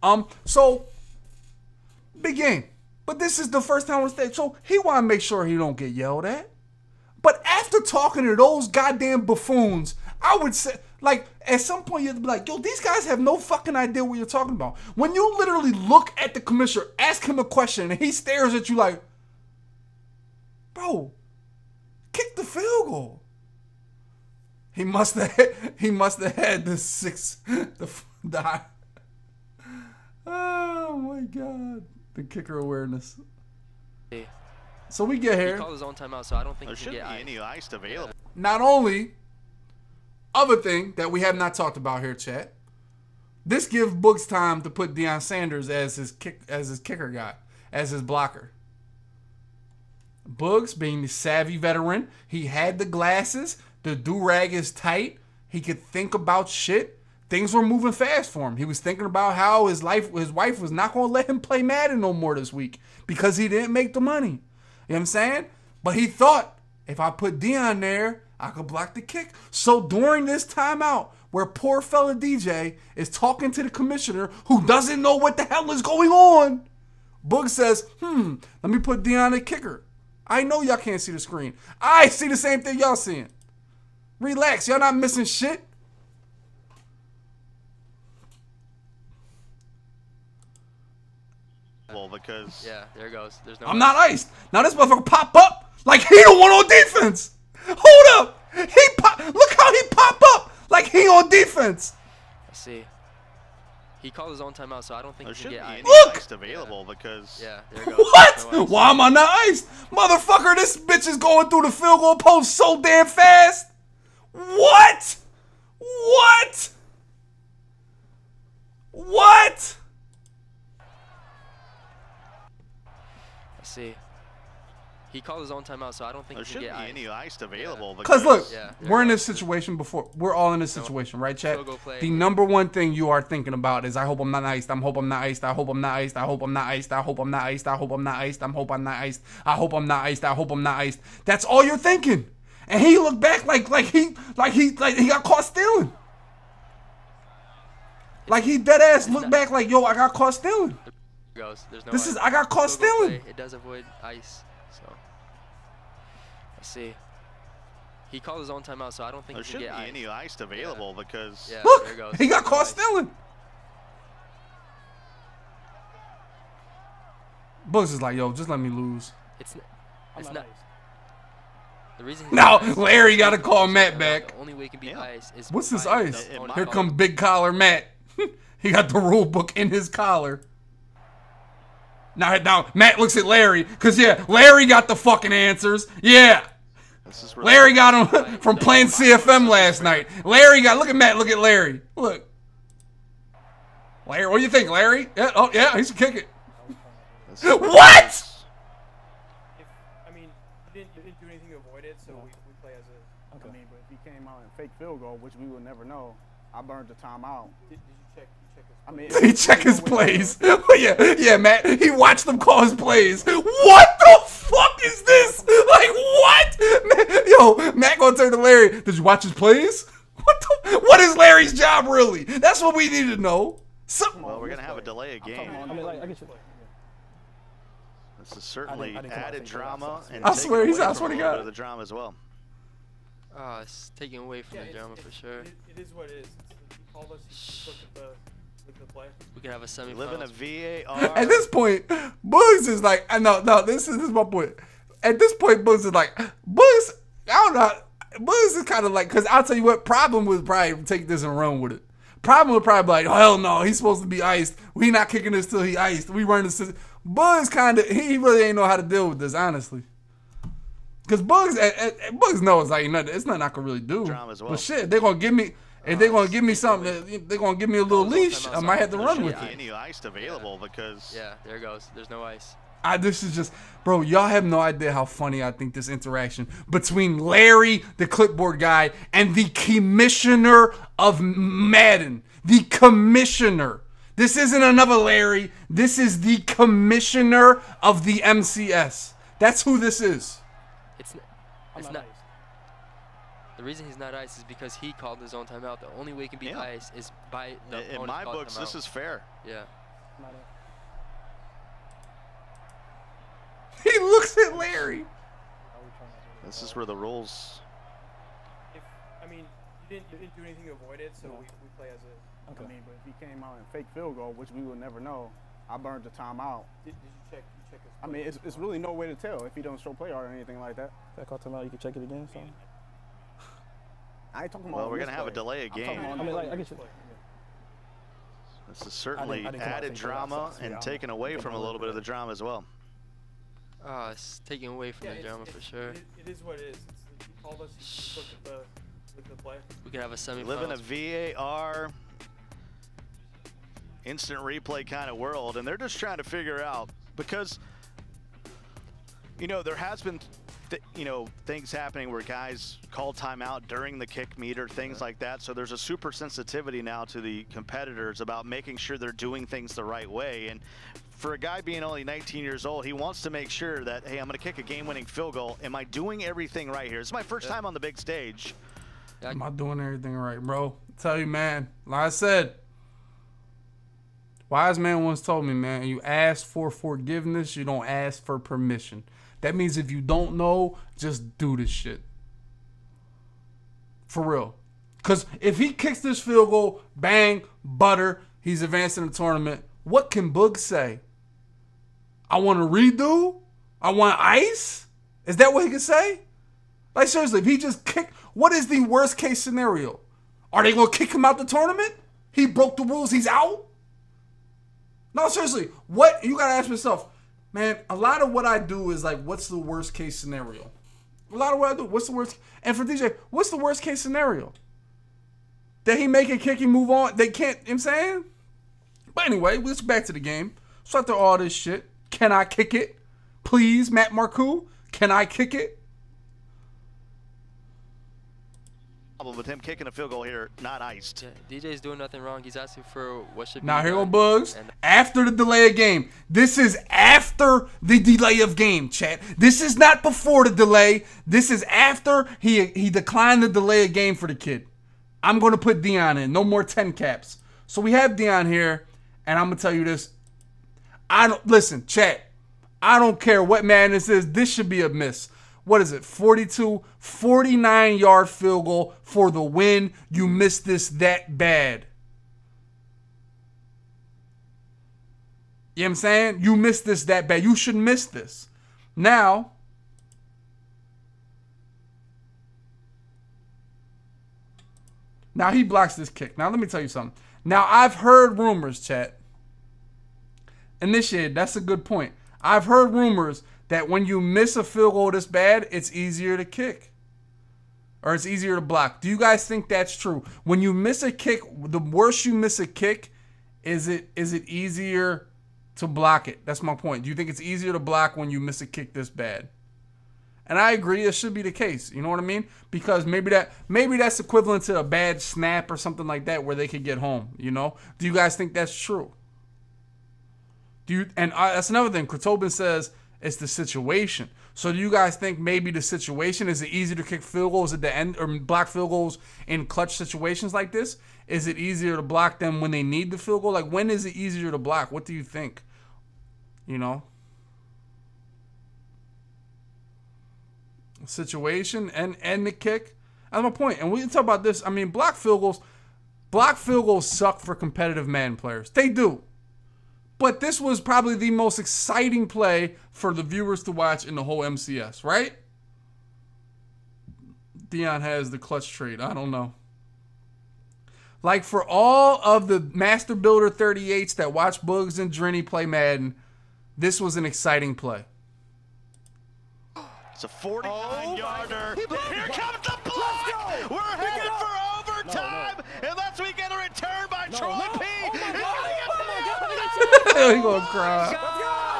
Um, so, big game. But this is the first time on stage, so he want to make sure he don't get yelled at. But after talking to those goddamn buffoons, I would say, like, at some point you'd be like, yo, these guys have no fucking idea what you're talking about. When you literally look at the commissioner, ask him a question, and he stares at you like, bro, kick the field goal. He must have, he must have had the six, the, the oh my god. The kicker awareness. Yeah. So we get here. He called his own timeout, so I don't think there should be ice. Any ice available. Not only Other thing that we have not talked about here, chat. This gives Books time to put Deion Sanders as his kick, as his kicker guy, as his blocker. Bugs, being the savvy veteran, he had the glasses, the do-rag is tight, he could think about shit. Things were moving fast for him. He was thinking about how his life, his wife was not going to let him play Madden no more this week because he didn't make the money. You know what I'm saying? But he thought, if I put Deion there, I could block the kick. So during this timeout, where poor fella D J is talking to the commissioner who doesn't know what the hell is going on, Boog says, hmm, let me put Deion at kicker. I know y'all can't see the screen. I see the same thing y'all seeing. Relax. Y'all not missing shit. Well, because yeah, there goes. There's no I'm way. Not iced. Now this motherfucker pop up like he the one on defense. Hold up. He pop. Look how he pop up like he on defense. I see. He called his own timeout, so I don't think there he should get be any iced available yeah. because yeah, there goes. What? No Why am I not iced, motherfucker? This bitch is going through the field goal post so damn fast. What? What? What? I see. He called his own timeout, so I don't think there should be iced. any iced available. Yeah. Because look, yeah, we're in this situation before. We're all in this situation, right, chat? The number one thing you are thinking about is, I hope I'm not iced. I hope I'm not iced. I hope I'm not iced. I hope I'm not iced. I hope I'm not iced. I hope I'm not iced. I hope I'm not iced. I hope I'm not iced. I hope I'm not iced. That's all you're thinking. And he looked back like like he like he like he got caught stealing. Like he dead ass looked back like, yo, I got caught stealing. This is I got caught stealing. It does avoid ice. So I see. He called his own timeout, so I don't think there should be any ice available because yeah, look, there goes. He got caught stealing. Bugs is like, yo, just let me lose. It's it's not. The reason now Larry got to call Matt back. The only way he can be yeah. ice is what's this ice? Here come big collar Matt. He got the rule book in his collar. Now, now Matt looks at Larry because, yeah, Larry got the fucking answers. Yeah. This is Larry got him from playing C F M last night. Larry got – look at Matt. Look at Larry. Look. Larry, what do you think, Larry? Yeah, oh, yeah, he should kick it. What? I mean, you didn't, you didn't do anything to avoid it, so we, we play as a okay. – I mean, but if he came out and fake field goal, which we will never know, I burned the timeout. Did, did you check – I mean, he check his plays. yeah, yeah, Matt. He watched them call his plays. What the fuck is this? Like, what? Matt, yo, Matt gonna turn to Larry. Did you watch his plays? What the? What is Larry's job really? That's what we need to know. Something. Well, we're gonna have a delay of game. I mean, like, I get you. This is certainly I didn't, I didn't added drama. And I swear, he's. I swear to God. The drama as well. Ah, uh, it's taking away from yeah, the drama for sure. It, it is what it is. All of us look at the. We can have a semi. Live in a V A R. At this point, Bugs is like, I know, no, this is this is my point. At this point, Bugs is like, Bugs, I don't know. Bugs is kind of like, because I'll tell you what, Problem would probably take this and run with it. Problem would probably be like, oh, hell no, he's supposed to be iced. We not kicking this till he iced. We running this. Bugs kind of, he really ain't know how to deal with this, honestly. Because Bugs, at, at, at Bugs knows like nothing. It's nothing I can really do. Well. But shit, they're gonna give me. If they're gonna give me something, they're gonna give me a little leash. I might have to run with it. Any ice available because yeah, there goes. There's no ice. I this is just, bro. Y'all have no idea how funny I think this interaction between Larry, the clipboard guy, and the commissioner of Madden, the commissioner. This isn't another Larry. This is the commissioner of the M C S. That's who this is. It's it's not. The reason he's not iced is because he called his own timeout. The only way he can be yeah. iced is by the opponent. In my books, this is fair. Yeah. He looks at Larry. This is where the rules. If, I mean, you didn't, you didn't do anything to avoid it, so no. we, we play as a. Okay. I mean, but if he came out and fake field goal, which we will never know, I burned the timeout. Did, did you check? You check his I mean, it's, it's really no way to tell if he don't show play art or anything like that. If I call timeout, you can check it again. So. I ain't talking about well, we're going to have a delay of game. I mean, like, I get you. This is certainly I didn't, I didn't added drama and yeah, taken away from a little bit of the drama as well. Uh, it's taken away from yeah, the drama it's, for it's, sure. It, it is what it is. It's, all of us look at the, looking to play. We could have a semi. Live in a V A R instant replay kind of world, and they're just trying to figure out, because you know there has been th you know things happening where guys call timeout during the kick meter, things like that. So there's a super sensitivity now to the competitors about making sure they're doing things the right way. And for a guy being only nineteen years old, he wants to make sure that, hey, I'm going to kick a game-winning field goal. Am I doing everything right here? It's my first yeah. time on the big stage. Am I doing everything right, bro? I tell you, man. Like I said, wise man once told me, man, you ask for forgiveness, you don't ask for permission. That means if you don't know, just do this shit. For real. Because if he kicks this field goal, bang, butter, he's advancing the tournament. What can Bugs say? I want to redo? I want ice? Is that what he can say? Like, seriously, if he just kicked, what is the worst case scenario? Are they going to kick him out the tournament? He broke the rules, he's out? No, seriously, what, you got to ask yourself, man, a lot of what I do is like, what's the worst case scenario? A lot of what I do, what's the worst, and for D J, what's the worst case scenario? That he make a kick and move on, they can't, you know what I'm saying? But anyway, let's back to the game. So after all this shit, can I kick it? Please, Matt Marcoux, can I kick it? Problem with him kicking a field goal here, not iced. Yeah, D J's doing nothing wrong. He's asking for what should be. Now here go Bugs. After the delay of game. This is after the delay of game, chat. This is not before the delay. This is after he he declined the delay of game for the kid. I'm gonna put Deion in. No more ten caps. So we have Deion here. And I'm going to tell you this. I don't Listen, chat. I don't care what madness is. This should be a miss. What is it? forty-two, forty-nine-yard field goal for the win. You missed this that bad. You know what I'm saying? You missed this that bad. You should miss this. Now, now he blocks this kick. Now, let me tell you something. Now, I've heard rumors, chat. Initiated, that's a good point. I've heard rumors that when you miss a field goal this bad, it's easier to kick. Or it's easier to block. Do you guys think that's true? When you miss a kick, the worse you miss a kick, is it is it easier to block it? That's my point. Do you think it's easier to block when you miss a kick this bad? And I agree, it should be the case. You know what I mean? Because maybe that maybe that's equivalent to a bad snap or something like that where they could get home, you know? Do you guys think that's true? Do you, and I, that's another thing. Kratobin says it's the situation. So do you guys think maybe the situation, is it easier to kick field goals at the end or block field goals in clutch situations like this? Is it easier to block them when they need the field goal? Like, when is it easier to block? What do you think? You know? Situation and and the kick. That's my point. And we can talk about this. I mean, block field goals, block field goals suck for competitive Madden players. They do. But this was probably the most exciting play for the viewers to watch in the whole M C S, right? Deion has the clutch trade. I don't know. Like, for all of the Master Builder thirty-eights that watch Bugs and Drini play Madden, this was an exciting play. It's a forty-nine-yarder. Oh, here comes the block! We're headed for overtime, no, no. unless we get a return by no, Troy no. P. Oh my God. Oh, he's going to cry.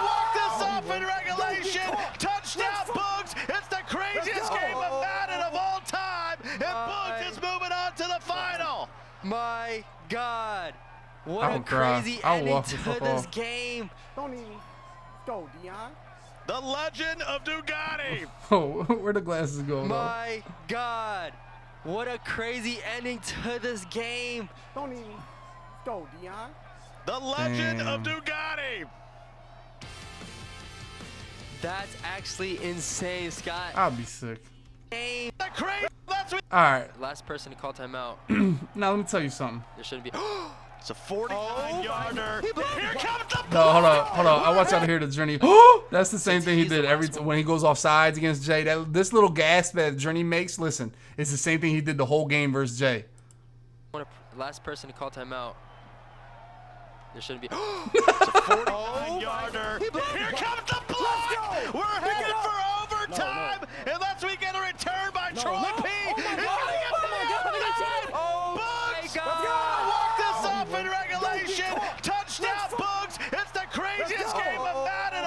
Walk this off in regulation. Touchdown, Bugs. It's the craziest game of Madden of all time, and Bugs is moving on to the final. My God. What a crazy ending to this game. Don't even go, Deion. The legend of Dugatti. Oh, where the glasses go? My though? God, what a crazy ending to this game. Don't even go, Deion. The legend Damn. of Dugatti. That's actually insane, Scott. I'll be sick. All right. Last person to call timeout. Now let me tell you something. There shouldn't be. It's a forty-nine-yarder. Oh, here comes the ball. No, hold on, hold on. I want y'all to hear the Drini. That's the same thing he did every t when he goes off sides against Jay. That, this little gasp that Drini makes, listen, it's the same thing he did the whole game versus Jay. Last person to call timeout. There shouldn't be. It's a forty-nine-yarder. Oh, here comes the block. We're headed for overtime, no, no. unless we get a return by no, Troy no. P. Oh,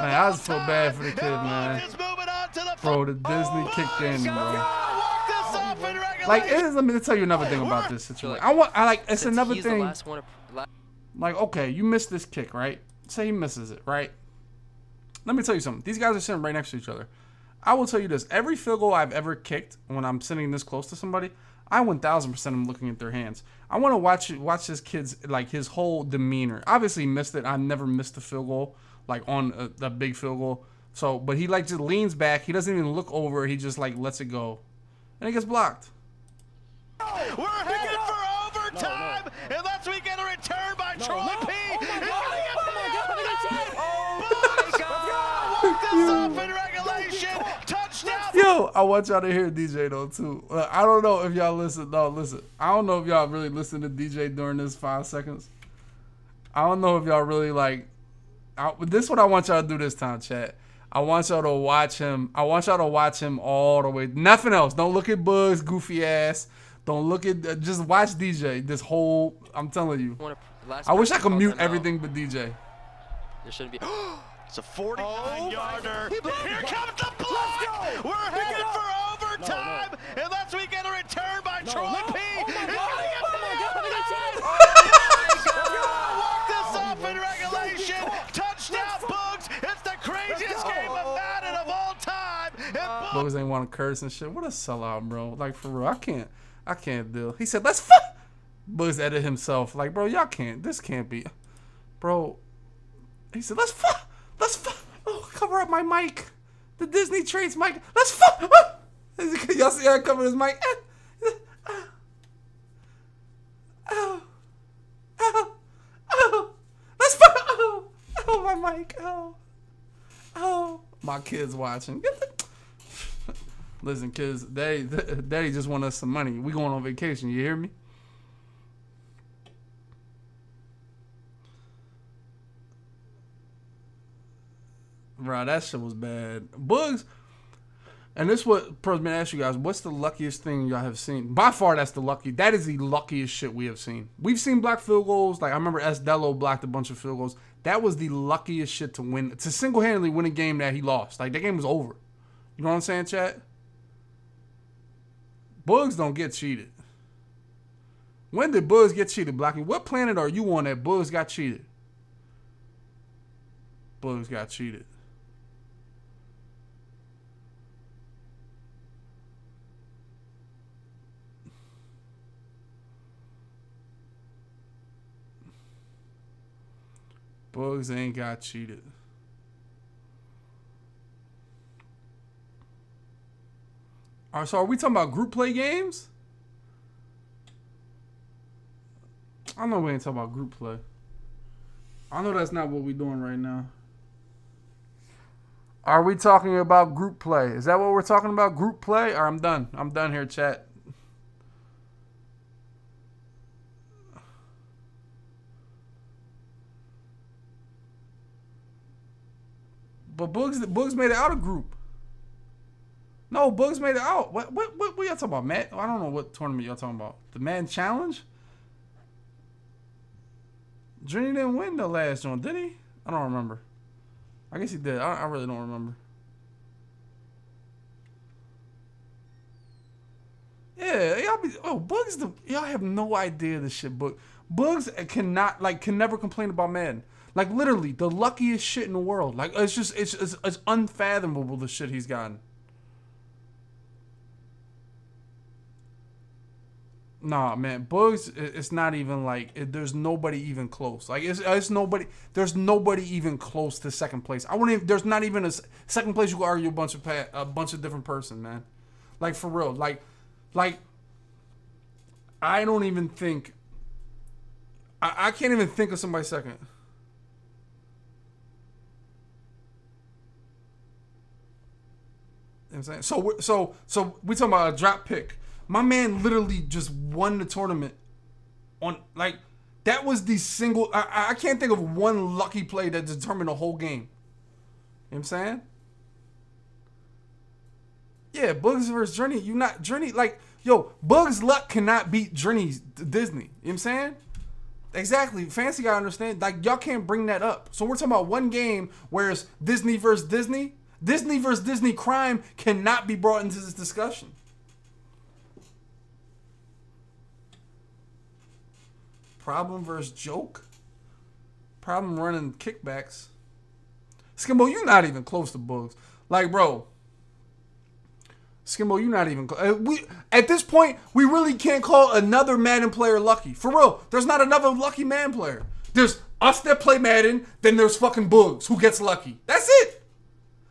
Man, I just feel bad for the kid, man. Bro, the Disney kicked in, bro. Like, it is, let me tell you another thing about this situation. I want, I like, it's another thing. Like, okay, you missed this kick, right? Say he misses it, right? Let me tell you something. These guys are sitting right next to each other. I will tell you this. Every field goal I've ever kicked when I'm sitting this close to somebody, I one thousand percent am looking at their hands. I want to watch watch this kid's, like, his whole demeanor. Obviously, he missed it. I've never missed a field goal, like, on a, a big field goal. So, but he, like, just leans back. He doesn't even look over. He just, like, lets it go. And it gets blocked. Oh, we're headed for overtime. No, no, no. Unless we get a return by no, Troy no. P. Yo, I want y'all to hear D J though too. Uh, I don't know if y'all listen. No, listen. I don't know if y'all really listen to D J during this five seconds. I don't know if y'all really like. I, this is what I want y'all to do this time, chat. I want y'all to watch him. I want y'all to watch him all the way. Nothing else. Don't look at Bugs, goofy ass. Don't look at. Uh, just watch D J. This whole. I'm telling you. I wish I could mute everything but D J. There shouldn't be. It's a forty-nine yarder. Here comes the block! We're headed for overtime! Unless we get a return by Troy P. Walk this off in regulation. Touchdown, Bugs! It's the craziest game of Madden of all time. Bugs ain't want to curse and shit. What a sellout, bro. Like, for real, I can't. I can't deal. He said, let's fuck. Bugs edit himself. Like, bro, y'all can't. This can't be. Bro. He said, let's fuck. Let's fuck. Oh, cover up my mic. The Disney traits mic. Let's fuck. Oh. Y'all see how I covered his mic? Oh. Oh. Oh. Oh. Let's fuck. Oh. Oh, my mic. Oh. Oh. My kids watching. Listen, kids, Daddy, Daddy just want us some money. We going on vacation. You hear me? Bro, that shit was bad. Bugs. And this what Postman asked you guys, what's the luckiest thing y'all have seen? By far, that's the lucky. That is the luckiest shit we have seen. We've seen blocked field goals. Like, I remember S. Dello blocked a bunch of field goals. That was the luckiest shit to win. To single-handedly win a game that he lost. Like, that game was over. You know what I'm saying, chat? Bugs don't get cheated. When did Bugs get cheated, blocking? What planet are you on that Bugs got cheated? Bugs got cheated. Bugs ain't got cheated. All right, so are we talking about group play games? I know we ain't talking about group play. I know that's not what we're doing right now. Are we talking about group play? Is that what we're talking about? Group play? Or I'm done. I'm done here, chat. But Bugs, Bugs made it out of group. No, Bugs made it out. What what what, what y'all talking about, Matt? I don't know what tournament y'all talking about. The Madden Challenge? Drini didn't win the last one, did he? I don't remember. I guess he did. I, I really don't remember. Yeah, y'all be. Oh, Bugs. Y'all have no idea this shit. But Bugs cannot, like, can never complain about Madden. Like, literally, the luckiest shit in the world. Like, it's just, it's, it's, it's unfathomable, the shit he's gotten. Nah, man, Bugs, it's not even, like, it, there's nobody even close. Like, it's, it's nobody, there's nobody even close to second place. I wouldn't even, there's not even a second place you could argue a bunch of, a bunch of different person, man. Like, for real. Like, like, I don't even think, I, I can't even think of somebody second. You know what I'm saying? So we're, so so we talking about a drop pick. My man literally just won the tournament on, like, that was the single. I, I can't think of one lucky play that determined the whole game. You know what I'm saying? Yeah, Bugs versus Drini. You not Drini, like, yo, Bugs' luck cannot beat Drini's Disney. You know what I'm saying? Exactly. Fancy gotta understand, like, y'all can't bring that up. So we're talking about one game where it's Disney versus Disney. Disney versus Disney crime cannot be brought into this discussion. Problem versus joke. Problem running kickbacks. Skimbo, you're not even close to Bugs. Like, bro. Skimbo, you're not even close. We, at this point, we really can't call another Madden player lucky. For real, there's not another lucky Madden player. There's us that play Madden, then there's fucking Bugs who gets lucky. That's it.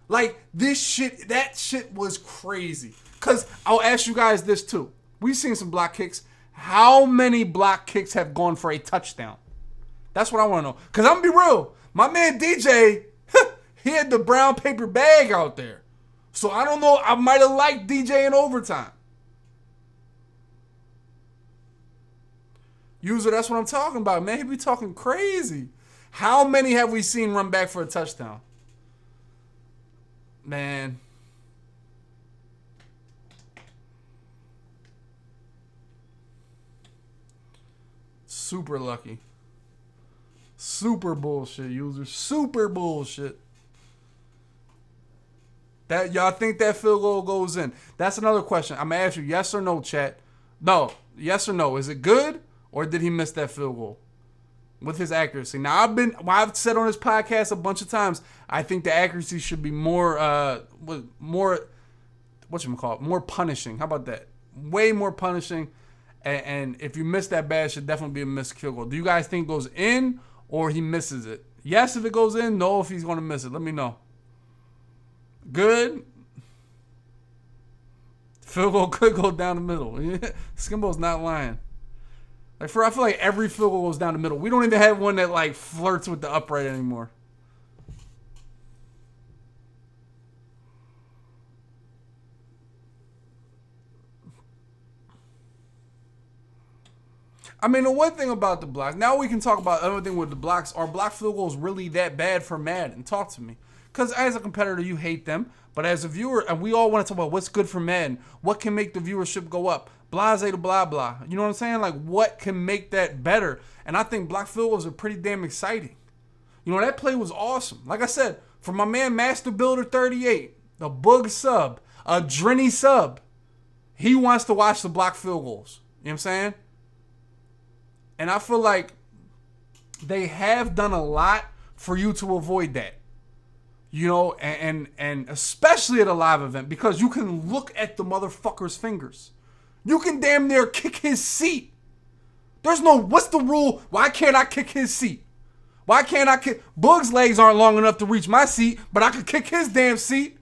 Like, this shit, that shit was crazy. Because I'll ask you guys this, too. We've seen some block kicks. How many block kicks have gone for a touchdown? That's what I want to know. Because I'm going to be real. My man D J, he had the brown paper bag out there. So I don't know. I might have liked D J in overtime. User, that's what I'm talking about, man. He be talking crazy. How many have we seen run back for a touchdown? Man. Super lucky. Super bullshit, user. Super bullshit. That y'all think that field goal goes in? That's another question. I'm gonna ask you yes or no, chat. No, yes or no. Is it good or did he miss that field goal with his accuracy? Now I've been, I've said on this podcast a bunch of times, I think the accuracy should be more, uh, more, what you gonna call it? More punishing. How about that? Way more punishing. And, and if you miss that bad, it should definitely be a missed field goal. Do you guys think it goes in? Or he misses it? Yes, if it goes in. No, if he's going to miss it. Let me know. Good. Field goal could go down the middle. Skimbo's not lying. Like for, I feel like every field goal goes down the middle. We don't even have one that like flirts with the upright anymore. I mean, the one thing about the blocks, now we can talk about another thing with the blocks. Are block field goals really that bad for Madden? Talk to me. Because as a competitor, you hate them. But as a viewer, and we all want to talk about what's good for Madden. What can make the viewership go up? Blase to blah, blah. You know what I'm saying? Like, what can make that better? And I think block field goals are pretty damn exciting. You know, that play was awesome. Like I said, for my man Master Builder thirty-eight, the Bug sub, a Drini sub, he wants to watch the block field goals. You know what I'm saying? And I feel like they have done a lot for you to avoid that, you know, and, and and especially at a live event because you can look at the motherfucker's fingers. You can damn near kick his seat. There's no, what's the rule? Why can't I kick his seat? Why can't I kick? Bug's legs aren't long enough to reach my seat, but I could kick his damn seat,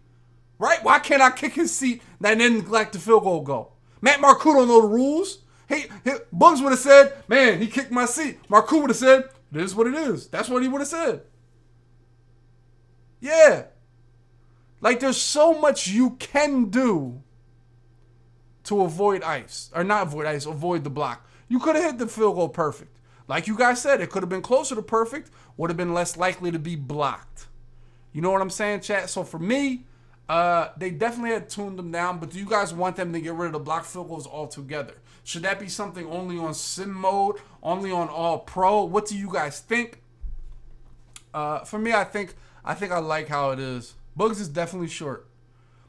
right? Why can't I kick his seat and then let the field goal go? Matt Marcoux don't know the rules. Hey, hey, Bugs would have said, man, he kicked my seat. Marcoux would have said, this is what it is. That's what he would have said. Yeah. Like, there's so much you can do to avoid ice. Or not avoid ice, avoid the block. You could have hit the field goal perfect. Like you guys said, it could have been closer to perfect, would have been less likely to be blocked. You know what I'm saying, chat? So for me, uh, they definitely had tuned them down, but do you guys want them to get rid of the block field goals altogether? Should that be something only on sim mode, only on all pro? What do you guys think? Uh, for me, I think I think I like how it is. Bugs is definitely short.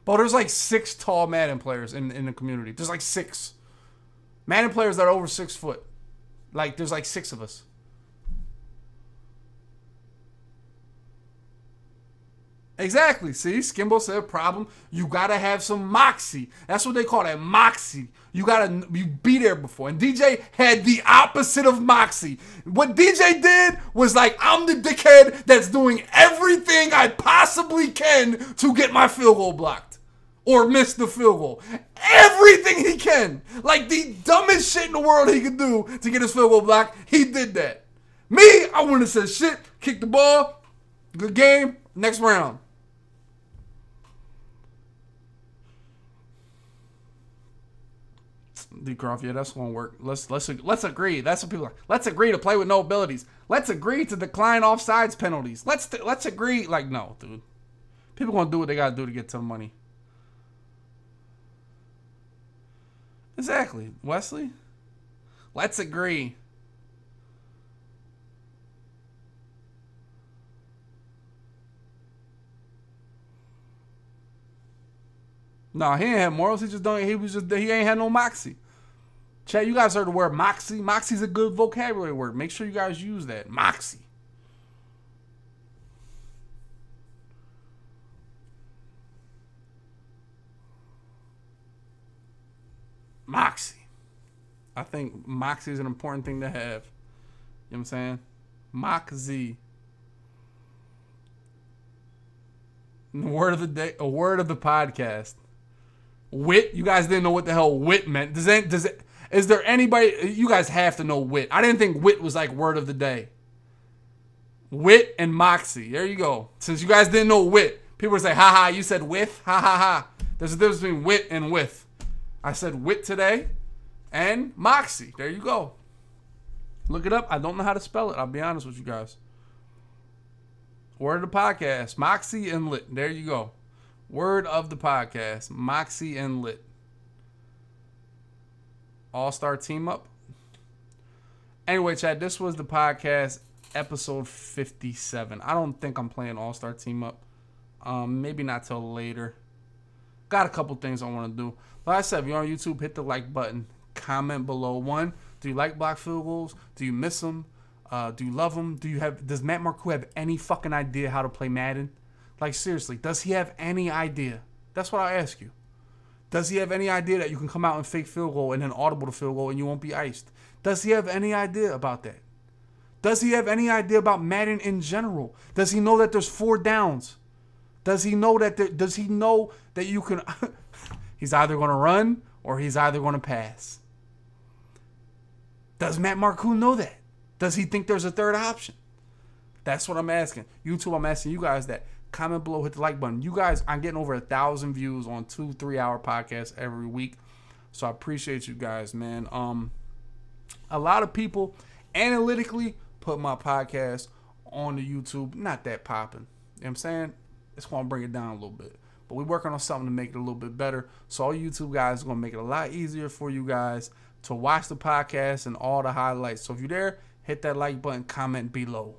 But there's like six tall Madden players in, in the community. There's like six. Madden players that are over six foot. Like, there's like six of us. Exactly. See, Skimbo said problem. You got to have some moxie. That's what they call that, moxie. You got to you be there before. And D J had the opposite of moxie. What D J did was like, I'm the dickhead that's doing everything I possibly can to get my field goal blocked or miss the field goal. Everything he can. Like the dumbest shit in the world he could do to get his field goal blocked, he did that. Me, I wouldn't have said shit. Kick the ball. Good game. Next round. DeCroft, yeah, that's gonna work. Let's let's let's agree. That's what people like. Let's agree to play with no abilities. Let's agree to decline offsides penalties. Let's let's agree. Like no, dude. People gonna do what they gotta do to get some money. Exactly, Wesley. Let's agree. Nah, he ain't had morals. He just don't. He was just. He ain't had no moxie. Chad, you guys heard the word moxie. Moxie's a good vocabulary word. Make sure you guys use that. Moxie. Moxie. I think moxie is an important thing to have. You know what I'm saying? Moxie. Word of the day, a word of the podcast. Wit. You guys didn't know what the hell wit meant. Does it, does it, is there anybody? You guys have to know wit. I didn't think wit was like word of the day. Wit and moxie. There you go. Since you guys didn't know wit, people would say, ha ha, you said with, ha ha ha. There's a difference between wit and with. I said wit today and moxie. There you go. Look it up. I don't know how to spell it. I'll be honest with you guys. Word of the podcast, moxie and lit. There you go. Word of the podcast, moxie and lit. All-star team up. Anyway, chat, this was the podcast, episode fifty-seven. I don't think I'm playing all-star team up. Um, maybe not till later. Got a couple things I want to do. Like I said, if you're on YouTube, hit the like button. Comment below. One, do you like block field goals? Do you miss them? Uh, do you love them? Do you have? Does Matt Marcoux have any fucking idea how to play Madden? Like, seriously, does he have any idea? That's what I ask you. Does he have any idea that you can come out and fake field goal and then audible the field goal and you won't be iced? Does he have any idea about that? Does he have any idea about Madden in general? Does he know that there's four downs? Does he know that there, does he know that you can he's either going to run or he's either going to pass? Does Matt Marcoux know that? Does he think there's a third option? That's what I'm asking. YouTube, I'm asking you guys that. Comment below, hit the like button. You guys, I'm getting over a thousand views on two, three-hour podcasts every week. So I appreciate you guys, man. Um, a lot of people analytically put my podcast on the YouTube. Not that popping. You know what I'm saying? It's going to bring it down a little bit. But we're working on something to make it a little bit better. So all YouTube guys are going to make it a lot easier for you guys to watch the podcast and all the highlights. So if you're there, hit that like button, comment below.